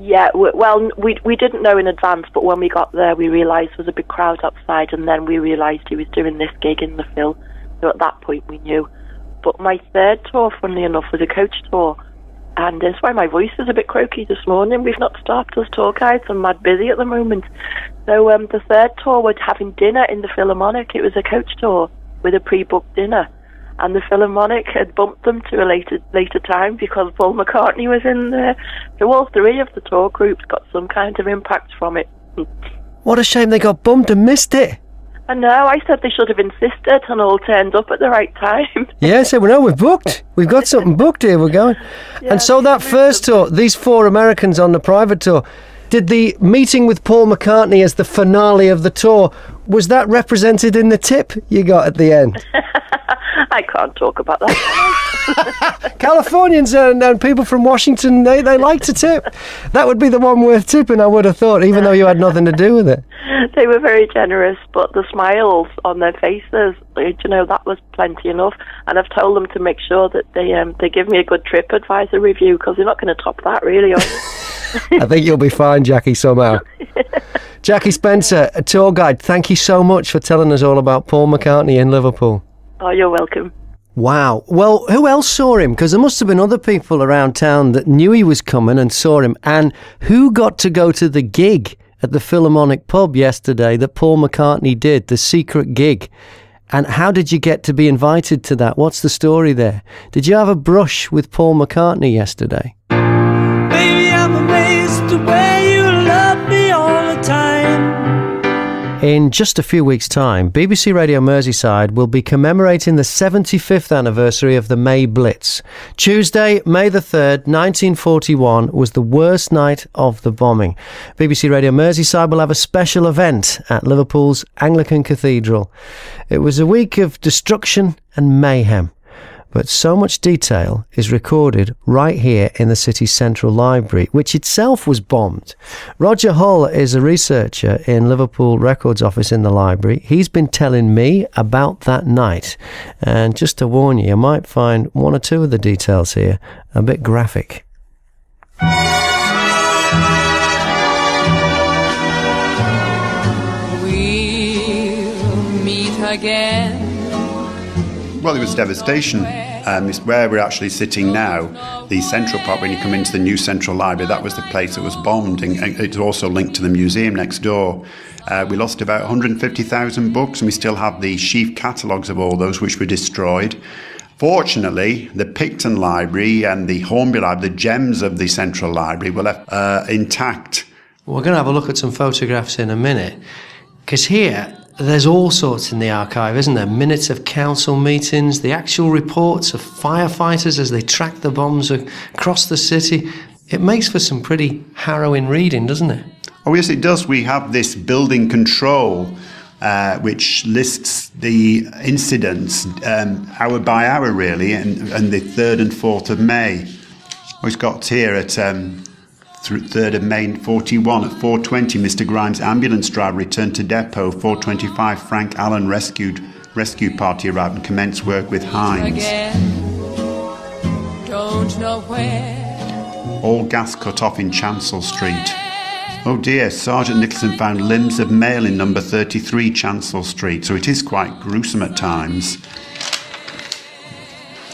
Yeah, well, we didn't know in advance, but when we got there, we realised there was a big crowd outside, and then we realised he was doing this gig in the Phil. So at that point, we knew. But my third tour, funnily enough, was a coach tour, and that's why my voice is a bit croaky this morning. We've not stopped as tour guides. I'm mad busy at the moment. So the third tour was having dinner in the Philharmonic. It was a coach tour with a pre-booked dinner. And the Philharmonic had bumped them to a later time because Paul McCartney was in there. So all 3 of the tour groups got some kind of impact from it. What a shame they got bumped and missed it. I know, I said they should have insisted and all turned up at the right time. Yeah, so well, no, we're booked. We've got something booked here, we're going. Yeah, and so that first tour, these 4 Americans on the private tour, did the meeting with Paul McCartney as the finale of the tour, was that represented in the tip you got at the end? I can't talk about that. Californians and people from Washington, they like to tip. That would be the one worth tipping, I would have thought, even though you had nothing to do with it. They were very generous, but the smiles on their faces, you know, that was plenty enough. And I've told them to make sure that they give me a good TripAdvisor review, because they're not going to top that, really, are they? I think you'll be fine, Jackie, somehow. Jackie Spencer, a tour guide, thank you so much for telling us all about Paul McCartney in Liverpool. Oh, you're welcome. Wow. Well, who else saw him? Because there must have been other people around town that knew he was coming and saw him. And who got to go to the gig at the Philharmonic pub yesterday that Paul McCartney did, the secret gig? And how did you get to be invited to that? What's the story there? Did you have a brush with Paul McCartney yesterday? Baby, I'm amazed the way you love me all the time. In just a few weeks' time, BBC Radio Merseyside will be commemorating the 75th anniversary of the May Blitz. Tuesday, May the 3rd, 1941, was the worst night of the bombing. BBC Radio Merseyside will have a special event at Liverpool's Anglican Cathedral. It was a week of destruction and mayhem. But so much detail is recorded right here in the city's central library, which itself was bombed. Roger Hull is a researcher in Liverpool Records office in the library. He's been telling me about that night. And just to warn you, you might find one or two of the details here a bit graphic. We'll meet again. Well, it was devastation. It's where we're actually sitting now, the central part, when you come into the new central library, that was the place that was bombed, and it's also linked to the museum next door. We lost about 150,000 books, and we still have the sheaf catalogues of all those which were destroyed. Fortunately, the Picton Library and the Hornby Library, the gems of the central library, were left intact. We're going to have a look at some photographs in a minute, because here, there's all sorts in the archive, isn't there? Minutes of council meetings, the actual reports of firefighters as they track the bombs across the city. It makes for some pretty harrowing reading, doesn't it? Oh, yes, it does. We have this building control, which lists the incidents hour by hour, really, and the 3rd and 4th of May. We've got here at 3rd of May 41 at 4:20, Mr. Grimes, ambulance driver, returned to depot. 4:25, Frank Allen, rescue party arrived and commenced work with Hines. Don't know where. All gas cut off in Chancel Street. Oh dear, Sergeant Nicholson found limbs of male in number 33 Chancel Street, so it is quite gruesome at times.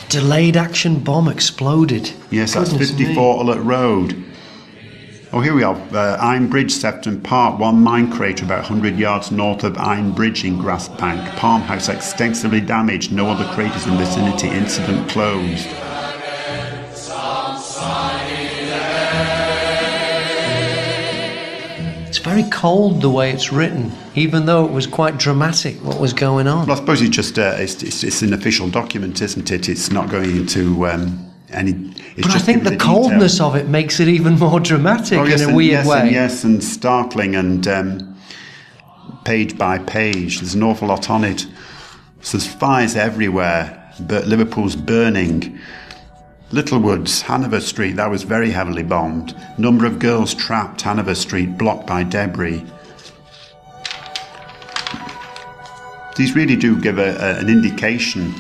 Delayed action bomb exploded. Yes, that's 54 Ullett Road. Oh, here we are, Ironbridge, Sefton Park, one mine crater about 100 yards north of Ironbridge in Grassbank. Palm House extensively damaged, no other craters in vicinity, incident closed. It's very cold the way it's written, even though it was quite dramatic what was going on. Well, I suppose it's just it's an official document, isn't it? It's not going into... but I think the coldness detail of it makes it even more dramatic in a weird way. Yes, and startling, and page by page. There's an awful lot on it. So there's fires everywhere, but Liverpool's burning. Littlewoods, Hanover Street, that was very heavily bombed. Number of girls trapped, Hanover Street, blocked by debris. These really do give an indication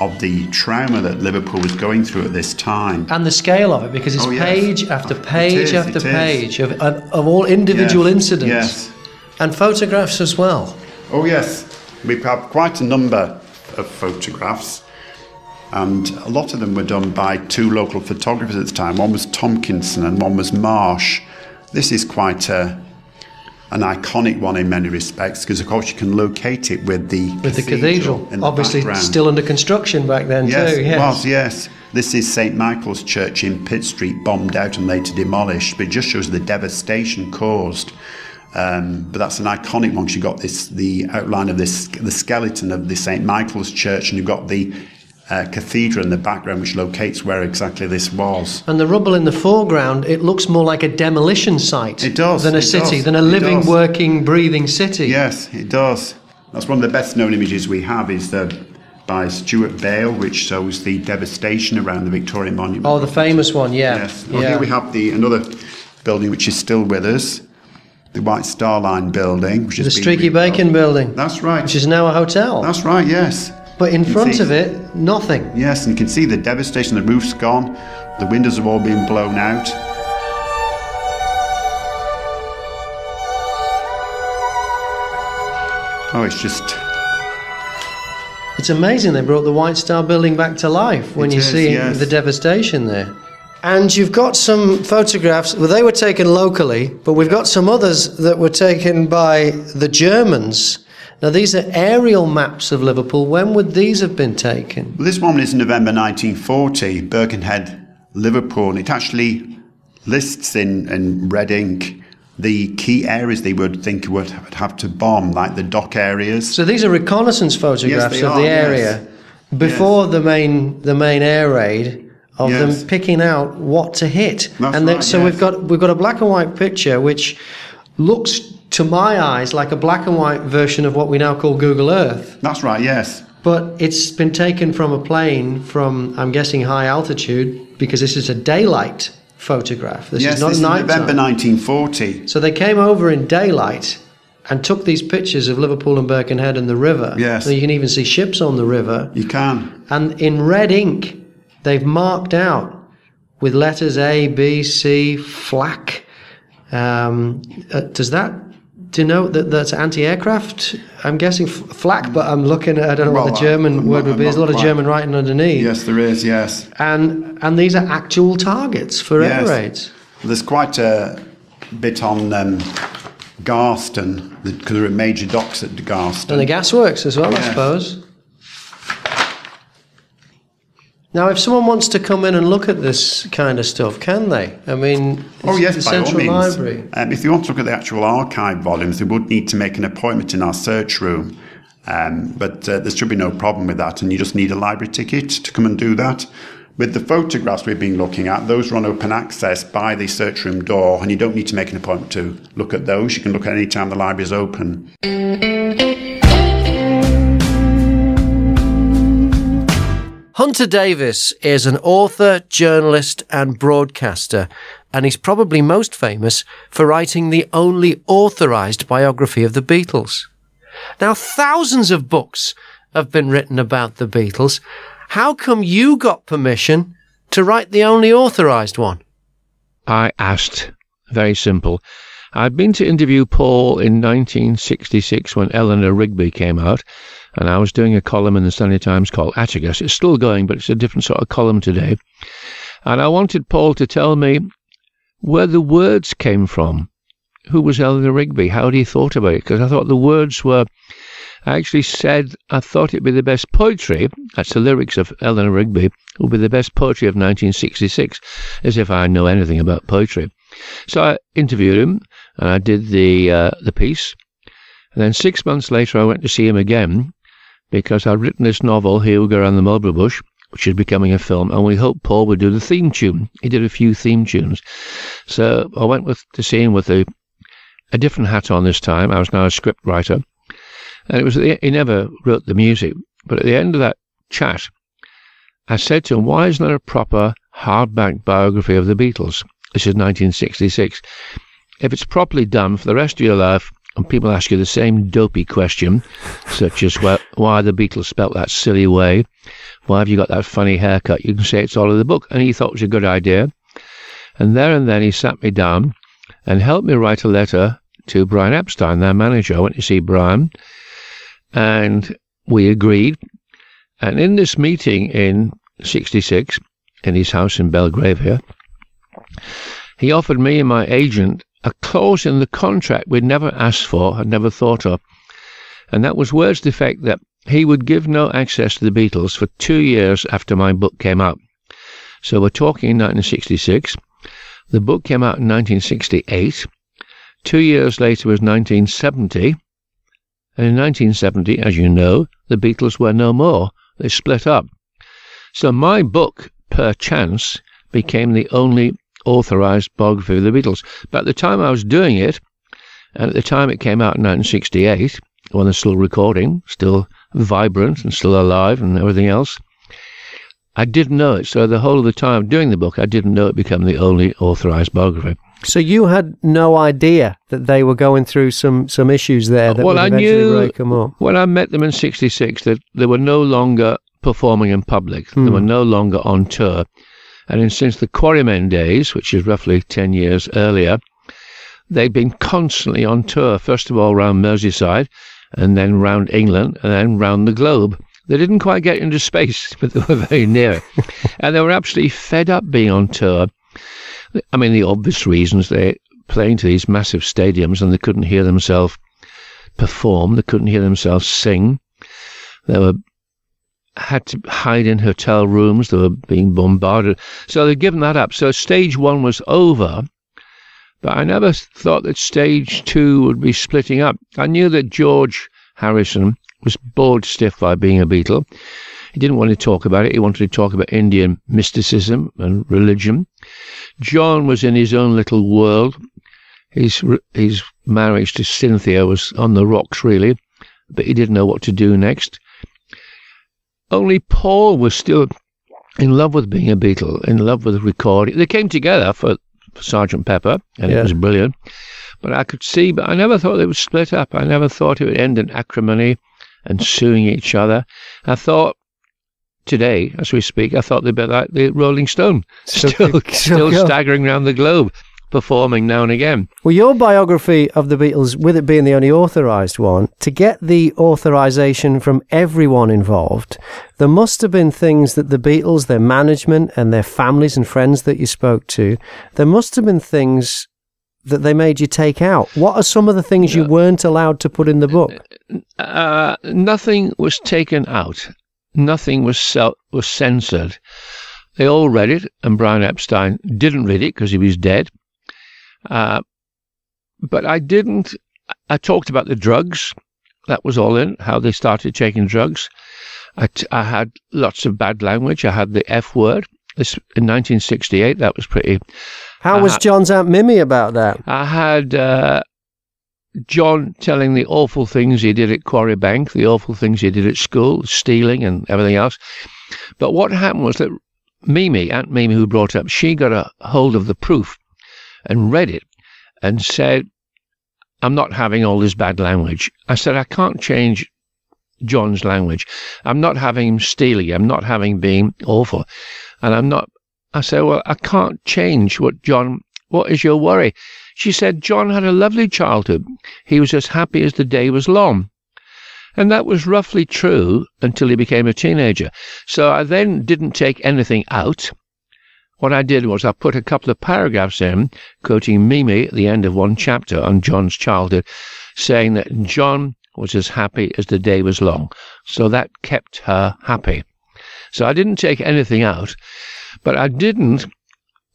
of the trauma that Liverpool was going through at this time. And the scale of it, because it's page after page after page of all individual incidents. Yes. And photographs as well. Oh yes, we have quite a number of photographs, and a lot of them were done by two local photographers at the time. One was Tomkinson and one was Marsh. This is quite an iconic one in many respects, because of course you can locate it with the cathedral obviously background. Still under construction back then too. Yes, it was, yes. This is St Michael's Church in Pitt Street, bombed out and later demolished, but it just shows the devastation caused. But that's an iconic one. You've got the outline of the skeleton of the St Michael's Church, and you've got the cathedral in the background, which locates where exactly this was. And the rubble in the foreground, it looks more like a demolition site than a working, breathing city. Yes, it does. That's one of the best known images we have, is by Stuart Bale, which shows the devastation around the Victoria Monument. Oh, the famous one, yeah. Yes. Well, here we have another building which is still with us, the White Star Line building, which is the Streaky Bacon building. That's right. Which is now a hotel. That's right, yes. But in front of it, nothing. Yes, and you can see the devastation. The roof's gone, the windows have all been blown out. Oh, it's just... It's amazing they brought the White Star building back to life when you see the devastation there. And you've got some photographs, well, they were taken locally, but we've got some others that were taken by the Germans. Now, these are aerial maps of Liverpool. When would these have been taken? Well, this one is November 1940, Birkenhead, Liverpool. And it actually lists in red ink the key areas they would think would have to bomb, like the dock areas. So these are reconnaissance photographs of the area before the main air raid. Of them picking out what to hit. That's we've got a black and white picture which looks, to my eyes, like a black and white version of what we now call Google Earth. That's right, yes. But it's been taken from a plane from, I'm guessing, high altitude, because this is a daylight photograph. This is not nighttime. Yes, November 1940. So they came over in daylight and took these pictures of Liverpool and Birkenhead and the river. Yes. So you can even see ships on the river. You can. And in red ink, they've marked out with letters A, B, C, FLAC. Does that denote that that's anti-aircraft? I'm guessing FLAC, but I'm looking at, I don't know what the German word would be. There's a lot of German writing underneath. Yes, there is, yes. And these are actual targets for air raids. There's quite a bit on Garston, because there are major docks at Garston. And the gasworks as well, yes. I suppose. Now, if someone wants to come in and look at this kind of stuff, can they? I mean, the Central Library. If you want to look at the actual archive volumes, they would need to make an appointment in our search room. But there should be no problem with that, and you just need a library ticket to come and do that. With the photographs we've been looking at, those are on open access by the search room door, and you don't need to make an appointment to look at those. You can look at any time the library is open. Hunter Davis is an author, journalist and broadcaster, and he's probably most famous for writing the only authorised biography of the Beatles. Now, thousands of books have been written about the Beatles. How come you got permission to write the only authorised one? I asked. Very simple. I'd been to interview Paul in 1966 when Eleanor Rigby came out, and I was doing a column in the Sunday Times called Atticus. It's still going, but it's a different sort of column today. And I wanted Paul to tell me where the words came from. Who was Eleanor Rigby? How had he thought about it? Because I thought the words were... I actually said I thought it'd be the best poetry, that's the lyrics of Eleanor Rigby, would be the best poetry of 1966, as if I know anything about poetry. So I interviewed him, and I did the piece. And then 6 months later I went to see him again, because I'd written this novel, Here We Go Round the Mulberry Bush, which is becoming a film, and we hoped Paul would do the theme tune. He did a few theme tunes. So I went to see him with a different hat on this time. I was now a script writer. And it was he never wrote the music. But at the end of that chat, I said to him, why isn't there a proper hardback biography of the Beatles? This is 1966. If it's properly done for the rest of your life, and people ask you the same dopey question, such as, well, why the Beatles spelt that silly way? Why have you got that funny haircut? You can say it's all in the book. And he thought it was a good idea. And there and then he sat me down and helped me write a letter to Brian Epstein, their manager. I went to see Brian, and we agreed. And in this meeting in 66, in his house in Belgravia, he offered me and my agent a clause in the contract we'd never asked for, had never thought of, and that was words to the effect that he would give no access to the Beatles for 2 years after my book came out. So we're talking 1966. The book came out in 1968. 2 years later was 1970, and in 1970, as you know, the Beatles were no more. They split up. So my book, perchance, became the only authorised biography of the Beatles. But at the time I was doing it, and at the time it came out in 1968, when they're still recording, still vibrant and still alive and everything else, I didn't know it. So the whole of the time doing the book, I didn't know it became the only authorised biography. So you had no idea that they were going through some issues there that would eventually break them up? When I met them in 66, that they were no longer performing in public. Mm. They were no longer on tour. And since the Quarrymen days, which is roughly 10 years earlier, they'd been constantly on tour, first of all round Merseyside, and then round England, and then round the globe. They didn't quite get into space, but they were very near it. And they were absolutely fed up being on tour. I mean, the obvious reasons, they're playing to these massive stadiums and they couldn't hear themselves perform, they couldn't hear themselves sing. They had to hide in hotel rooms, they were being bombarded. So they'd given that up. So stage one was over, but I never thought that stage two would be splitting up. I knew that George Harrison was bored stiff by being a Beatle. He didn't want to talk about it. He wanted to talk about Indian mysticism and religion. John was in his own little world. His marriage to Cynthia was on the rocks, really, but he didn't know what to do next. Only Paul was still in love with being a Beatle, in love with recording. They came together for Sgt. Pepper, and it was brilliant. But I could see, but I never thought they would split up. I never thought it would end in acrimony and suing each other. I thought, today, as we speak, I thought they'd be like the Rolling Stone, still staggering around the globe, performing now and again. Well, your biography of the Beatles, with it being the only authorised one, to get the authorisation from everyone involved, there must have been things that the Beatles, their management and their families and friends that you spoke to, there must have been things that they made you take out. What are some of the things you weren't allowed to put in the book? Nothing was taken out. Nothing was censored. They all read it, and Brian Epstein didn't read it because he was dead. But I didn't. I talked about the drugs. That was all in, how they started taking drugs. I had lots of bad language. I had the F word. In 1968, that was pretty... How was John's Aunt Mimi about that? I had John telling the awful things he did at Quarry Bank, the awful things he did at school, stealing and everything else. But what happened was that Mimi, Aunt Mimi, who brought up, she got a hold of the proof and read it and said, I'm not having all this bad language. I said, I can't change John's language. I'm not having him stealing. I'm not having him being awful. And I'm not, I said, well, I can't change what John, what is your worry? She said, John had a lovely childhood. He was as happy as the day was long. And that was roughly true until he became a teenager. So I then didn't take anything out. What I did was I put a couple of paragraphs in, quoting Mimi at the end of one chapter on John's childhood, saying that John was as happy as the day was long. So that kept her happy. So I didn't take anything out, but I didn't.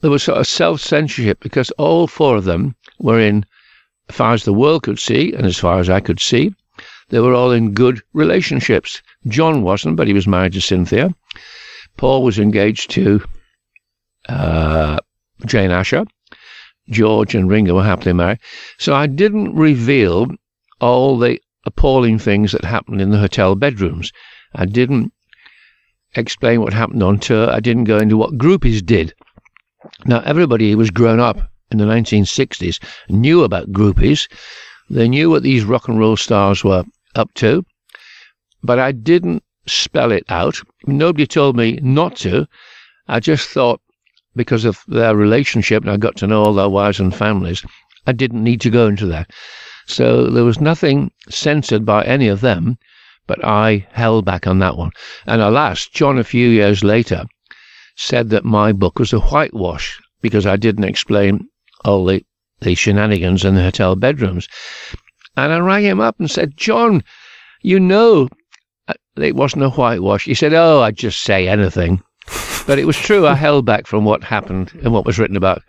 There was sort of self-censorship because all four of them were in, as far as the world could see, and as far as I could see, they were all in good relationships. John wasn't, but he was married to Cynthia. Paul was engaged to Jane Asher. George and Ringo were happily married. So I didn't reveal all the appalling things that happened in the hotel bedrooms. I didn't explain what happened on tour. I didn't go into what groupies did. Now, everybody who was grown up in the 1960s knew about groupies. They knew what these rock and roll stars were up to, but I didn't spell it out. Nobody told me not to. I just thought, because of their relationship, and I got to know all their wives and families, I didn't need to go into that. So there was nothing censored by any of them, but I held back on that one. And alas, John, a few years later, said that my book was a whitewash because I didn't explain all the shenanigans in the hotel bedrooms. And I rang him up and said, John, you know it wasn't a whitewash. He said, oh, I just say anything. But it was true. I held back from what happened and what was written about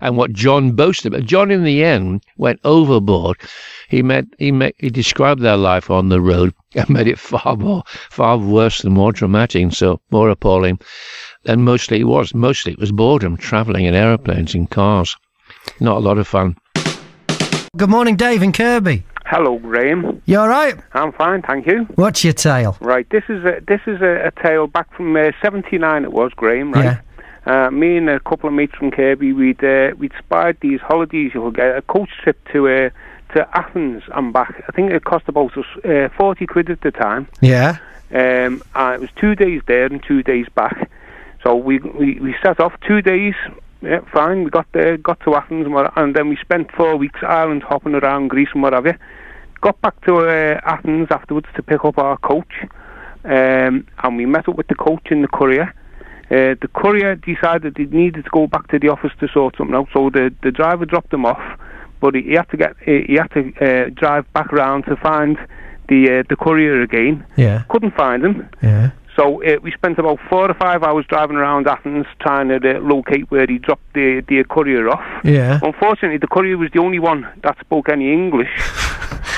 and what John boasted about. John, in the end, went overboard. He described their life on the road and made it far worse and more dramatic and so more appalling. And mostly it was. Mostly it was boredom, travelling in aeroplanes and cars. Not a lot of fun. Good morning, Dave in Kirby. Hello, Graham. You all right? I'm fine, thank you. What's your tale? Right, this is a tale back from 79 it was, Graham, right? Yeah. Me and a couple of mates from Kirby, we'd spied these holidays. You could get a coach trip to Athens and back. I think it cost about 40 quid at the time. Yeah. And it was 2 days there and 2 days back. So we set off 2 days. Yeah, fine. We got there, got to Athens, and then we spent 4 weeks island hopping around Greece and what have you. Got back to Athens afterwards to pick up our coach, and we met up with the coach and the courier. The courier decided he needed to go back to the office to sort something out, so the driver dropped him off, but he had to drive back round to find the courier again. Yeah. Couldn't find him. Yeah. So we spent about 4 or 5 hours driving around Athens trying to locate where he dropped the courier off. Yeah. Unfortunately, the courier was the only one that spoke any English.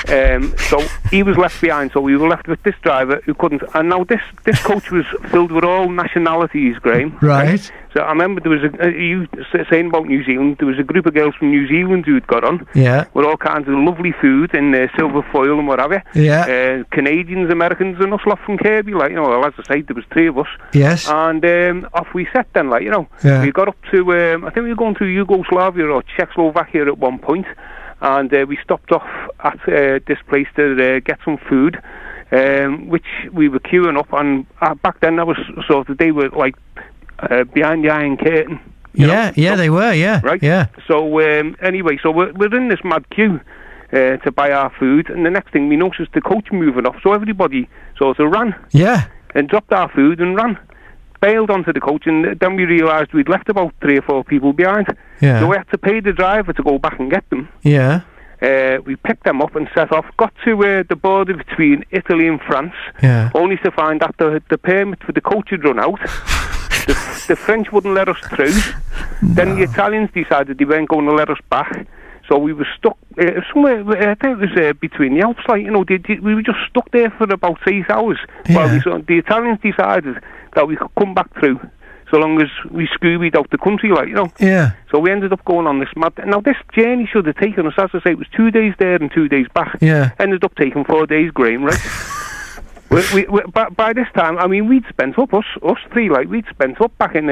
So he was left behind, so we were left with this driver who couldn't. And now this coach was filled with all nationalities, Graham. Right. So I remember there was you saying about New Zealand, there was a group of girls from New Zealand who'd got on, yeah, with all kinds of lovely food and silver foil and what have you. Yeah. Canadians, Americans and us lot from Kirby, like, you know, well, as I said, there was three of us. Yes. And off we set then, like, you know. Yeah. We got up to, I think we were going to Yugoslavia or Czechoslovakia at one point, and we stopped off at this place to get some food, which we were queuing up, and back then that was sort of, they were like behind the Iron Curtain. Yeah, know? Yeah, so, they were, yeah. Right? Yeah. So anyway, so we're in this mad queue to buy our food, and the next thing we noticed the coach moving off, so everybody sort of ran. Yeah. And dropped our food and ran. Bailed onto the coach, and then we realised we'd left about 3 or 4 people behind. Yeah. So we had to pay the driver to go back and get them. Yeah. We picked them up and set off, got to the border between Italy and France, yeah, only to find that the permit for the coach had run out. The French wouldn't let us through. No. Then the Italians decided they weren't going to let us back. So we were stuck somewhere, I think it was between the Alps, like, you know, we were just stuck there for about 6 hours. Yeah. While the Italians decided that we could come back through, so long as we scoobied out the country, like, you know. Yeah. So we ended up going on this mad... Now, this journey should have taken us, as I say, it was 2 days there and 2 days back. Yeah. Ended up taking 4 days, Graham, right? By this time, I mean, we'd spent up, us three, like, we'd spent up back in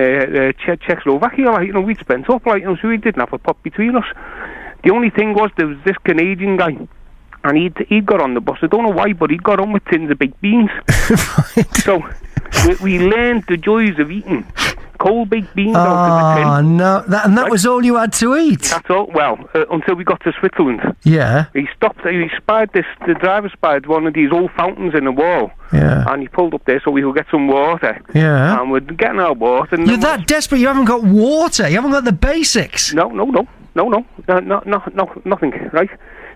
Czechoslovakia, like, you know, we'd spent up, like, you know, so we didn't have a pop between us. The only thing was, there was this Canadian guy, and he'd got on the bus. I don't know why, but he'd got on with tins of baked beans. Right. So we learned the joys of eating cold baked beans out of the tin. Oh, no. And that right? was all you had to eat? That's all. Well, until we got to Switzerland. Yeah. He stopped. He spied this. The driver spied one of these old fountains in the wall. Yeah. And he pulled up there so we could get some water. Yeah. And we're getting our water. And you're that desperate you haven't got water? You haven't got the basics? No, nothing, right?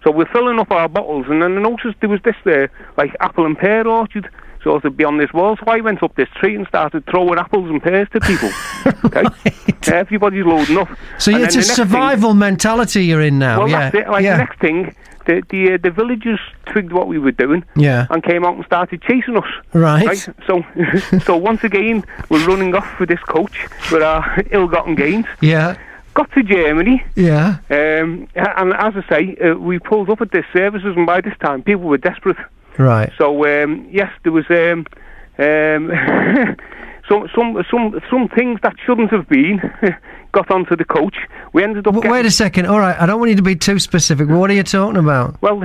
So we're filling up our bottles, and then I noticed there was this, like, apple and pear orchard sort of beyond this wall, so I went up this tree and started throwing apples and pears to people. Okay? Right. Everybody's loading up. So it's a survival mentality you're in now, well, yeah. That's it. Like, yeah. The next thing, the villagers twigged what we were doing, yeah, and came out and started chasing us. Right. So, so once again, we're running off with this coach with our ill-gotten gains. Yeah. Got to Germany, yeah, and as I say, we pulled up at their services, and by this time people were desperate. Right. So yes, there was some things that shouldn't have been got onto the coach. We ended up. Wait a second. All right, I don't want you to be too specific. But what are you talking about? Well,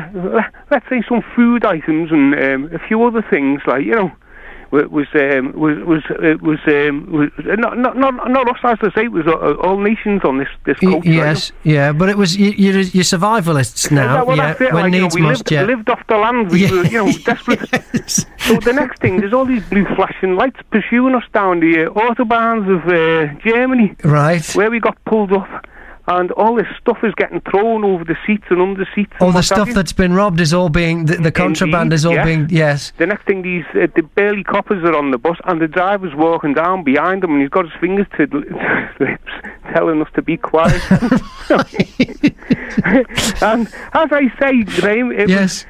let's say some food items and a few other things, like, you know. It was not us, as I say, it was all nations on this coach. Yes, right? Yeah, but it was you're survivalists now. Well, yeah, that's it. When, like, needs, you know, we must, lived off the land. We were, you know, desperate. Yes. So the next thing, there's all these blue flashing lights pursuing us down the autobahns of Germany. Right. Where we got pulled up. And all this stuff is getting thrown over the seats and under seats. All the stuff that's been robbed is all being... The contraband is all being... Yes. The next thing, these the burly coppers are on the bus, and the driver's walking down behind him, and he's got his fingers to his lips, telling us to be quiet. And as I say, Graham, it's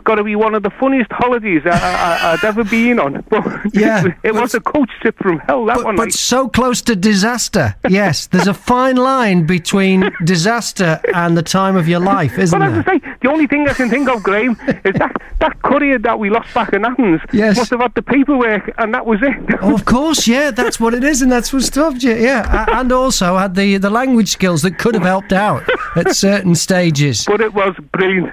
got to be one of the funniest holidays I've ever been on. But yeah, it was a coach trip from hell, that one. But like, so close to disaster. Yes, there's a fine line between disaster and the time of your life, isn't there? But as I say, the only thing I can think of, Graham, is that courier that we lost back in Athens, yes, must have had the paperwork, and that was it. Oh, of course, yeah, that's what it is, and that's what stopped you, yeah. And also had the language skills that could have helped out at certain stages. But it was brilliant.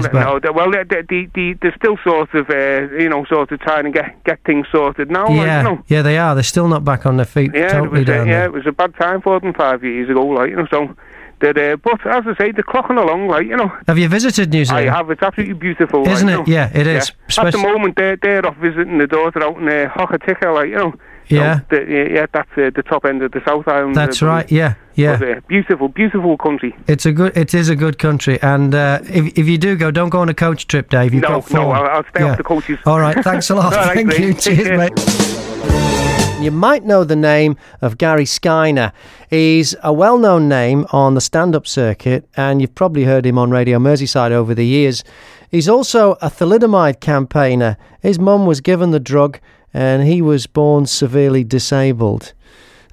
still sort of, you know, sort of trying to get things sorted now. Yeah, like, you know. Yeah, they are. They're still not back on their feet. Yeah, totally it was a bad time for them 5 years ago, like, you know, so... but as I say, they're clocking along, like, you know. Have you visited New Zealand? I have. It's absolutely beautiful, isn't it? Yeah, it is. Yeah. At the moment, they're off visiting the daughter out in Hokitika, like, you know. Yeah. So that's the top end of the South Island. That's right. Yeah, yeah. But, beautiful, beautiful country. It is a good country, and if you do go, don't go on a coach trip, Dave. You've got form. No, I'll stay off the coaches. All right. Thanks a lot. Thank you. Cheers, mate. You might know the name of Gary Skyner. He's a well-known name on the stand-up circuit, and you've probably heard him on Radio Merseyside over the years. He's also a thalidomide campaigner. His mum was given the drug, and he was born severely disabled.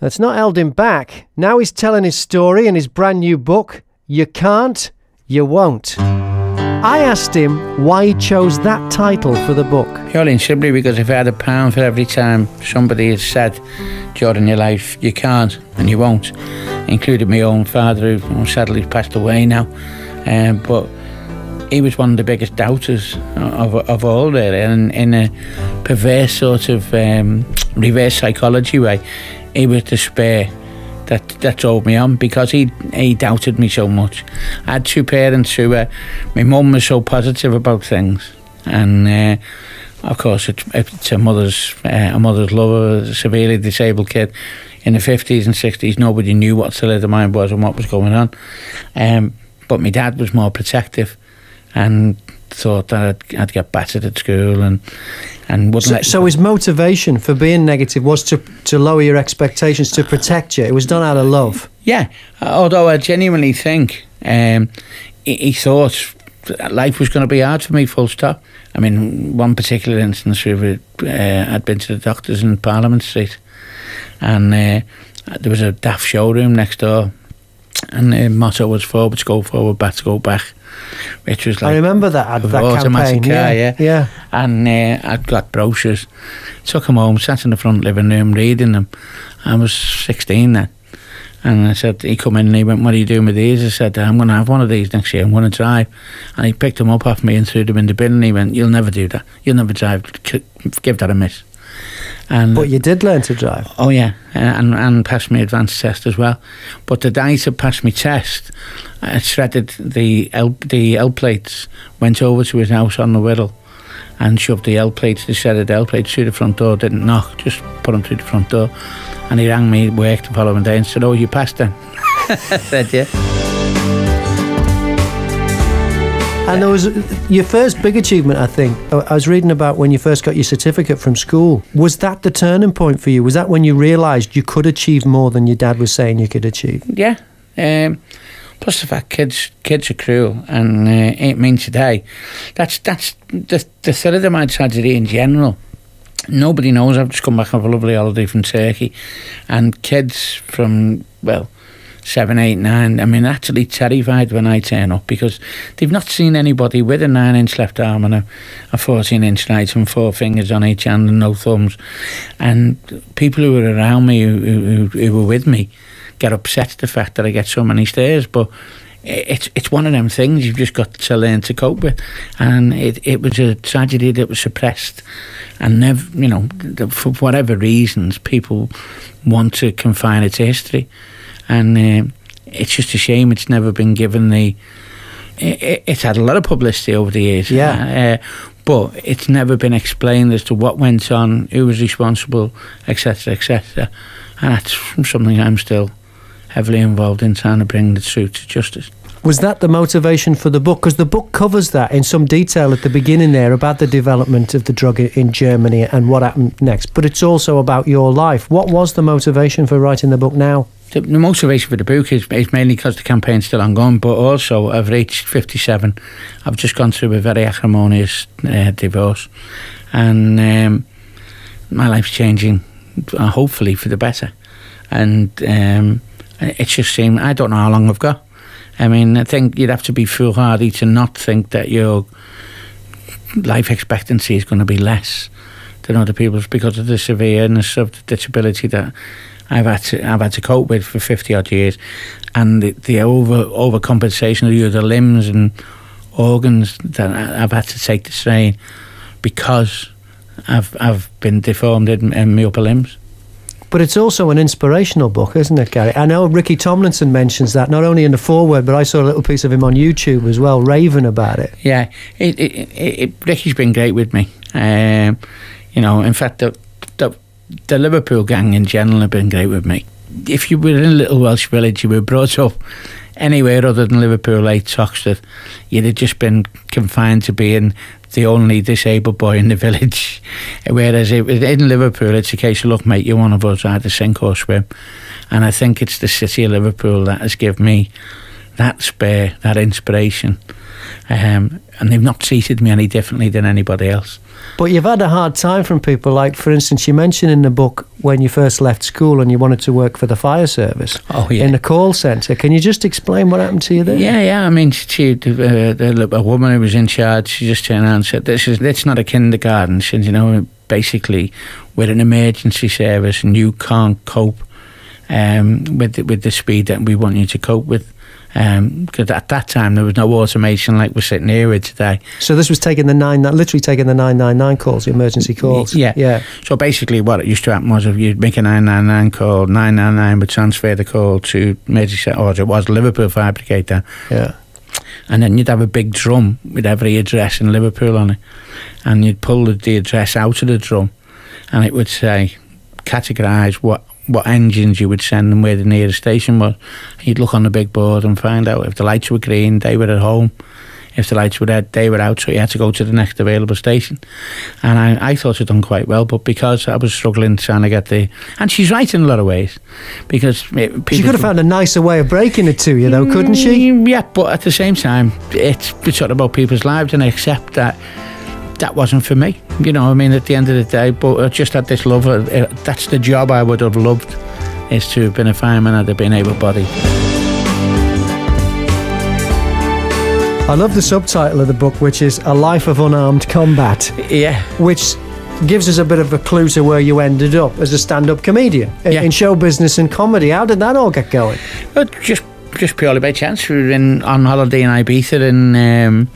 That's not held him back. Now he's telling his story in his brand new book, You Can't, You Won't. I asked him why he chose that title for the book. Purely and simply because if I had £1 for every time somebody has said during your life, you can't and you won't, including my own father, who sadly passed away now, but he was one of the biggest doubters of all, really, and in a perverse sort of reverse psychology way, he was despair. That drove me on because he doubted me so much. I had two parents who my mum was so positive about things, and of course it's a mother's love, a severely disabled kid. In the 50s and 60s, nobody knew what thalidomide was and what was going on. But my dad was more protective and thought that I'd get battered at school and wouldn't let... So his motivation for being negative was to lower your expectations, to protect you. It was done out of love. Yeah, although I genuinely think he thought life was going to be hard for me, full stop. I mean, one particular instance, I'd been to the doctors in Parliament Street, and there was a daft showroom next door, and the motto was forwards go forward, backs go back, which was like... I remember that ad, that automatic campaign. Car, yeah. And I'd got brochures, took them home, sat in the front living room reading them. I was 16 then, and I said, he come in and he went, "What are you doing with these?" I said, "I'm going to have one of these next year, I'm going to drive." And he picked them up off me and threw them in the bin, and he went, "You'll never do that, you'll never drive, give that a miss." And, but you did learn to drive. Oh yeah, and passed my advanced test as well. But the dice had passed my test. I shredded the L plates, went over to his house on the Whittle and shoved the shredded L plates through the front door, didn't knock, just put them through the front door. And he rang me at work the following day and said, "Oh, you passed then?" I said, "Yeah." And there was your first big achievement, I think. I was reading about when you first got your certificate from school. Was that the turning point for you? Was that when you realised you could achieve more than your dad was saying you could achieve? Yeah. Plus the fact kids are cruel, and it means today. That's the thalidomide tragedy in general. Nobody knows. I've just come back off a lovely holiday from Turkey, and kids from, well... 7, 8, 9. I mean, actually terrified when I turn up because they've not seen anybody with a 9-inch left arm and a 14-inch right and 4 fingers on each hand and no thumbs. And people who were around me, who were with me, get upset at the fact that I get so many stares. But it's one of them things you've just got to learn to cope with. And it was a tragedy that was suppressed, and never, you know, for whatever reasons, people want to confine it to history. And it's just a shame it's never been given the it's had a lot of publicity over the years. Yeah. But it's never been explained as to what went on, who was responsible, etc., etc. And that's something I'm still heavily involved in, trying to bring the truth to justice. Was that the motivation for the book? Because the book covers that in some detail at the beginning there about the development of the drug in Germany and what happened next. But it's also about your life. What was the motivation for writing the book now? The motivation for the book is mainly because the campaign's still ongoing, but also I've reached 57. I've just gone through a very acrimonious divorce, and my life's changing, hopefully for the better. And it's just seemed, I don't know how long I've got. I mean, I think you'd have to be foolhardy to not think that your life expectancy is going to be less than other people's because of the severeness of the disability that I've had to cope with for 50 odd years, and the overcompensation of the other limbs and organs that I've had to take the strain because I've been deformed in my upper limbs. But it's also an inspirational book, isn't it, Gary? I know Ricky Tomlinson mentions that, not only in the foreword, but I saw a little piece of him on YouTube as well, raving about it. Yeah, Ricky's been great with me. You know, in fact, the Liverpool gang in general have been great with me. If you were in a little Welsh village, you were brought up anywhere other than Liverpool 8, Oxford, you'd have just been confined to being the only disabled boy in the village. Whereas in Liverpool, it's a case of, look, mate, you're one of us, either sink or swim. And I think it's the city of Liverpool that has given me that spare, that inspiration. And they've not treated me any differently than anybody else. But you've had a hard time from people, like, for instance, you mentioned in the book when you first left school and you wanted to work for the fire service. Oh, yeah. In the call centre. Can you just explain what happened to you there? Yeah. I mean, a woman who was in charge, she just turned around and said, it's not a kindergarten. She said, you know, basically, we're an emergency service and you can't cope with the speed that we want you to cope with. Because at that time there was no automation like we're sitting here with today. So this was taking the literally taking the 999 calls, the emergency calls. Yeah. So basically, what it used to happen was if you'd make a 999 call, 999 would transfer the call to emergency, or it was Liverpool Fire Brigade then. Yeah. And then you'd have a big drum with every address in Liverpool on it, and you'd pull the address out of the drum, and it would say, categorise what engines you would send and where the nearest station was. You'd look on the big board and find out if the lights were green, they were at home. If the lights were red, they were out, so you had to go to the next available station. And I thought I'd done quite well, but because I was struggling trying to get the... And she's right in a lot of ways, because... She could have found a nicer way of breaking it to you, though, couldn't she? Yeah, but at the same time, it's all about people's lives, and I accept that that wasn't for me, you know what I mean, at the end of the day. But I just had this love. That's the job I would have loved, is to have been a fireman had I been able-bodied. I love the subtitle of the book, which is A Life of Unarmed Combat. Yeah. Which gives us a bit of a clue to where you ended up as a stand-up comedian in show business and comedy. How did that all get going? Just purely by chance. We were on holiday in Ibiza, and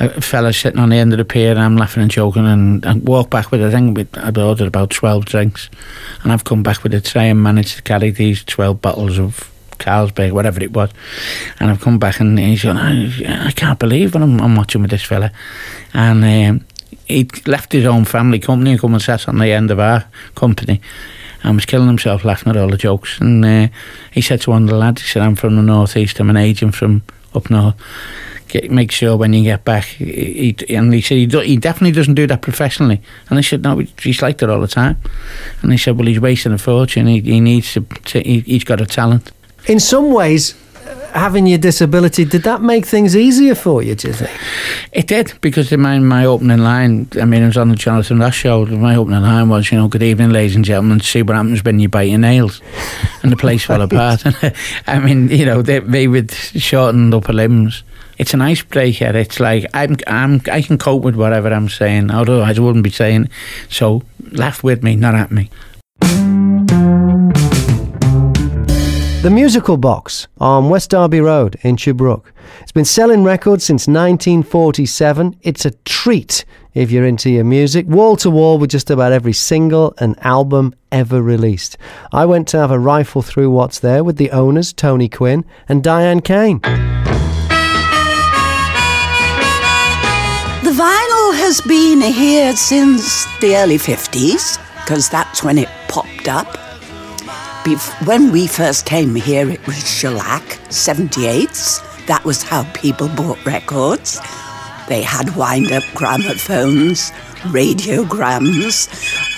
a fella sitting on the end of the pier, and I'm laughing and joking, and I walk back with, I think I've ordered about 12 drinks, and I've come back with a tray and managed to carry these 12 bottles of Carlsberg, whatever it was. And I've come back, and he's going, I can't believe what I'm watching with this fella. And he left his own family company and come and sat on the end of our company, and was killing himself laughing at all the jokes. And he said to one of the lads, he said, I'm from the northeast, I'm an agent from up north. Make sure when you get back, and he said he definitely doesn't do that professionally. And I said, no, he's like that all the time. And he said, well, he's wasting a fortune. He needs to. He's got a talent. In some ways, having your disability, did that make things easier for you, do you think? It did, because in my opening line, I mean, I was on the Jonathan Ross show, my opening line was, you know, good evening, ladies and gentlemen, see what happens when you bite your nails. And the place fell apart. And, I mean, you know, they would shorten upper limbs. It's an icebreaker. It's like, I can cope with whatever I'm saying, otherwise I wouldn't be saying it. So laugh with me, not at me. The Musical Box on West Derby Road in Toobrook. It's been selling records since 1947. It's a treat if you're into your music. Wall to wall with just about every single and album ever released. I went to have a rifle through what's there with the owners, Tony Quinn and Diane Kane. vinyl has been here since the early 50s, because that's when it popped up. When we first came here, it was shellac, 78s. That was how people bought records. They had wind-up gramophones, radiograms.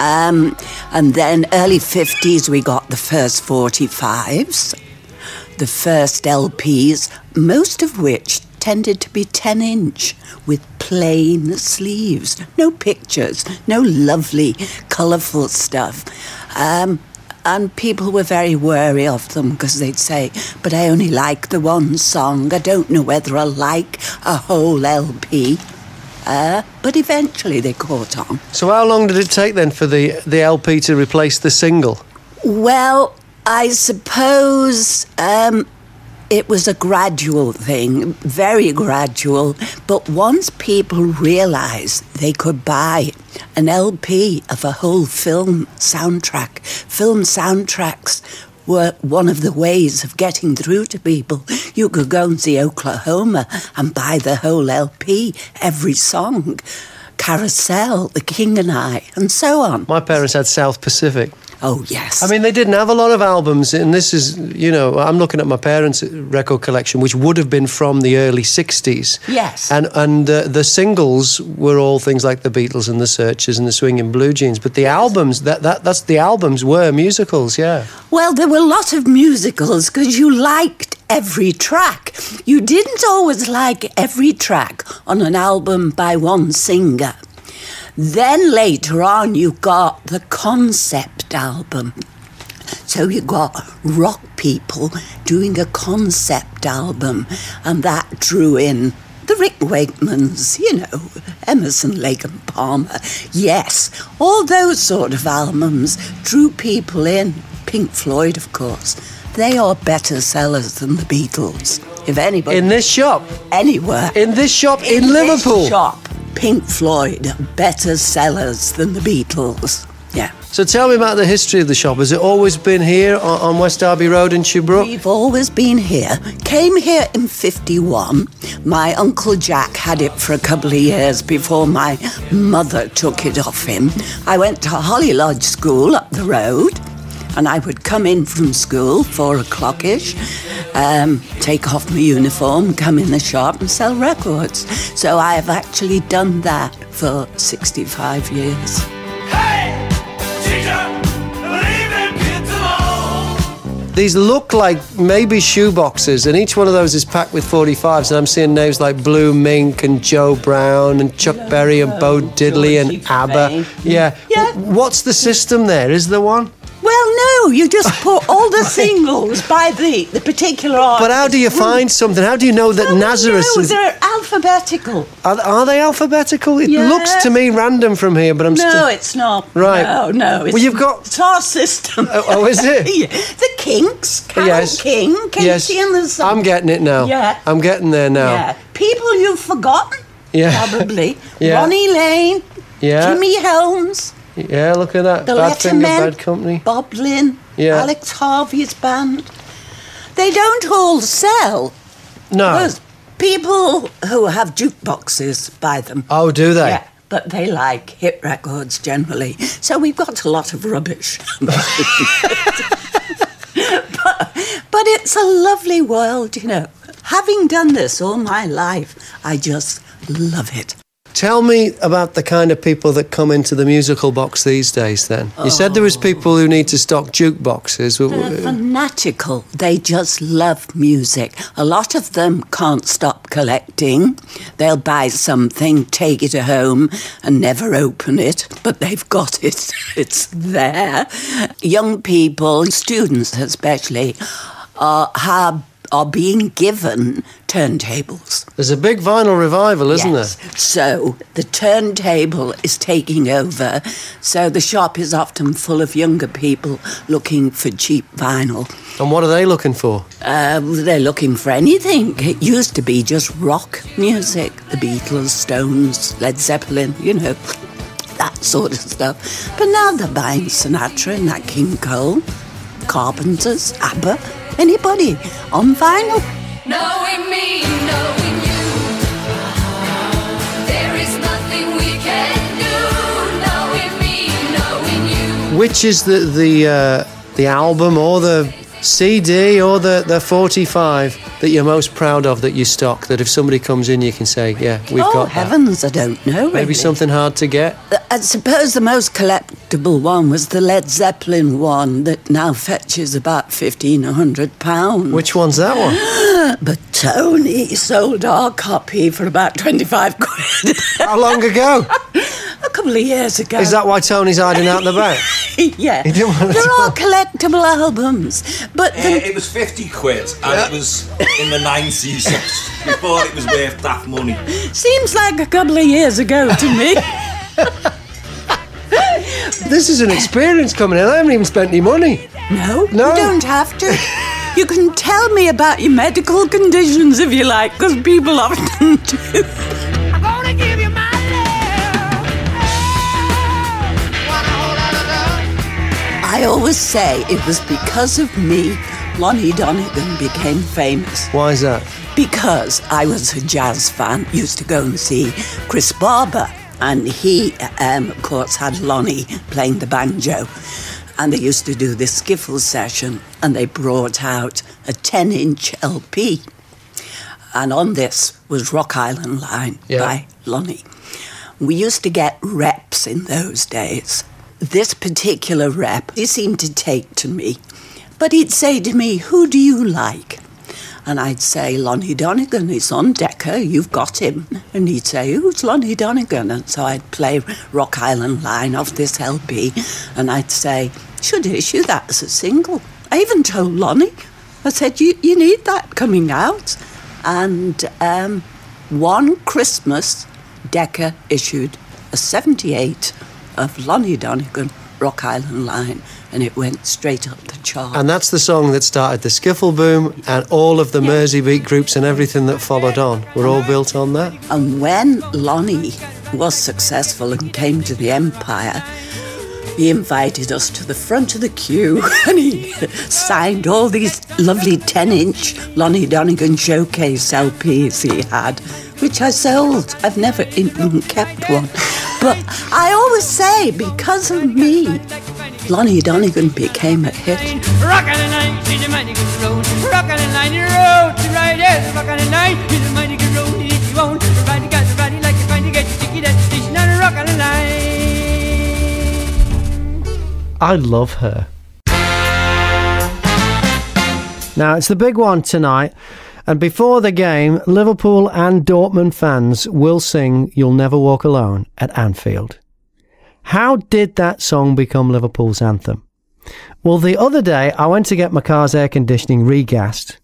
And then early 50s, we got the first 45s, the first LPs, most of which tended to be 10-inch with plain sleeves, no pictures, no lovely, colourful stuff. And people were very wary of them because they'd say, but I only like the one song. I don't know whether I'll like a whole LP. But eventually they caught on. So how long did it take then for the LP to replace the single? Well, I suppose it was a gradual thing, very gradual. But once people realised they could buy an LP of a whole film soundtrack, film soundtracks were one of the ways of getting through to people. You could go and see Oklahoma and buy the whole LP, every song, Carousel, The King and I, and so on. My parents had South Pacific. Oh, yes. I mean, they didn't have a lot of albums, and this is, you know, I'm looking at my parents' record collection, which would have been from the early 60s. Yes. And the singles were all things like the Beatles and the Searchers and the Swingin' Blue Jeans, but the albums, that's the albums were musicals, yeah. Well, there were a lot of musicals because you liked every track. You didn't always like every track on an album by one singer. Then later on, you got the concept album. So you got rock people doing a concept album, and that drew in the Rick Wakemans, you know, Emerson, Lake and Palmer. Yes, all those sort of albums drew people in. Pink Floyd, of course. They are better sellers than the Beatles, if anybody... In this shop? Anywhere. In this shop in Liverpool? In this shop. Pink Floyd are better sellers than the Beatles, yeah. So tell me about the history of the shop. Has it always been here on West Derby Road in Shoebrook? We've always been here. Came here in 51. My Uncle Jack had it for a couple of years before my mother took it off him. I went to Holly Lodge School up the road, and I would come in from school, 4 o'clock-ish, take off my uniform, come in the shop and sell records. So I have actually done that for 65 years. Hey, teacher, leave them kids alone. These look like maybe shoeboxes, and each one of those is packed with 45s, and I'm seeing names like Blue Mink and Joe Brown and Chuck Berry and Bo Diddley and ABBA. Yeah. What's the system there? Is there one? Well, no, you just put all the singles by the particular artist. But how do you find something? How do you know that Nazareth... No, they're alphabetical. Are they alphabetical? It looks to me random from here, but I'm still... No, it's not. Right. No. Well, you've got... It's our system. Oh, is it? Yeah. The Kinks, Carole King, Katie and the Sun. I'm getting it now. Yeah. I'm getting there now. Yeah. People you've forgotten, probably. Yeah. Ronnie Lane, Jimmy Helms... Yeah, look at that. The Letterman, Bad Company. Bob Lynn, Alex Harvey's band. They don't all sell. No. Those people who have jukeboxes buy them. Oh, do they? Yeah, but they like hit records generally. So we've got a lot of rubbish. but it's a lovely world, you know. Having done this all my life, I just love it. Tell me about the kind of people that come into the musical box these days, then. You said there was people who need to stock jukeboxes. They're fanatical. They just love music. A lot of them can't stop collecting. They'll buy something, take it home, and never open it, but they've got it. It's there. Young people, students especially, are being given turntables. There's a big vinyl revival, isn't there? So the turntable is taking over, so the shop is often full of younger people looking for cheap vinyl. And what are they looking for? They're looking for anything. It used to be just rock music, the Beatles, Stones, Led Zeppelin, you know, that sort of stuff. But now they're buying Sinatra and Nat King Cole, Carpenters, ABBA, anybody on vinyl. Knowing me, knowing you, there is nothing. which is the album or the CD or the 45 that you're most proud of that you stock, that if somebody comes in you can say, yeah, we've got that? Heavens, I don't know, really. Maybe something hard to get? I suppose the most collectible one was the Led Zeppelin one that now fetches about £1,500. Which one's that one? But Tony sold our copy for about 25 quid. How long ago? A couple of years ago. Is that why Tony's hiding out in the back? Yeah. They're all collectible albums. But it was 50 quid and it was in the 90s before it was worth that money. Seems like a couple of years ago to me. This is an experience coming in. I haven't even spent any money. No, no. You don't have to. You can tell me about your medical conditions if you like, because people often do. I always say it was because of me Lonnie Donegan became famous. Why is that? Because I was a jazz fan, used to go and see Chris Barber, and he, of course, had Lonnie playing the banjo. And they used to do this skiffle session, and they brought out a 10-inch LP. And on this was Rock Island Line by Lonnie. We used to get reps in those days. This particular rep, he seemed to take to me, but he'd say to me, who do you like? And I'd say, Lonnie Donegan, he's on Decca, you've got him. And he'd say, who's Lonnie Donegan? And so I'd play Rock Island Line off this LP, and I'd say, should issue that as a single. I even told Lonnie, I said, you need that coming out. And one Christmas, Decca issued a 78 of Lonnie Donegan, Rock Island Line, and it went straight up the chart. And that's the song that started the skiffle boom, and all of the Merseybeat groups and everything that followed on were all built on that. And when Lonnie was successful and came to the Empire, he invited us to the front of the queue and he signed all these lovely 10-inch Lonnie Donegan showcase LPs he had, which I sold. I've never even kept one. But I always say, because of me, Lonnie Donegan became a hit. I love her. Now, it's the big one tonight. And before the game, Liverpool and Dortmund fans will sing You'll Never Walk Alone at Anfield. How did that song become Liverpool's anthem? Well, the other day, I went to get my car's air conditioning regassed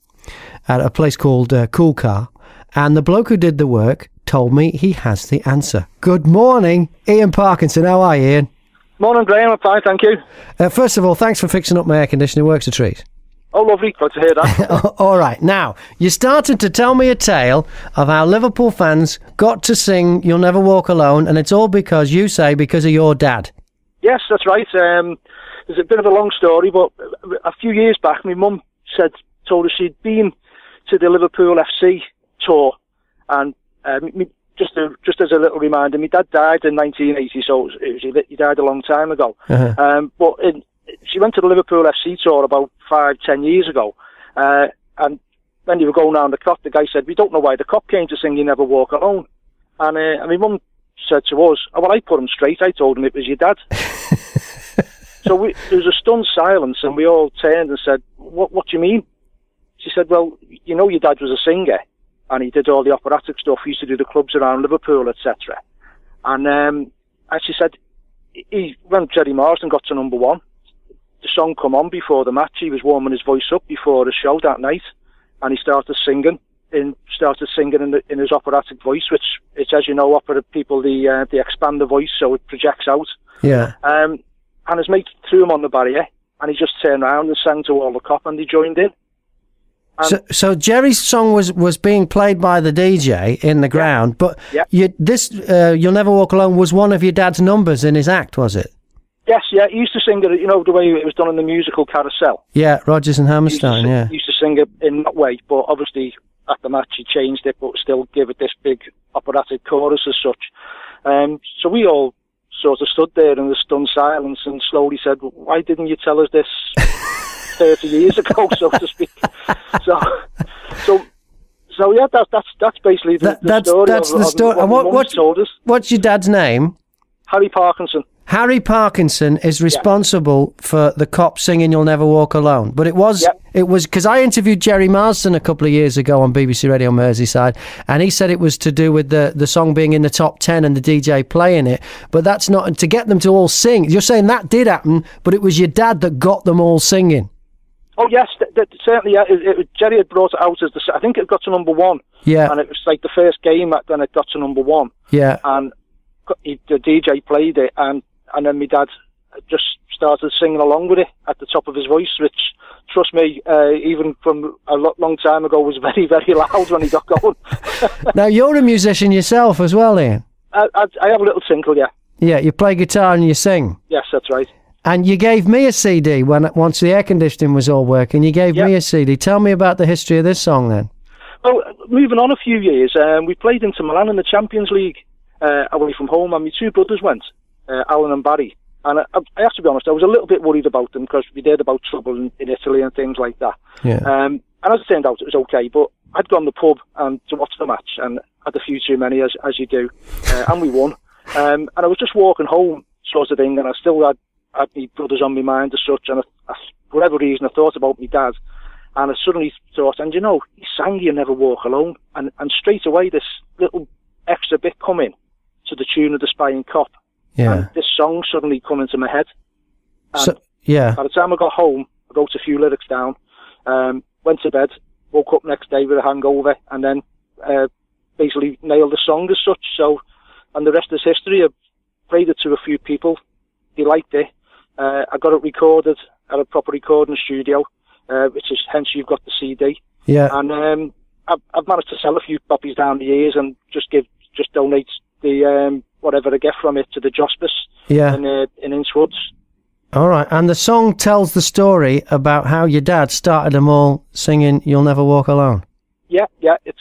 at a place called Cool Car, and the bloke who did the work told me he has the answer. Good morning, Ian Parkinson. How are you, Ian? Morning, Graham. I'm fine, thank you. First of all, thanks for fixing up my air conditioning. It works a treat. Oh, lovely. Glad to hear that. All right. Now, you started to tell me a tale of how Liverpool fans got to sing You'll Never Walk Alone, and it's all because, you say, because of your dad. Yes, that's right. It's a bit of a long story, but a few years back, my mum told us she'd been to the Liverpool FC tour, and just as a little reminder, my dad died in 1980, so he died a long time ago. Uh-huh. But she went to the Liverpool FC tour about 5-10 years ago, and when you were going round the cop, the guy said, we don't know why the cop came to sing You Never Walk Alone. And my mum said to us, oh, well, I put him straight, I told him it was your dad. So there was a stunned silence, and we all turned and said, what do you mean? She said, well, you know your dad was a singer, and he did all the operatic stuff, he used to do the clubs around Liverpool, etc. And she said, when Jerry Marsden got to #1, the song come on before the match. He was warming his voice up before the show that night, and he started singing in his operatic voice, which, as you know, opera people they expand the voice so it projects out. Yeah. And his mate threw him on the barrier, and he just turned around and sang to all the cop, and they joined in. So Jerry's song was being played by the DJ in the ground, but You'll Never Walk Alone was one of your dad's numbers in his act, was it? Yes, yeah, he used to sing it, you know, the way it was done in the musical Carousel. Yeah, Rodgers and Hammerstein, He used to sing it in that way, but obviously at the match he changed it, but still gave it this big operatic chorus as such. So we all sort of stood there in the stunned silence and slowly said, why didn't you tell us this 30 years ago, so to speak? So yeah, that's basically the story. That's the story. And what's your dad's name? Harry Parkinson. Harry Parkinson is responsible for the cop singing "You'll Never Walk Alone," but it was because I interviewed Jerry Marsden a couple of years ago on BBC Radio Merseyside, and he said it was to do with the song being in the top 10 and the DJ playing it. But that's not to get them to all sing. You're saying that did happen, but it was your dad that got them all singing. Oh yes, certainly. Jerry had brought it out as I think it got to #1. Yeah, and it was like the first game. Then it got to #1. Yeah, and the DJ played it, and then my dad just started singing along with it at the top of his voice, which, trust me, even from a long time ago, was very, very loud when he got going. Now, you're a musician yourself as well, Ian? I have a little tinkle, yeah. Yeah, you play guitar and you sing? Yes, that's right. And you gave me a CD once the air conditioning was all working. You gave me a CD. Tell me about the history of this song, then. Well, moving on a few years, we played into Milan in the Champions League away from home, and my two brothers went. Alan and Barry, and I have to be honest, I was a little bit worried about them because we'd heard about trouble in Italy and things like that. Yeah. And as it turned out, it was okay, but I'd gone to the pub to watch the match and had a few too many, as you do, and we won. And I was just walking home, sort of thing, and I still had my brothers on my mind as such, and I, for whatever reason, I thought about my dad, and I suddenly thought, and you know, he sang "You'll Never Walk Alone," and straight away this little extra bit come in to the tune of "The Spying Cop." Yeah. And this song suddenly come into my head. And by the time I got home, I wrote a few lyrics down, went to bed, woke up next day with a hangover, and then basically nailed the song as such. So, and the rest is history. I played it to a few people. They liked it. I got it recorded at a proper recording studio, which is hence you've got the CD. Yeah. And I've managed to sell a few copies down the years and just donate the whatever I get from it to the Jospis in Inchwoods. All right, and the song tells the story about how your dad started them all singing "You'll Never Walk Alone." Yeah, yeah, it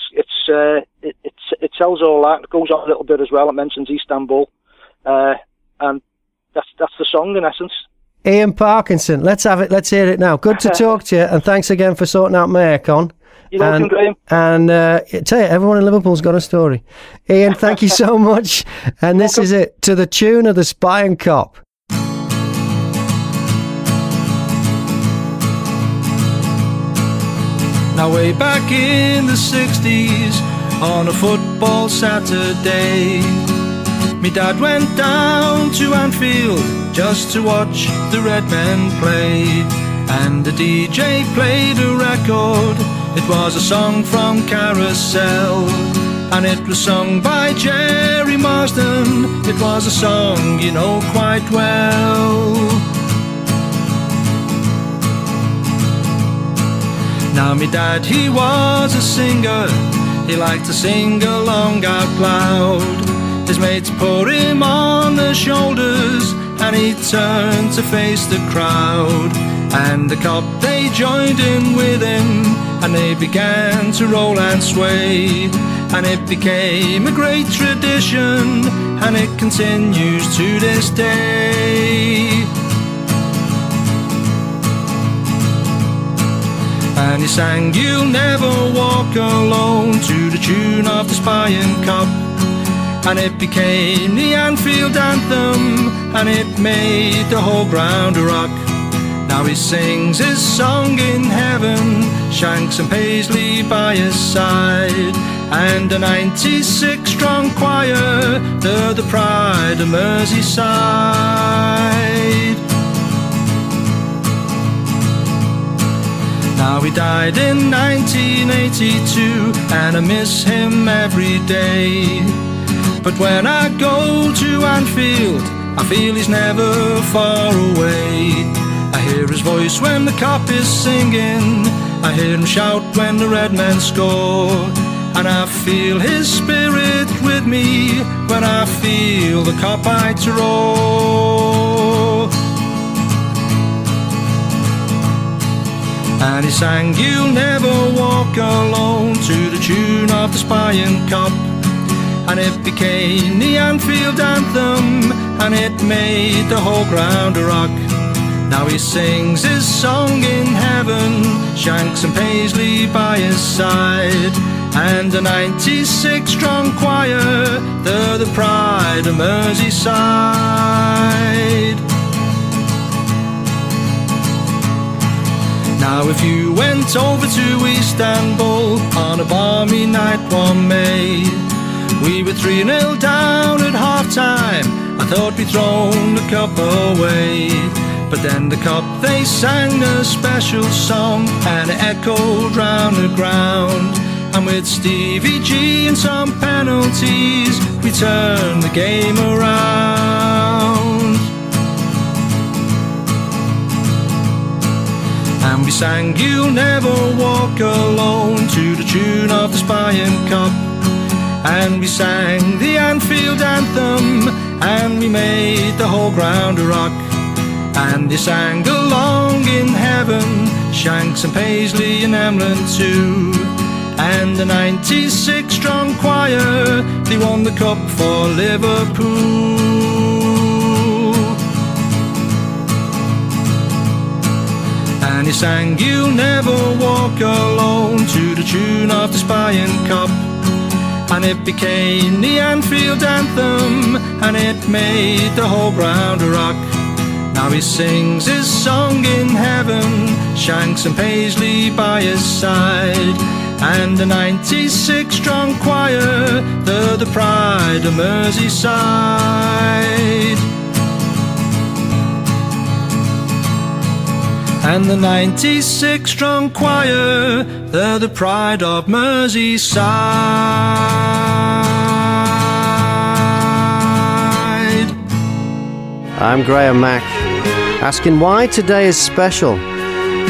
tells all that. It goes on a little bit as well. It mentions Istanbul, and that's the song in essence. Ian Parkinson, let's have it. Let's hear it now. Good to talk to you, and thanks again for sorting out my aircon. You're welcome, Graham. And tell you, everyone in Liverpool's got a story. Ian, thank you so much. And this is it, to the tune of "The Spying Cop." Now, way back in the 60s, on a football Saturday, me dad went down to Anfield just to watch the Red Men play. And the DJ played a record, it was a song from Carousel, and it was sung by Jerry Marsden, it was a song you know quite well. Now me dad, he was a singer, he liked to sing along out loud. His mates put him on their shoulders and he turned to face the crowd. And the cop, they joined in with him, and they began to roll and sway. And it became a great tradition, and it continues to this day. And he sang "You'll Never Walk Alone" to the tune of "The Spying Cop." And it became the Anfield anthem, and it made the whole ground rock. Now he sings his song in heaven, Shanks and Paisley by his side, and a 96-strong choir, they're the pride of Merseyside. Now he died in 1982, and I miss him every day. But when I go to Anfield, I feel he's never far away. I hear his voice when the cop is singing, I hear him shout when the Red Men score, and I feel his spirit with me when I feel the copites roar. And he sang "You'll Never Walk Alone" to the tune of "The Spying Cop," and it became the Anfield anthem, and it made the whole ground rock. Now he sings his song in heaven, Shanks and Paisley by his side, and a 96-drum choir, they're the pride of Merseyside. Now if you went over to Istanbul on a balmy night one May, we were 3-0 down at half-time, I thought we'd thrown the cup away. But then the cup, they sang a special song, and it echoed round the ground. And with Stevie G and some penalties, we turned the game around. And we sang You'll Never Walk Alone to the tune of the Spying Cup. And we sang the Anfield anthem, and we made the whole ground rock. And they sang along in heaven, Shanks and Paisley and Emlyn too, and the 96-drum choir, they won the cup for Liverpool. And he sang You'll Never Walk Alone to the tune of the Spying Cup, and it became the Anfield anthem, and it made the whole ground rock. Now he sings his song in heaven, Shanks and Paisley by his side, and the 96-drum choir, they're the pride of Merseyside. And the 96-drum choir, they're the pride of Merseyside. I'm Graham Mack, asking why today is special.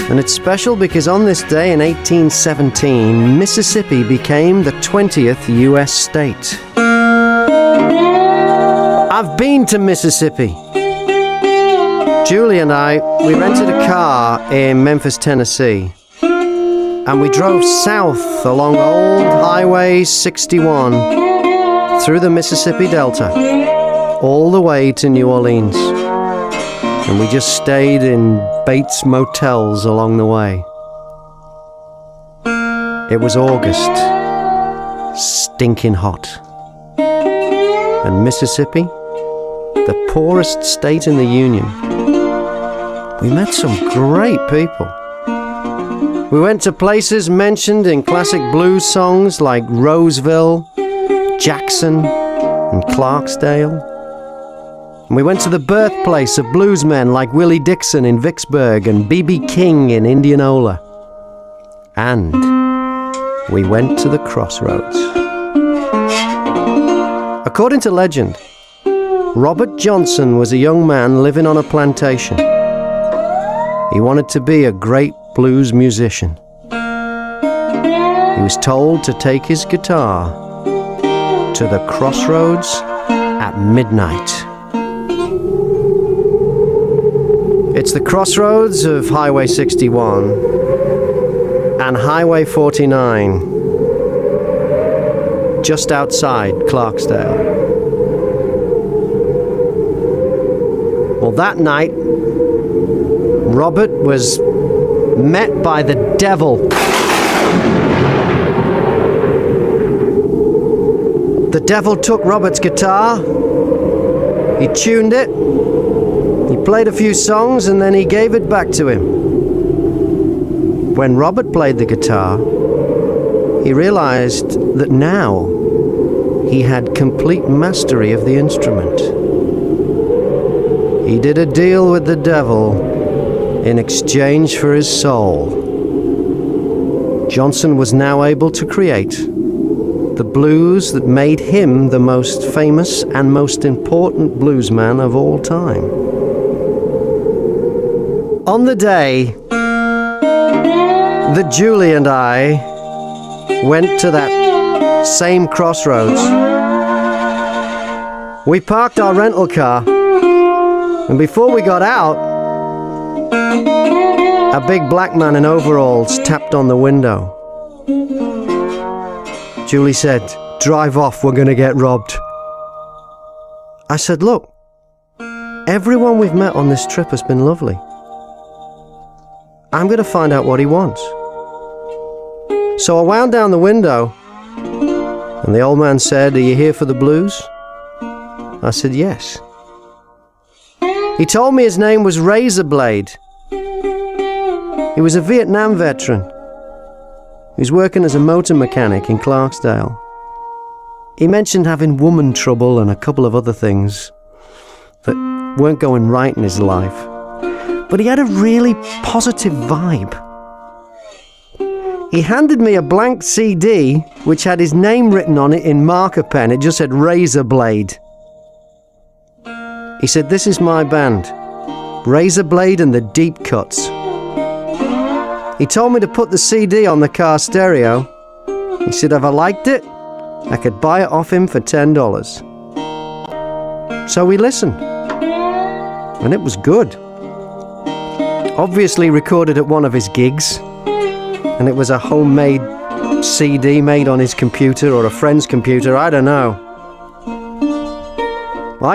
And it's special because on this day in 1817, Mississippi became the 20th U.S. state. I've been to Mississippi. Julie and I, we rented a car in Memphis, Tennessee, and we drove south along old Highway 61 through the Mississippi Delta, all the way to New Orleans. And we just stayed in Bates Motels along the way. It was August, stinking hot. And Mississippi, the poorest state in the Union. We met some great people. We went to places mentioned in classic blues songs like Roseville, Jackson, and Clarksdale. And we went to the birthplace of bluesmen like Willie Dixon in Vicksburg and B.B. King in Indianola. And we went to the crossroads. According to legend, Robert Johnson was a young man living on a plantation. He wanted to be a great blues musician. He was told to take his guitar to the crossroads at midnight. It's the crossroads of Highway 61 and Highway 49, just outside Clarksdale. Well, that night, Robert was met by the devil. The devil took Robert's guitar, he tuned it, he played a few songs and then he gave it back to him. When Robert played the guitar, he realized that now he had complete mastery of the instrument. He did a deal with the devil in exchange for his soul. Johnson was now able to create the blues that made him the most famous and most important bluesman of all time. On the day that Julie and I went to that same crossroads, we parked our rental car, and before we got out, a big black man in overalls tapped on the window. Julie said, "Drive off, we're going to get robbed." I said, "Look, Everyone we've met on this trip has been lovely. I'm going to find out what he wants. So I wound down the window, and the old man said, "Are you here for the blues?" I said, "Yes." He told me his name was Razorblade. He was a Vietnam veteran. He was working as a motor mechanic in Clarksdale. He mentioned having woman trouble and a couple of other things that weren't going right in his life. But he had a really positive vibe. He handed me a blank CD which had his name written on it in marker pen. It just said Razorblade. He said, "This is my band, Razorblade and the Deep Cuts." He told me to put the CD on the car stereo. He said if I liked it, I could buy it off him for $10. So we listened, and it was good. Obviously recorded at one of his gigs, and it was a homemade CD made on his computer or a friend's computer, I don't know.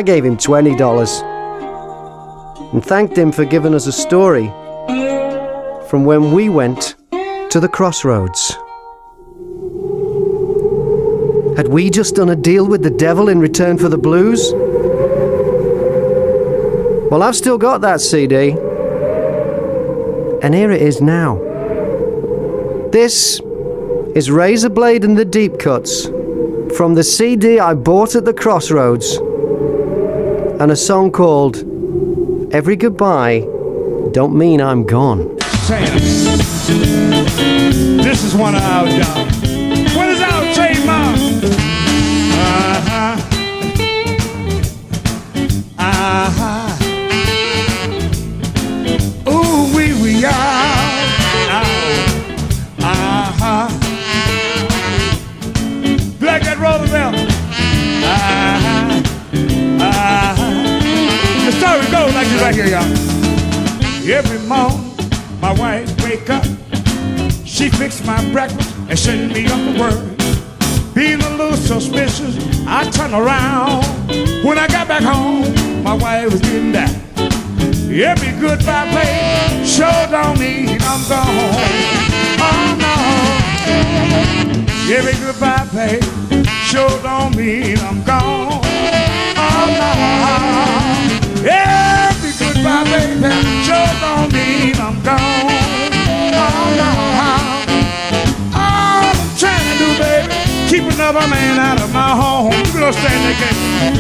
I gave him $20 and thanked him for giving us a story from when we went to the crossroads. Had we just done a deal with the devil in return for the blues? Well, I've still got that CD, and here it is now. This is Razorblade and the Deep Cuts from the CD I bought at the crossroads, and a song called "Every Goodbye Don't Mean I'm Gone." This is one of our jobs. What is our trademark? Ooh, we are. Black Cat Roosevelt. The story goes like this right here, y'all. Every morning, my wife wake up. She fixed my breakfast and sent me up to work. Being a little suspicious, I turned around. When I got back home, my wife was getting down. Every goodbye play sure don't mean I'm gone. Oh no. Every goodbye play sure don't mean I'm gone. Oh no. Every goodbye baby sure don't mean I'm gone. Oh no. Baby, keep another man out of my home. You don't stand again.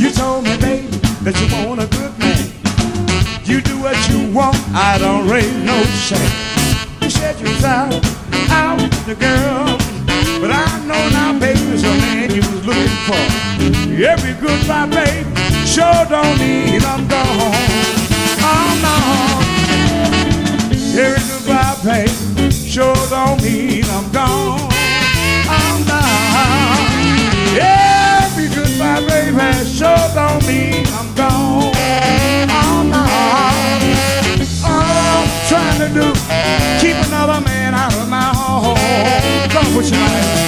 You told me, baby, that you want a good man. You do what you want, I don't raise no shame. You said you was out with the girl, but I know now, baby, it's a man you was looking for. Every goodbye, baby, sure don't mean I'm gone. Oh no. Every goodbye, baby, sure don't mean I'm gone. I'm gone. Every goodbye, baby, sure don't mean I'm gone. I'm gone. All I'm trying to do, keep another man out of my home. Don't push your life.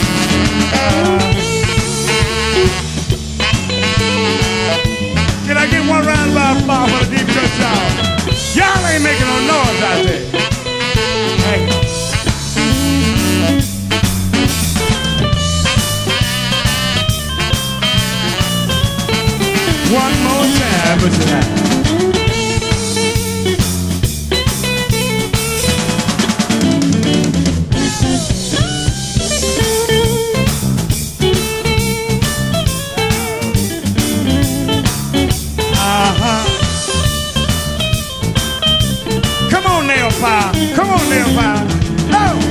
Can I get one round by a bar for the deep cut y'all? Y'all ain't making no noise out there. One more time for tonight. Come on, nail file. Come on, nail file. No.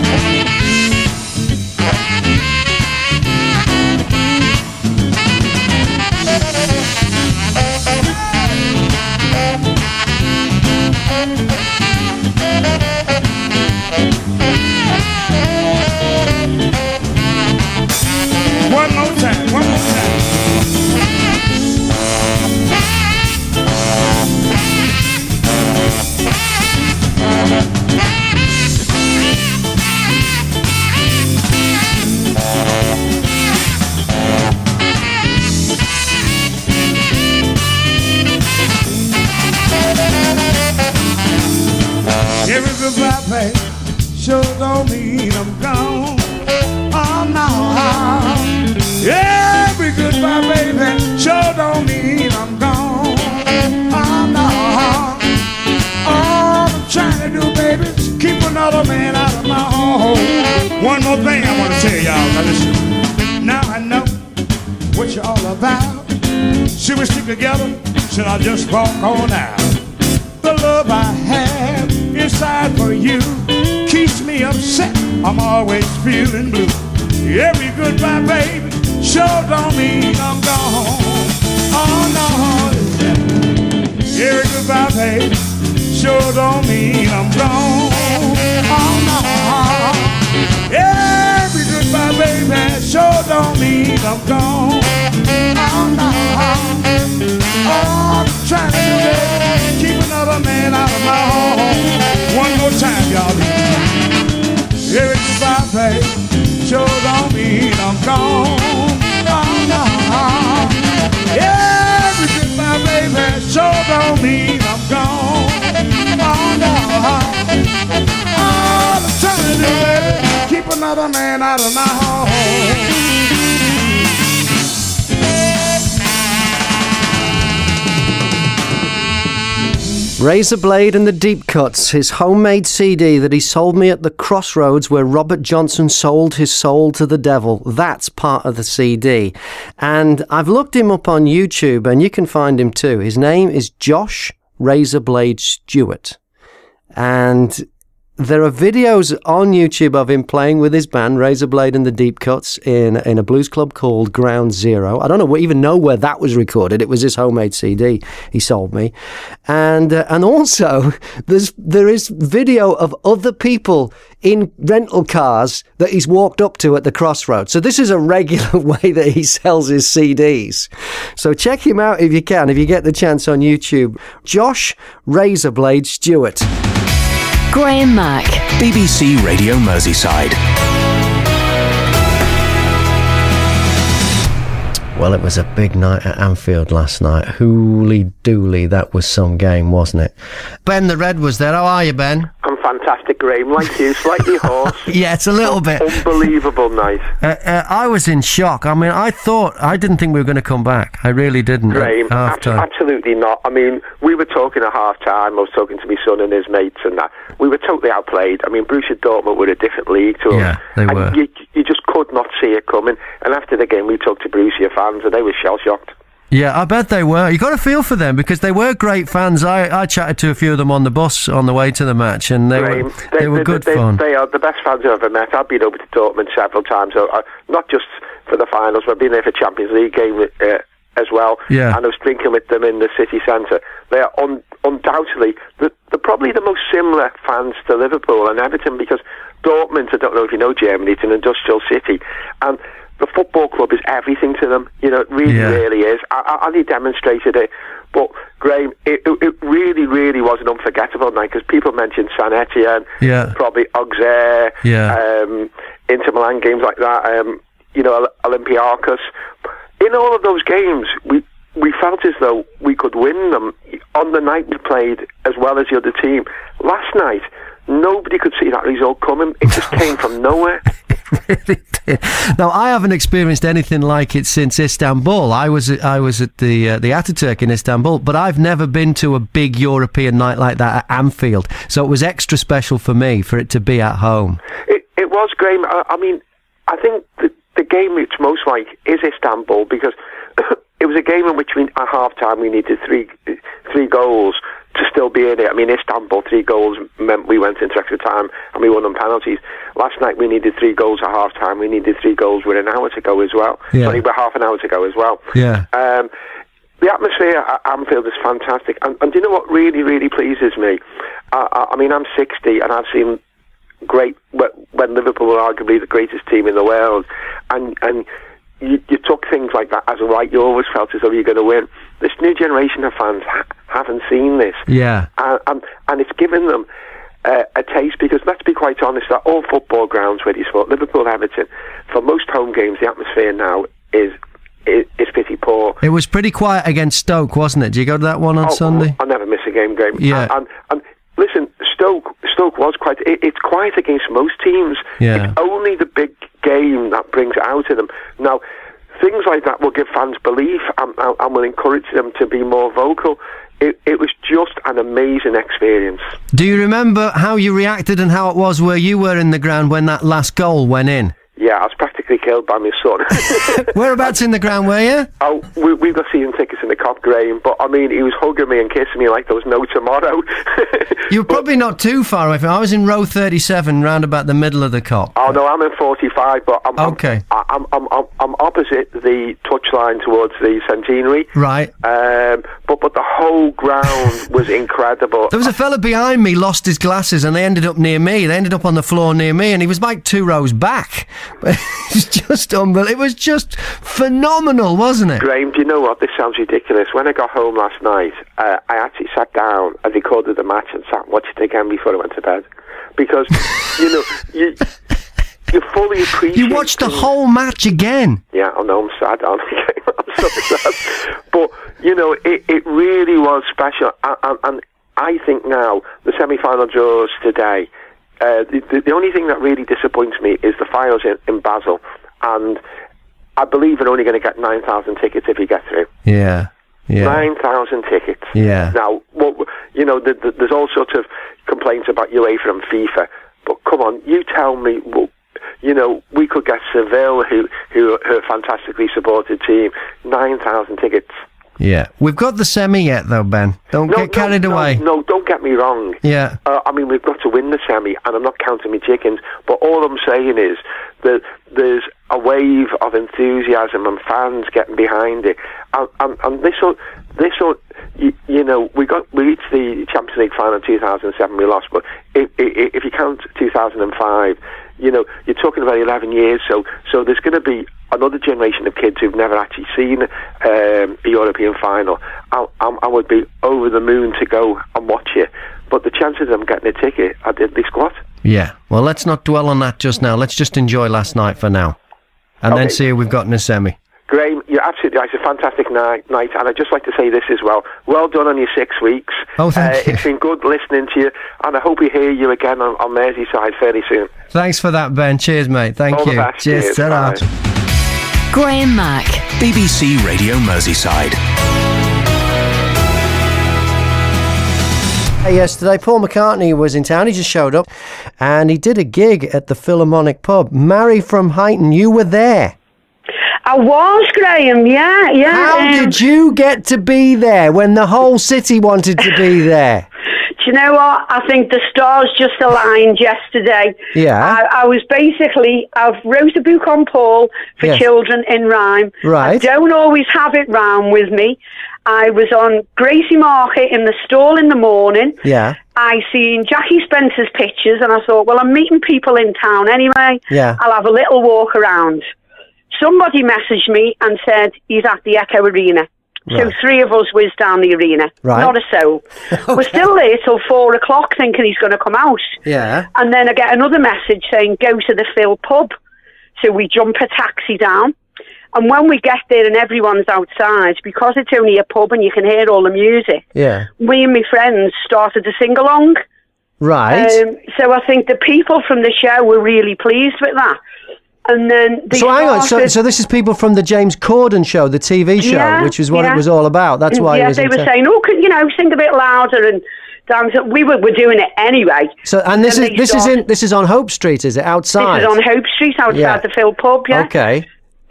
love don't mean I'm gone. Oh no, every goodbye, baby, sure don't mean I'm gone. Oh no, all I'm trying to do, baby, is keep another man out of my home. One more thing I want to tell y'all, now listen. Now I know what you're all about. Should we stick together? Should I just walk on out? The love I have inside for you keeps me upset. I'm always feeling blue. Every goodbye, baby, sure don't mean I'm gone. Oh no, every goodbye, baby, sure don't mean I'm gone. Oh no, every goodbye, baby, sure don't mean I'm gone. Oh no, all I'm trying to do is keep another man out of my home. One more time, y'all. Every goodbye, baby, sure don't mean I'm gone. Oh no, every goodbye, baby, sure don't mean I'm gone. Oh no, all I'm trying to do, baby, keep another man out of my home. Razorblade and the Deep Cuts, his homemade CD that he sold me at the crossroads where Robert Johnson sold his soul to the devil. That's part of the CD. And I've looked him up on YouTube and you can find him too. His name is Josh Razorblade Stewart. And there are videos on YouTube of him playing with his band, Razorblade and the Deep Cuts, in a blues club called Ground Zero. I don't even know where that was recorded. It was his homemade CD he sold me. And also, there is video of other people in rental cars that he's walked up to at the crossroads. So this is a regular way that he sells his CDs. So check him out if you can, if you get the chance on YouTube. Josh Razorblade Stewart. Graham Mack, BBC Radio Merseyside. Well, it was a big night at Anfield last night. Hooly dooly, that was some game, wasn't it? Ben the Red was there. How are you, Ben? I'm fantastic, Graham. Like you, slightly hoarse. Yeah, it's a little bit. Unbelievable night. I was in shock. I mean, I didn't think we were going to come back. I really didn't. Graham, absolutely not. I mean, we were talking at half time. I was talking to my son and his mates and that. We were totally outplayed. I mean, Borussia Dortmund were a different league to us. Yeah, they were. You just could not see it coming. And after the game, we talked to Borussia fans and they were shell-shocked. Yeah, I bet they were. You got a feel for them because they were great fans. I chatted to a few of them on the bus on the way to the match, and they were good fun. They are the best fans I've ever met. I've been over to Dortmund several times, so not just for the finals, but I've been there for Champions League game as well. Yeah. And I was drinking with them in the city centre. They are undoubtedly they're probably the most similar fans to Liverpool and Everton because Dortmund, I don't know if you know Germany, it's an industrial city, and the football club is everything to them. You know, it really, really is. And he demonstrated it. But, Graham, it really, really was an unforgettable night because people mentioned San Etienne, probably Auxerre, Inter Milan games like that, you know, Olympiacos. In all of those games, we felt as though we could win them on the night we played as well as the other team. Last night, nobody could see that result coming. It just came from nowhere. Really did. Now, I haven't experienced anything like it since Istanbul. I was at the Atatürk in Istanbul, but I've never been to a big European night like that at Anfield, so it was extra special for me for it to be at home. It was, Graham. I mean, I think the game it's most like is Istanbul because it was a game in which at half-time we needed three goals to still be in it. I mean, Istanbul, 3 goals meant we went into extra time and we won on penalties. Last night we needed 3 goals at half time. We needed 3 goals with an hour to go as well. Only about half an hour to go as well. Yeah. The atmosphere at Anfield is fantastic. And do you know what really, really pleases me? I mean, I'm 60 and I've seen great when Liverpool were arguably the greatest team in the world. And you took things like that as a right. You always felt as though you're going to win. This new generation of fans haven't seen this. Yeah. And it's given them a taste because, let's be quite honest, at all football grounds where you sport, Liverpool, Everton, for most home games, the atmosphere now is pretty poor. It was pretty quiet against Stoke, wasn't it? Do you go to that one on Sunday? I never miss a game. Yeah. And Listen, Stoke was quite... It's quiet against most teams. Yeah. It's only the big game that brings it out of them. Now, things like that will give fans belief and will encourage them to be more vocal. It was just an amazing experience. Do you remember how you reacted and how it was where you were in the ground when that last goal went in? Yeah, I was practically killed by my son. Whereabouts in the ground were you? Oh, we got season tickets in the Cop Green, but I mean, he was hugging me and kissing me like there was no tomorrow. You're probably not too far away from. I was in row 37, round about the middle of the Cop. Oh no, I'm in 45, but I'm opposite the touchline towards the centenary. Right. But the whole ground was incredible. There was a fella behind me lost his glasses, and they ended up near me. They ended up on the floor near me, and he was like 2 rows back. It's just unbelievable. It was just phenomenal, wasn't it? Graham, do you know what? This sounds ridiculous. When I got home last night, I actually sat down and recorded the match and sat and watched it again before I went to bed. Because, you know, you fully appreciate... You watched the whole match again. Yeah, I know, I'm sad, aren't I? I'm so sad. But, you know, it really was special. And I think now, the semi-final draws today... the only thing that really disappoints me is the finals in Basel, and I believe they're only going to get 9,000 tickets if you get through. Yeah, yeah. 9,000 tickets. Yeah. Now, you know, there's all sorts of complaints about UEFA and FIFA, but come on, you tell me. You know, we could get Seville, who are a fantastically supported team, 9,000 tickets. Yeah, we've got the semi yet, though, Ben. Don't get carried away. No, don't get me wrong. Yeah, I mean, we've got to win the semi, and I'm not counting my chickens. But all I'm saying is that there's a wave of enthusiasm and fans getting behind it. And you know, we reached the Champions League final in 2007. We lost, but if you count 2005, you know, you're talking about 11 years. So there's going to be another generation of kids who've never actually seen a European final. I would be over the moon to go and watch it. But the chances of them getting a ticket are diddly squat. Yeah, well, let's not dwell on that just now. Let's just enjoy last night for now. And okay, then see who we've got in a semi. Graham, you're absolutely right. It's a fantastic night. And I'd just like to say this as well. Well done on your 6 weeks. Oh, thank you. It's been good listening to you. And I hope we hear you again on Merseyside fairly soon. Thanks for that, Ben. Cheers, mate. Thank you. All the best. Cheers. Ta-ra. Graham Mack, BBC Radio Merseyside. Yesterday, Paul McCartney was in town. He just showed up, and he did a gig at the Philharmonic pub. Mary from Highton, you were there. I was, Graham, yeah. How did you get to be there when the whole city wanted to be there? Do you know what? I think the stars just aligned yesterday. Yeah. I was basically, I've wrote a book on Paul for children in rhyme. Right. I don't always have it round with me. I was on Gracie Market in the stall in the morning. Yeah. I seen Jackie Spencer's pictures and I thought, well, I'm meeting people in town anyway. Yeah. I'll have a little walk around. Somebody messaged me and said he's at the Echo Arena. Right. So 3 of us whizzed down the arena. Right. Not a soul. Okay. We're still there till 4 o'clock thinking he's going to come out. Yeah. And then I get another message saying, go to the Phil pub. So we jump a taxi down. And when we get there and everyone's outside, because it's only a pub and you can hear all the music, yeah, we and my friends started to sing along. Right. So I think the people from the show were really pleased with that. And then so this is people from the James Corden show, the TV show, which is what it was all about. That's why they were saying, "Oh, you know, sing a bit louder and dance." We were doing it anyway. So, and this is on Hope Street, is it? Outside. This is on Hope Street, outside the Phil pub. Yeah. Okay.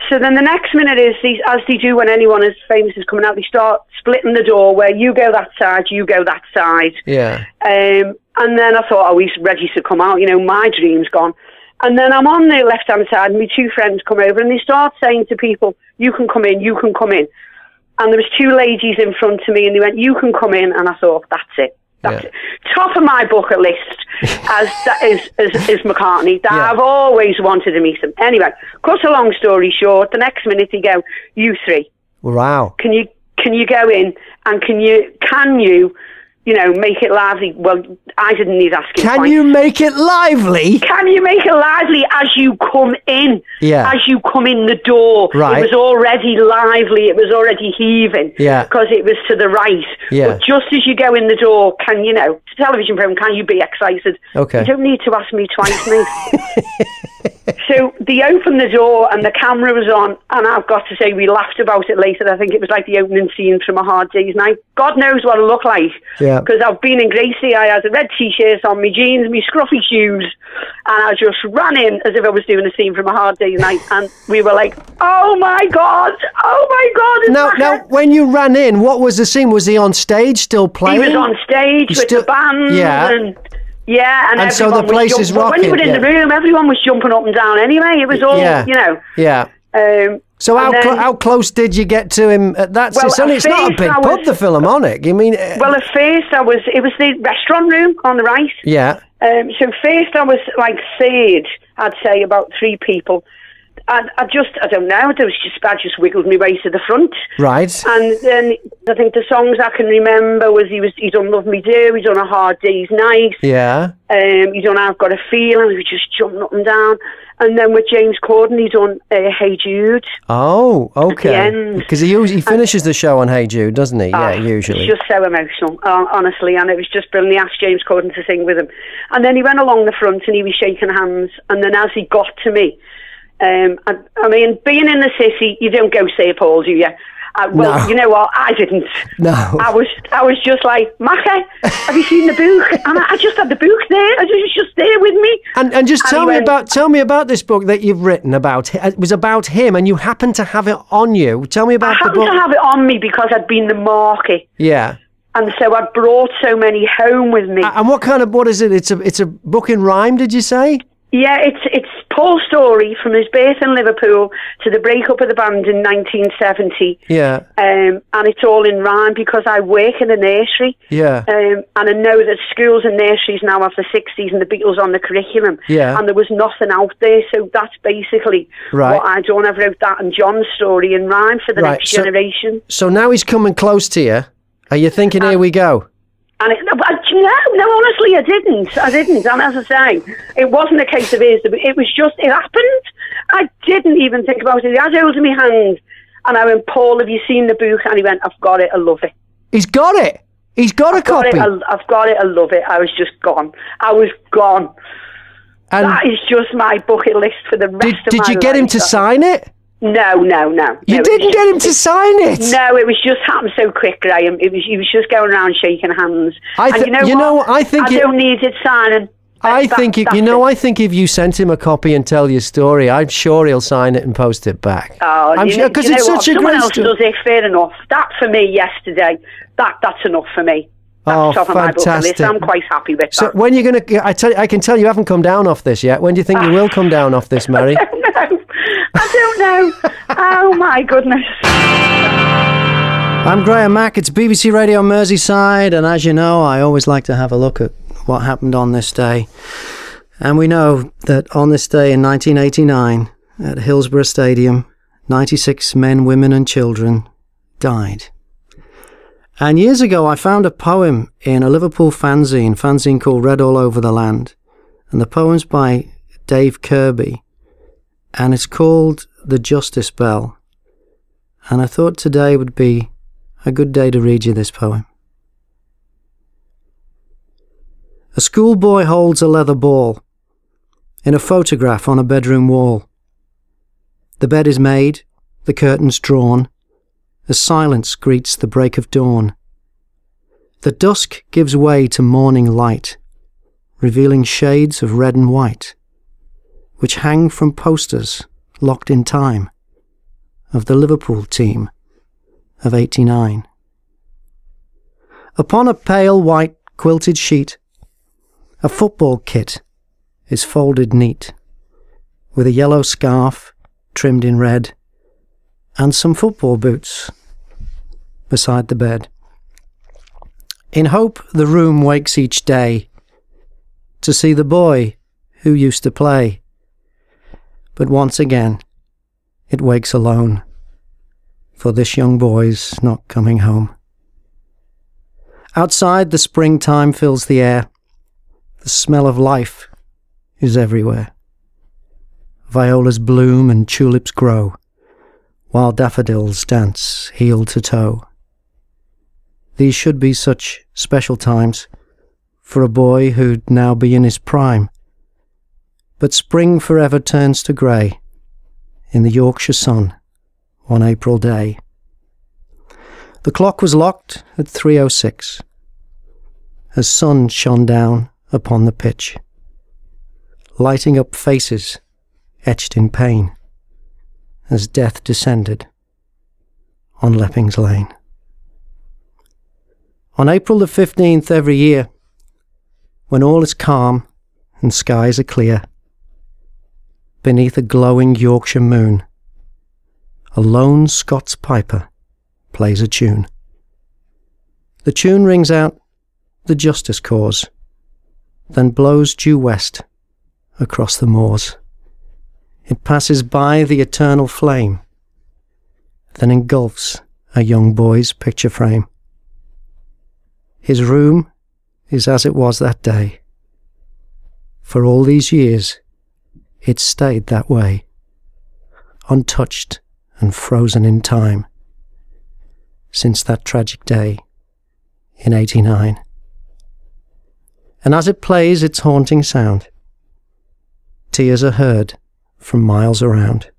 So then the next minute is these, as they do when anyone as famous is coming out, they start splitting the door where you go that side, you go that side. Yeah. And then I thought, oh, he's ready to come out. You know, my dream's gone. And then I'm on the left-hand side, and my 2 friends come over, and they start saying to people, you can come in, you can come in. And there was 2 ladies in front of me, and they went, you can come in. And I thought, that's it. Top of my bucket list is McCartney. I've always wanted to meet him. Anyway, cut a long story short, the next minute he go, you 3. Wow. Can you go in, and can you you know, make it lively. Well, I didn't need asking. Can you make it lively? Can you make it lively as you come in? Yeah. As you come in the door. Right. It was already lively. It was already heaving. Yeah. Because it was to the right. Yeah. But just as you go in the door, can you know, it's a television program, can you be excited? Okay. You don't need to ask me twice, mate. So they opened the door and the camera was on, and I've got to say we laughed about it later. I think it was like the opening scene from A Hard Day's Night. God knows what it looked like. Yeah. Because I've been in Gracie, I had a red T-shirt on, my jeans, my scruffy shoes, and I just ran in as if I was doing a scene from A Hard Day's Night, and we were like, oh my God. Now, when you ran in, what was the scene? Was he on stage still playing? He was on stage with the band. Yeah. And so the place is rocking. When you were in the room, everyone was jumping up and down anyway. It was all, you know. Yeah. So how close did you get to him at that? Well, it's not a big pub, the Philharmonic. You mean? Well, at first I was. It was the restaurant room on the right. Yeah. So first I was like third. I'd say about three people. I don't know. I just wiggled my way to the front. Right. And then I think the songs I can remember was he done Love Me Do, he done A Hard Day's Night. Yeah. He done I've Got a Feeling. We were just jumping up and down. And then with James Corden, he done Hey Jude. Oh, okay. Because he finishes the show on Hey Jude, doesn't he? Yeah, usually. It's just so emotional, honestly. And it was just brilliant. He asked James Corden to sing with him, and then he went along the front and he was shaking hands. And then as he got to me. I mean, being in the city, you don't go St Paul, do you? You know what? I didn't. No. I was just like, Maca, have you seen the book? And I just had the book there. It was just there with me. And just tell me about this book that you've written about. It was about him, and you happened to have it on you. Tell me about the book. I happened to have it on me because I'd been the marquee. Yeah. And so I brought so many home with me. And what is it? It's a book in rhyme, did you say? Yeah, it's Paul's story from his birth in Liverpool to the breakup of the band in 1970. Yeah. And it's all in rhyme because I work in a nursery. Yeah. And I know that schools and nurseries now have the 60s and the Beatles on the curriculum. Yeah. And there was nothing out there, so that's basically what I done. I wrote that and John's story in rhyme for the next generation. So now he's coming close to you. Are you thinking, here we go? And no, honestly, I didn't. And as I say, it wasn't a case of his. It was just, it happened. I didn't even think about it. He had hold of my hand, and I went, Paul, have you seen the book? And he went, I've got it, I love it. He's got it? He's got a copy? I've got it, I love it. I was just gone. I was gone. And that is just my bucket list for the rest of my life. Did you get him to sign it? No. You didn't get him to sign it? No, it was just happened so quick, Graham. He was just going around shaking hands. And you know what? I don't need it signing. I think if you sent him a copy and tell your story, I'm sure he'll sign it and post it back. Oh, I'm sure, because it's such a great story. Someone else does it, fair enough. That for me yesterday, that's enough for me. Oh, fantastic! I'm quite happy with that. So when you're going to? I can tell you haven't come down off this yet. When do you think you will come down off this, Mary? I don't know. Oh my goodness. I'm Graham Mack. It's BBC Radio Merseyside, and as you know, I always like to have a look at what happened on this day. And we know that on this day in 1989, at Hillsborough Stadium, 96 men, women, and children died. And years ago, I found a poem in a Liverpool fanzine called Read All Over the Land. And the poem's by Dave Kirby. And it's called The Justice Bell. And I thought today would be a good day to read you this poem. A schoolboy holds a leather ball in a photograph on a bedroom wall. The bed is made, the curtains drawn, as silence greets the break of dawn. The dusk gives way to morning light, revealing shades of red and white, which hang from posters locked in time of the Liverpool team of 89. Upon a pale white quilted sheet, a football kit is folded neat, with a yellow scarf trimmed in red, and some football boots beside the bed. In hope the room wakes each day to see the boy who used to play. But once again, it wakes alone, for this young boy's not coming home. Outside, the springtime fills the air. The smell of life is everywhere. Violas bloom and tulips grow, while daffodils dance heel to toe. These should be such special times for a boy who'd now be in his prime. But spring forever turns to grey in the Yorkshire sun one April day. The clock was locked at 3:06 as sun shone down upon the pitch, lighting up faces etched in pain as death descended on Leppings Lane. On April the 15th every year, when all is calm and skies are clear, beneath a glowing Yorkshire moon, a lone Scots piper plays a tune. The tune rings out the justice cause, then blows due west across the moors. It passes by the eternal flame, then engulfs a young boy's picture frame. His room is as it was that day. For all these years, it stayed that way, untouched and frozen in time, since that tragic day in '89. And as it plays its haunting sound, tears are heard from miles around.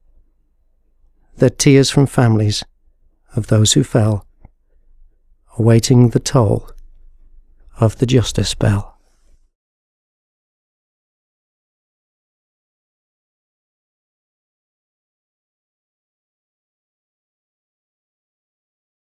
They're tears from families of those who fell, awaiting the toll of the justice bell.